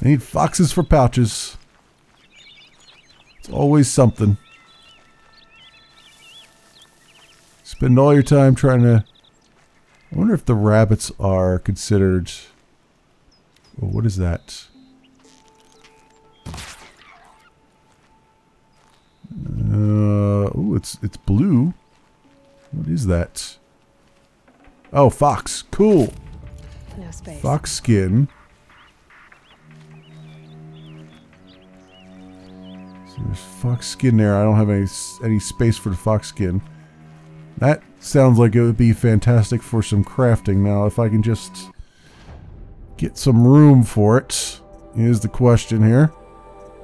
I need foxes for pouches. It's always something. Spend all your time trying to... I wonder if the rabbits are considered... Oh, what is that? Uh, oh, it's, it's blue. What is that? Oh, fox. Cool. No space. Fox skin. There's fox skin there. I don't have any any space for the fox skin. That sounds like it would be fantastic for some crafting. Now, if I can just get some room for it, is the question here.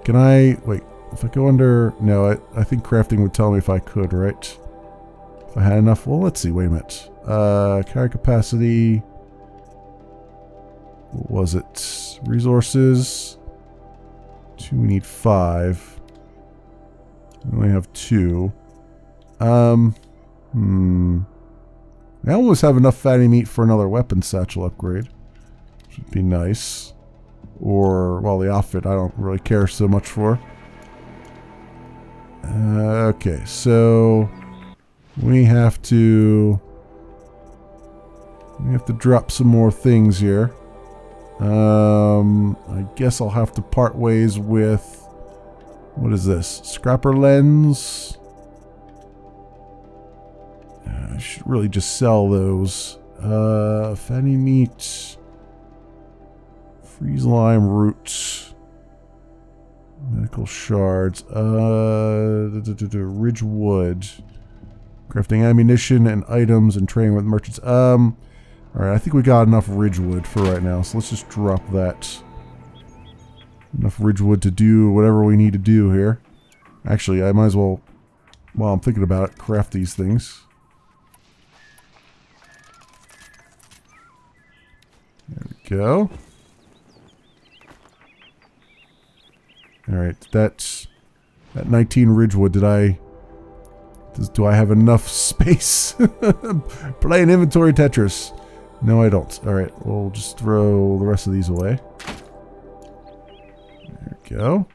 Can I... Wait, if I go under... No, I, I think crafting would tell me if I could, right? If I had enough... Well, let's see. Wait a minute. Uh, carry capacity... What was it? Resources... Two, we need five... I only have two. Um, hmm. I almost have enough fatty meat for another weapon satchel upgrade. Which would be nice. Or, well, the outfit I don't really care so much for. Uh, okay, so... We have to... We have to drop some more things here. Um, I guess I'll have to part ways with... What is this? Scrapper lens? Uh, I should really just sell those. Uh, fatty meat. Freeze lime roots. Medical shards. Uh, da, da, da, da, ridge wood. Crafting ammunition and items and trading with merchants. Um, alright, I think we got enough ridge wood for right now, so let's just drop that. Enough ridge wood to do whatever we need to do here. Actually, I might as well, while I'm thinking about it, craft these things. There we go. Alright, that's... That nineteen ridgewood, did I... Does, do I have enough space? Play an inventory Tetris. No, I don't. Alright, we'll just throw the rest of these away. There we go.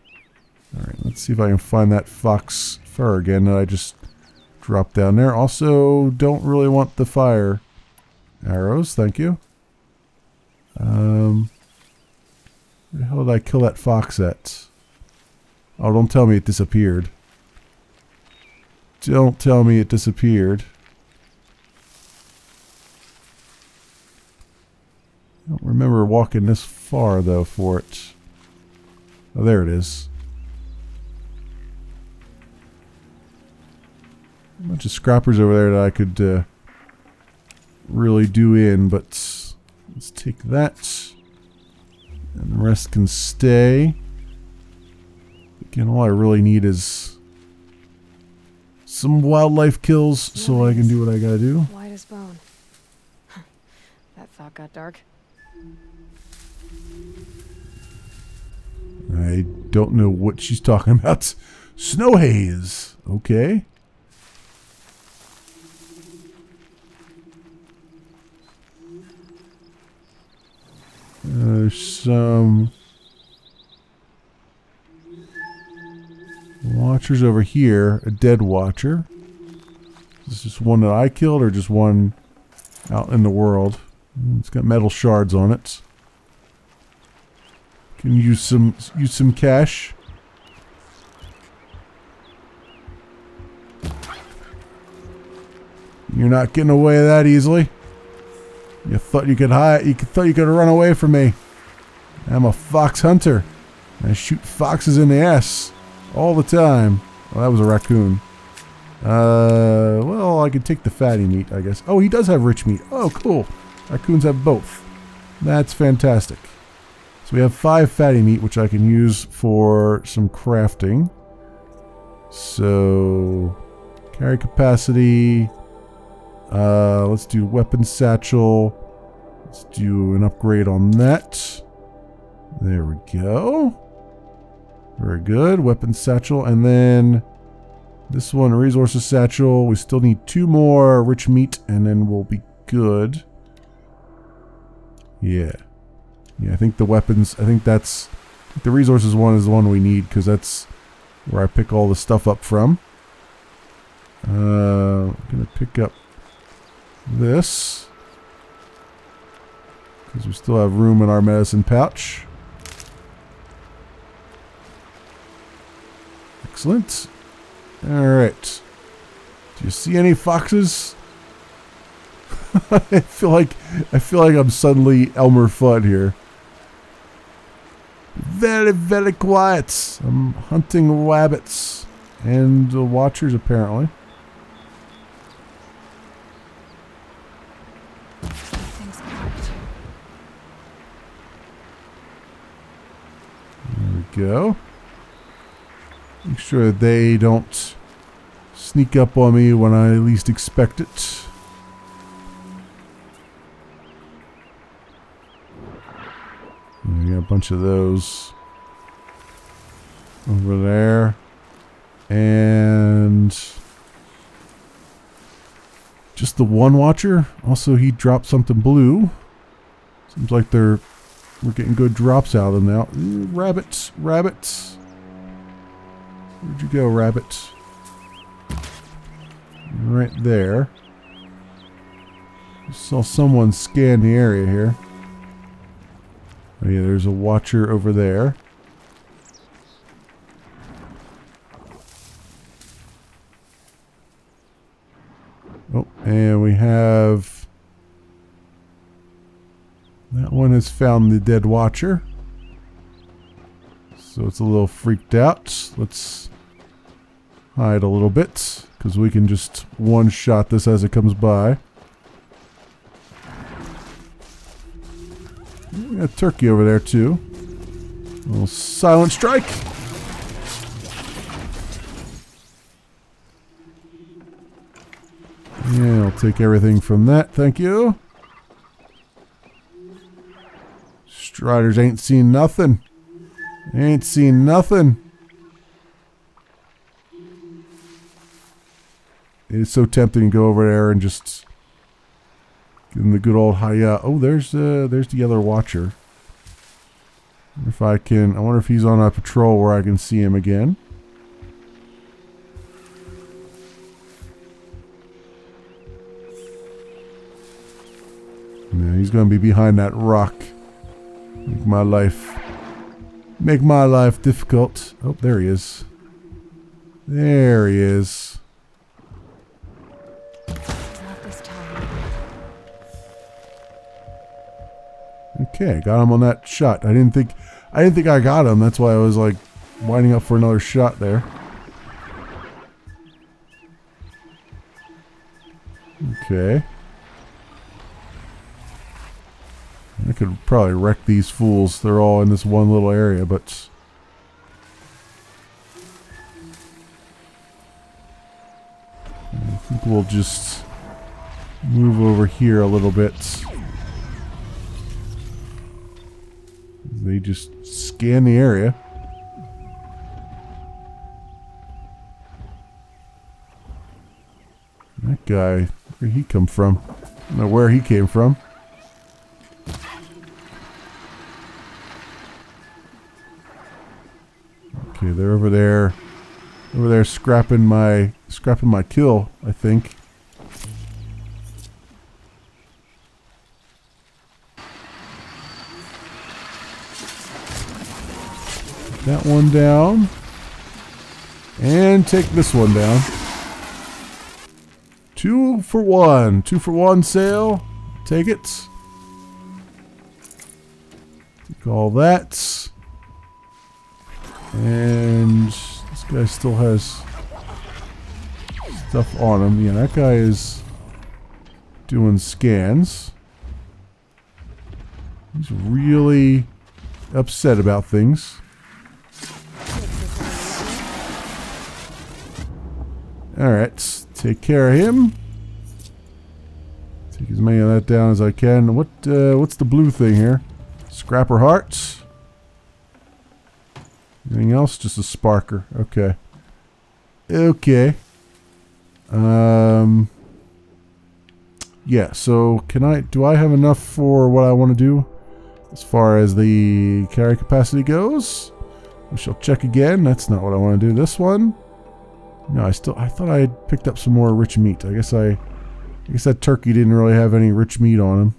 Alright, let's see if I can find that fox fur again that I just dropped down there. Also, don't really want the fire arrows, thank you. Um, where the hell did I kill that fox at? Oh, don't tell me it disappeared. Don't tell me it disappeared. I don't remember walking this far, though, for it. Oh, there it is. A bunch of scrappers over there that I could uh, really do in, but let's take that. And the rest can stay. Again, all I really need is some wildlife kills so I can do what I gotta do. White as bone. That thought got dark. I don't know what she's talking about. Snow haze. Okay. There's some... Watchers over here, a dead watcher. Is this one that I killed or just one out in the world? It's got metal shards on it. Can use some use some cash. You're not getting away that easily. You thought you could hide, you thought you could run away from me. I'm a fox hunter. I shoot foxes in the ass. All the time. Well, that was a raccoon. Uh, well, I could take the fatty meat, I guess. Oh, he does have rich meat. Oh, cool. Raccoons have both. That's fantastic. So we have five fatty meat, which I can use for some crafting. So, carry capacity. Uh, let's do weapon satchel. Let's do an upgrade on that. There we go. Very good. Weapon satchel. And then this one, resources satchel. We still need two more rich meat and then we'll be good. Yeah. Yeah, I think the weapons, I think that's, I think the resources one is the one we need because that's where I pick all the stuff up from. Uh, I'm going to pick up this because we still have room in our medicine pouch. Excellent. Alright. Do you see any foxes? I feel like I feel like I'm suddenly Elmer Fudd here. Very, very quiet. I'm hunting wabbits. And the watchers apparently. There we go. Make sure they don't sneak up on me when I least expect it. We got a bunch of those over there. And just the one watcher. Also, he dropped something blue. Seems like they're we're getting good drops out of them now. Ooh, rabbits, rabbits. Where'd you go, rabbit? Right there. I saw someone scan the area here. Oh yeah, there's a watcher over there. Oh, and we have... That one has found the dead Watcher. So it's a little freaked out. Let's hide a little bit, because we can just one-shot this as it comes by. We got a turkey over there, too. A little silent strike! Yeah, I'll take everything from that, thank you. Striders ain't seen nothing. Ain't seen nothing. It is so tempting to go over there and just give them the good old hi-ya. Oh, there's uh, there's the other Watcher. If I can, I wonder if he's on a patrol where I can see him again. No, he's going to be behind that rock. Make my life, make my life difficult. Oh, there he is. There he is. Not this time. Okay, got him on that shot. I didn't think, I didn't think I got him. That's why I was like winding up for another shot there. Okay. I could probably wreck these fools. They're all in this one little area, but... I think we'll just move over here a little bit. They just scan the area. That guy, where'd he come from? I don't know where he came from. Okay, they're over there, over there scrapping my, scrapping my kill, I think. Put that one down. And take this one down. Two for one. Two for one sale. Take it. Take all that. And this guy still has stuff on him. Yeah, that guy is doing scans. He's really upset about things. Alright, take care of him. Take as many of that down as I can. What? Uh, what's the blue thing here? Scrapper hearts. Anything else? Just a sparker. Okay. Okay. Um. Yeah, so can I... Do I have enough for what I want to do as far as the carry capacity goes? We shall check again. That's not what I want to do. This one? No, I still... I thought I had picked up some more rich meat. I guess I... I guess that turkey didn't really have any rich meat on him.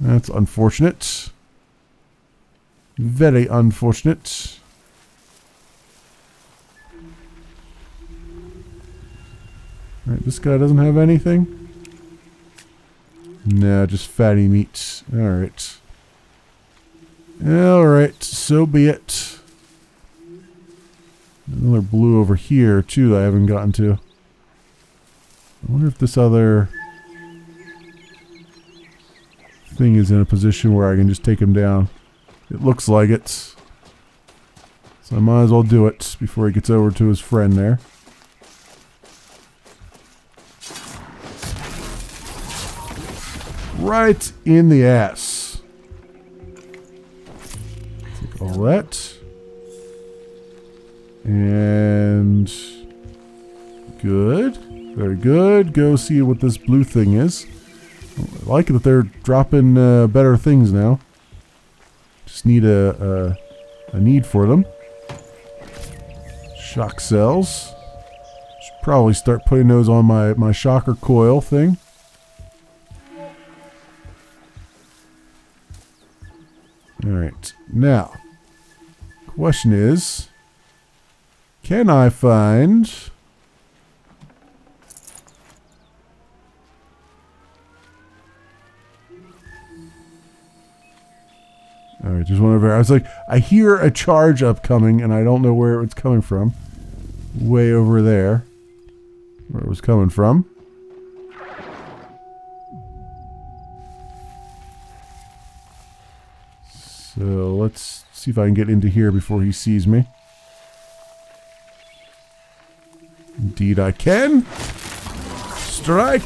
That's unfortunate. Very unfortunate. Alright, this guy doesn't have anything. Nah, just fatty meat. Alright. Alright, so be it. Another blue over here, too, that I haven't gotten to. I wonder if this other thing is in a position where I can just take him down. It looks like it. So I might as well do it before he gets over to his friend there. Right in the ass. Take all that. And... Good. Very good. Go see what this blue thing is. I like it that they're dropping uh, better things now. Just need a, a, a need for them. Shock cells. Should probably start putting those on my, my shocker coil thing. Alright, now. Question is, can I find All right, there's one over here. I was like, I hear a charge upcoming, and I don't know where it's coming from. Way over there. Where it was coming from. So let's see if I can get into here before he sees me. Indeed I can. Strike!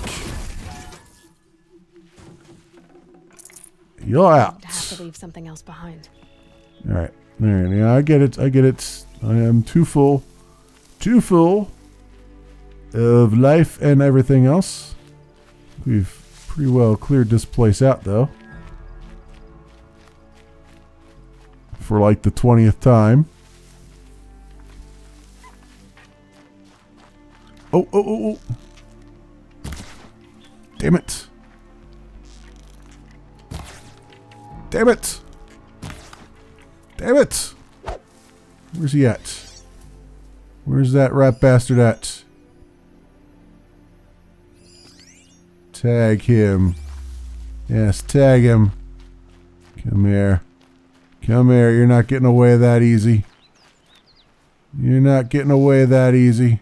You're out. I have to leave something else behind. Alright. Alright, yeah, I get it. I get it. I am too full. Too full of life and everything else. We've pretty well cleared this place out, though. For like the twentieth time. Oh, oh, oh, oh. Damn it. Damn it. Damn it. Where's he at? Where's that rat bastard at? Tag him. Yes, tag him. Come here. Come here, you're not getting away that easy. You're not getting away that easy.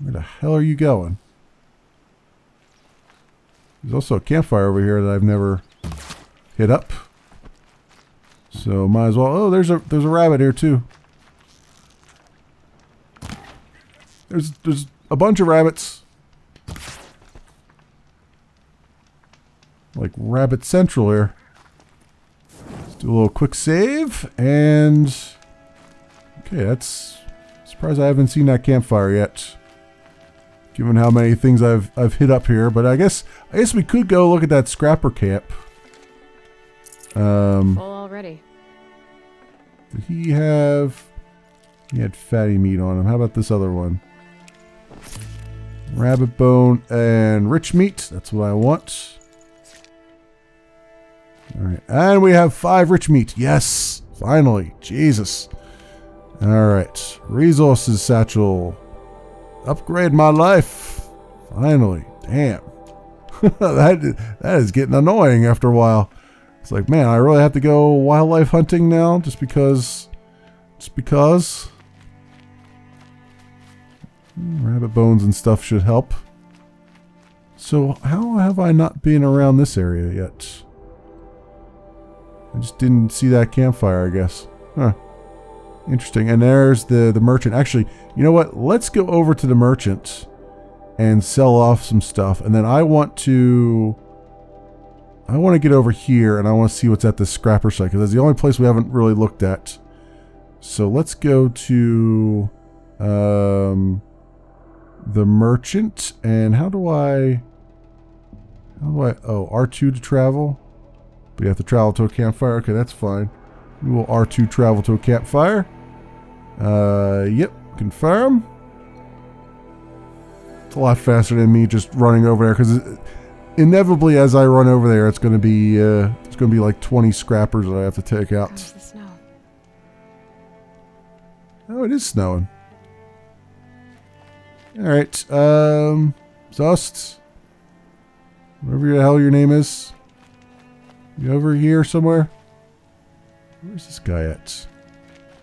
Where the hell are you going? There's also a campfire over here that I've never hit up. So might as well. Oh, there's a there's a rabbit here too. There's there's a bunch of rabbits. Like Rabbit Central here. Do a little quick save, and okay, that's surprised I haven't seen that campfire yet, given how many things I've I've hit up here. But I guess I guess we could go look at that Scrapper camp. Um, well, already. Did he have? He had fatty meat on him. How about this other one? Rabbit bone and rich meat. That's what I want. Alright, and we have five rich meat. Yes! Finally! Jesus! Alright. Resources satchel. Upgrade my life! Finally. Damn. that, that is getting annoying after a while. It's like, man, I really have to go wildlife hunting now? Just because... Just because? Rabbit bones and stuff should help. So, how have I not been around this area yet? I just didn't see that campfire, I guess. Huh. Interesting. And there's the, the merchant. Actually, you know what? Let's go over to the merchant and sell off some stuff. And then I want to... I want to get over here, and I want to see what's at the Scrapper site, because that's the only place we haven't really looked at. So let's go to um, the merchant. And how do I... How do I... Oh, R two to travel. We have to travel to a campfire. Okay, that's fine. We will R two travel to a campfire. Uh, yep, confirm. It's a lot faster than me just running over there, because inevitably, as I run over there, it's going to be uh, it's going to be like twenty scrappers that I have to take out. How's the snow? Oh, it is snowing. All right, um, Zost, whatever the hell your name is. You over here somewhere? Where's this guy at?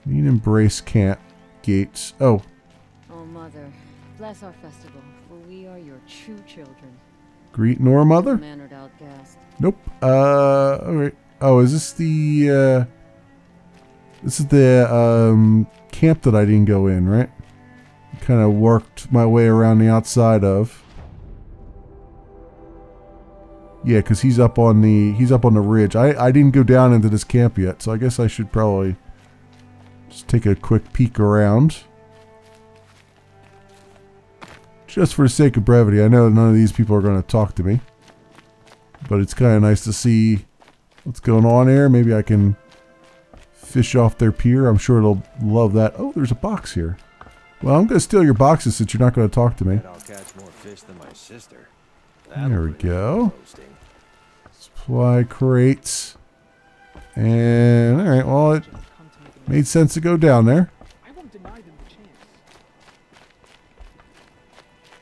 Need embrace camp gates. Oh. Oh, Mother, bless our festival, for we are your true children. Greet Nora, Mother? Mannered outcast. Nope. Uh, alright. Oh, is this the, uh, this is the, um, camp that I didn't go in, right? Kind of worked my way around the outside of. Yeah, because he's up on the he's up on the ridge. I, I didn't go down into this camp yet, so I guess I should probably just take a quick peek around. Just for the sake of brevity, I know none of these people are going to talk to me. But it's kind of nice to see what's going on here. Maybe I can fish off their pier. I'm sure they'll love that. Oh, there's a box here. Well, I'm going to steal your boxes since you're not going to talk to me. I'll catch more fish than my sister. There we go. Supply crates. And, alright, well, it made sense to go down there.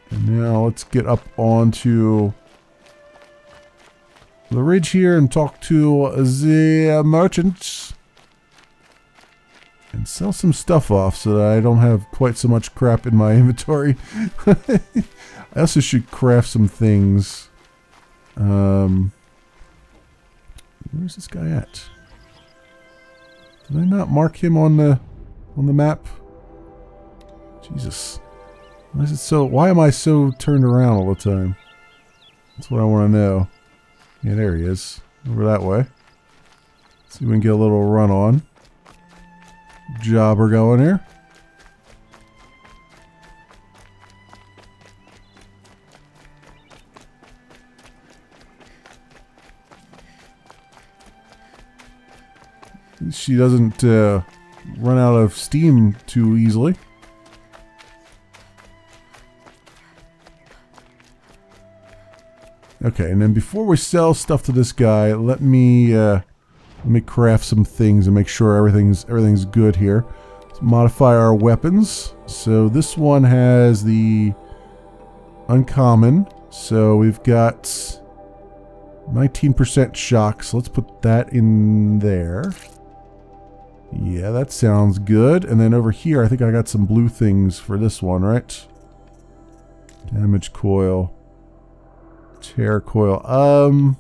And now let's get up onto the ridge here and talk to the merchants. And sell some stuff off so that I don't have quite so much crap in my inventory. I also should craft some things. Um, where's this guy at? Did I not mark him on the on the map? Jesus. Why is it so, why am I so turned around all the time? That's what I want to know. Yeah, there he is. Over that way. Let's see if we can get a little run on. Jobber going here. She doesn't uh, run out of steam too easily. Okay, and then before we sell stuff to this guy, let me uh, let me craft some things and make sure everything's everything's good here. Let's modify our weapons. So this one has the uncommon. So we've got nineteen percent shocks. Let's put that in there. Yeah, that sounds good. And then over here, I think I got some blue things for this one, right? Damage coil. Tear coil. Um,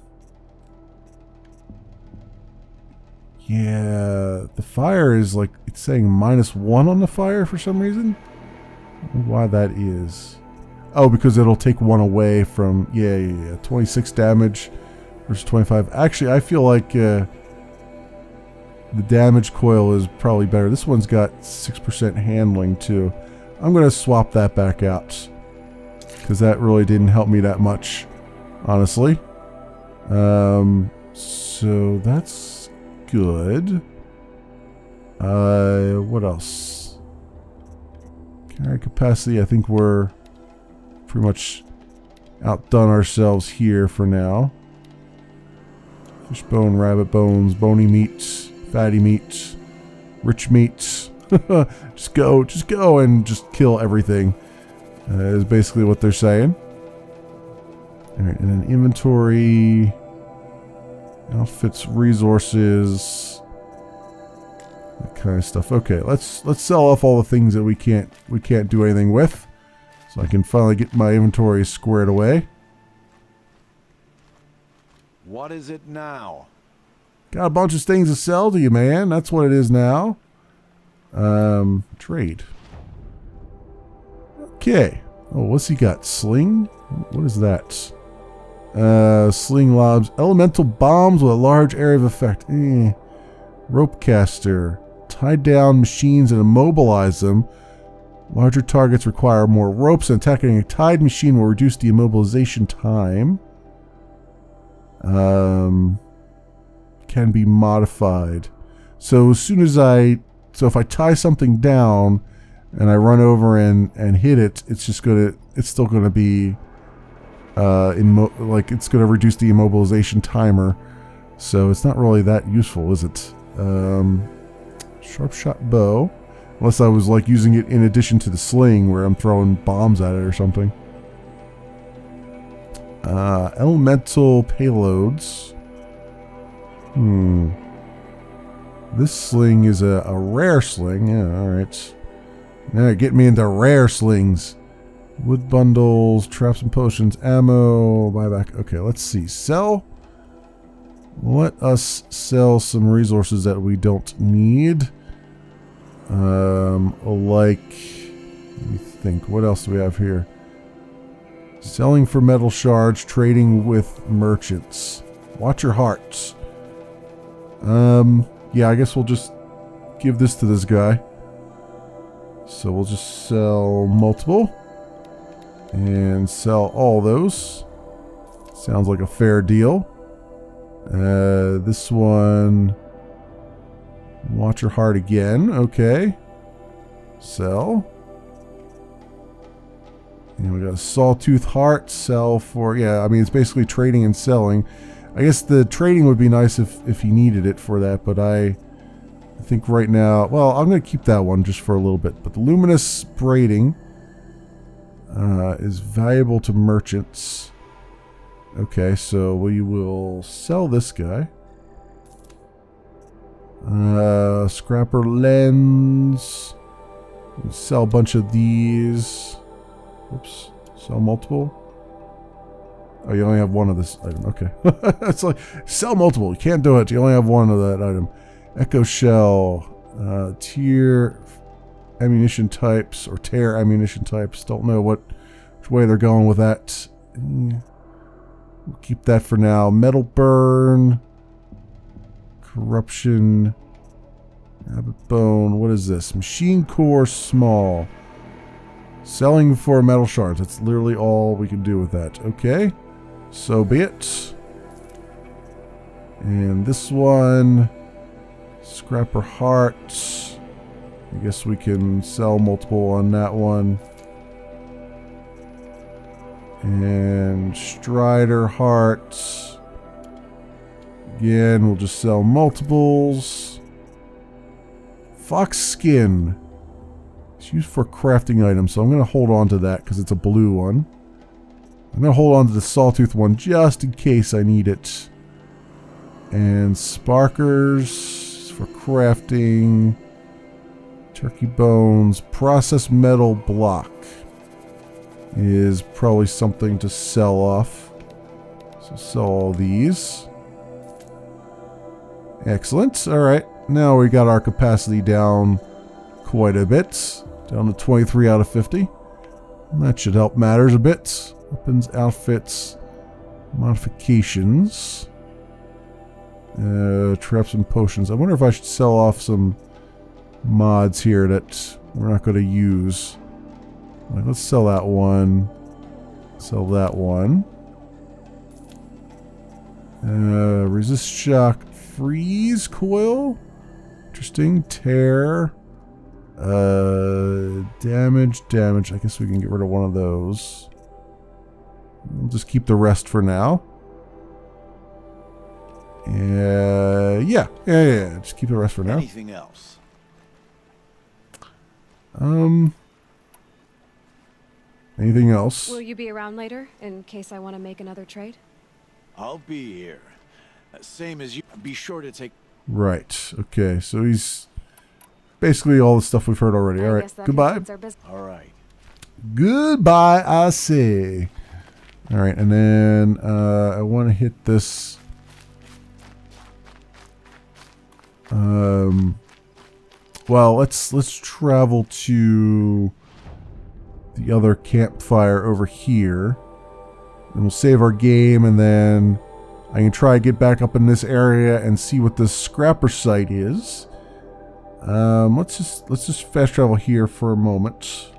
yeah, the fire is like, it's saying minus one on the fire for some reason. I don't know why that is. Oh, because it'll take one away from, yeah, yeah, yeah. twenty-six damage versus twenty-five. Actually, I feel like uh, the damage coil is probably better. This one's got six percent handling too. I'm going to swap that back out because that really didn't help me that much. Honestly. Um, so that's good. Uh, what else? Carry capacity. I think we're pretty much outdone ourselves here for now. Fishbone, rabbit bones, bony meats, fatty meats, rich meats. Just go, just go and just kill everything uh, is basically what they're saying. Alright, and then inventory, outfits, resources, that kind of stuff. Okay, let's let's sell off all the things that we can't we can't do anything with, so I can finally get my inventory squared away. What is it now? Got a bunch of things to sell to you, man. That's what it is now. Um, trade. Okay. Oh, what's he got? Sling? What is that? Uh, sling lobs, elemental bombs with a large area of effect. Eh. Rope caster, tie down machines and immobilize them. Larger targets require more ropes, and attacking a tied machine will reduce the immobilization time. Um, can be modified. So as soon as I, so if I tie something down and I run over and and hit it, it's just gonna, it's still gonna be. Uh, in like it's going to reduce the immobilization timer, so it's not really that useful, is it? Um, Sharpshot bow, unless I was like using it in addition to the sling, where I'm throwing bombs at it or something. Uh, elemental payloads. Hmm. This sling is a, a rare sling. Yeah, all right. Now get me into rare slings. Wood bundles, traps and potions, ammo, buyback. Okay, let's see. Sell. Let us sell some resources that we don't need. Um, like, let me think. What else do we have here? Selling for metal shards, trading with merchants. Watcher hearts. Um, yeah, I guess we'll just give this to this guy. So we'll just sell multiple. And sell all those. Sounds like a fair deal. Uh, this one. Watcher heart again. Okay. Sell. And we got a sawtooth heart. Sell for, yeah, I mean, it's basically trading and selling. I guess the trading would be nice if, if he needed it for that, but I, I think right now, well, I'm going to keep that one just for a little bit. But the luminous braiding. Uh, is valuable to merchants. Okay, so we will sell this guy. Uh, Scrapper lens. We'll sell a bunch of these. Oops. Sell multiple. Oh, you only have one of this item. Okay. It's like, sell multiple. You can't do it. You only have one of that item. Echo shell. Uh, tier ammunition types, or tear ammunition types. Don't know what which way they're going with that. We'll keep that for now. Metal burn. Corruption. Rabbit bone. What is this? Machine core small. Selling for metal shards. That's literally all we can do with that. Okay. So be it. And this one. Scrapper hearts. I guess we can sell multiple on that one. And Strider hearts. Again, we'll just sell multiples. Fox skin. It's used for crafting items, so I'm going to hold on to that because it's a blue one. I'm going to hold on to the Sawtooth one just in case I need it. And sparkers for crafting. Turkey bones. Processed metal block is probably something to sell off. So sell all these. Excellent. Alright. Now we got our capacity down quite a bit. Down to twenty-three out of fifty. That should help matters a bit. Weapons, outfits, modifications. Uh, traps and potions. I wonder if I should sell off some mods here that we're not going to use. Like, let's sell that one. Sell that one. Uh, resist shock. Freeze coil. Interesting. Tear. Uh, damage. Damage. I guess we can get rid of one of those. We'll just keep the rest for now. Uh, yeah. Yeah, yeah. Just keep the rest for now. Anything else? Um... Anything else? Will you be around later, in case I want to make another trade? I'll be here. Same as you. Be sure to take... Right. Okay. So he's... Basically all the stuff we've heard already. Alright. Goodbye. Alright. Goodbye, I say. Alright, and then... Uh, I want to hit this... Um... Well, let's, let's travel to... the other campfire over here, and we'll save our game, and then I can try to get back up in this area and see what this scrapper site is. Um, let's just let's just fast travel here for a moment.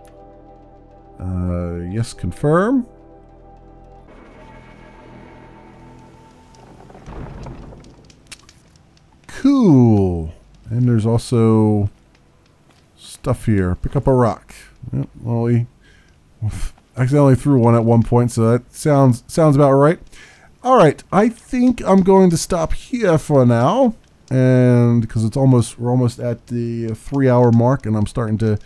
Uh, yes, confirm. Cool. And there's also stuff here. Pick up a rock. Yep, well, we accidentally threw one at one point, so that sounds sounds about right. Alright, I think I'm going to stop here for now, and because it's almost we're almost at the three hour mark, and I'm starting to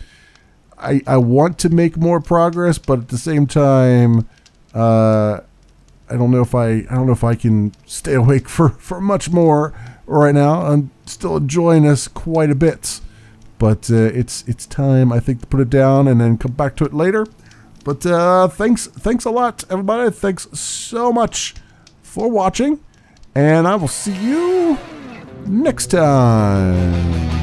I I want to make more progress, but at the same time, uh, I don't know if I I don't know if I can stay awake for for much more right now. I'm still enjoying this quite a bit. But uh, it's it's time, I think, to put it down and then come back to it later. But uh, thanks thanks a lot, everybody. Thanks so much for watching, and I will see you next time.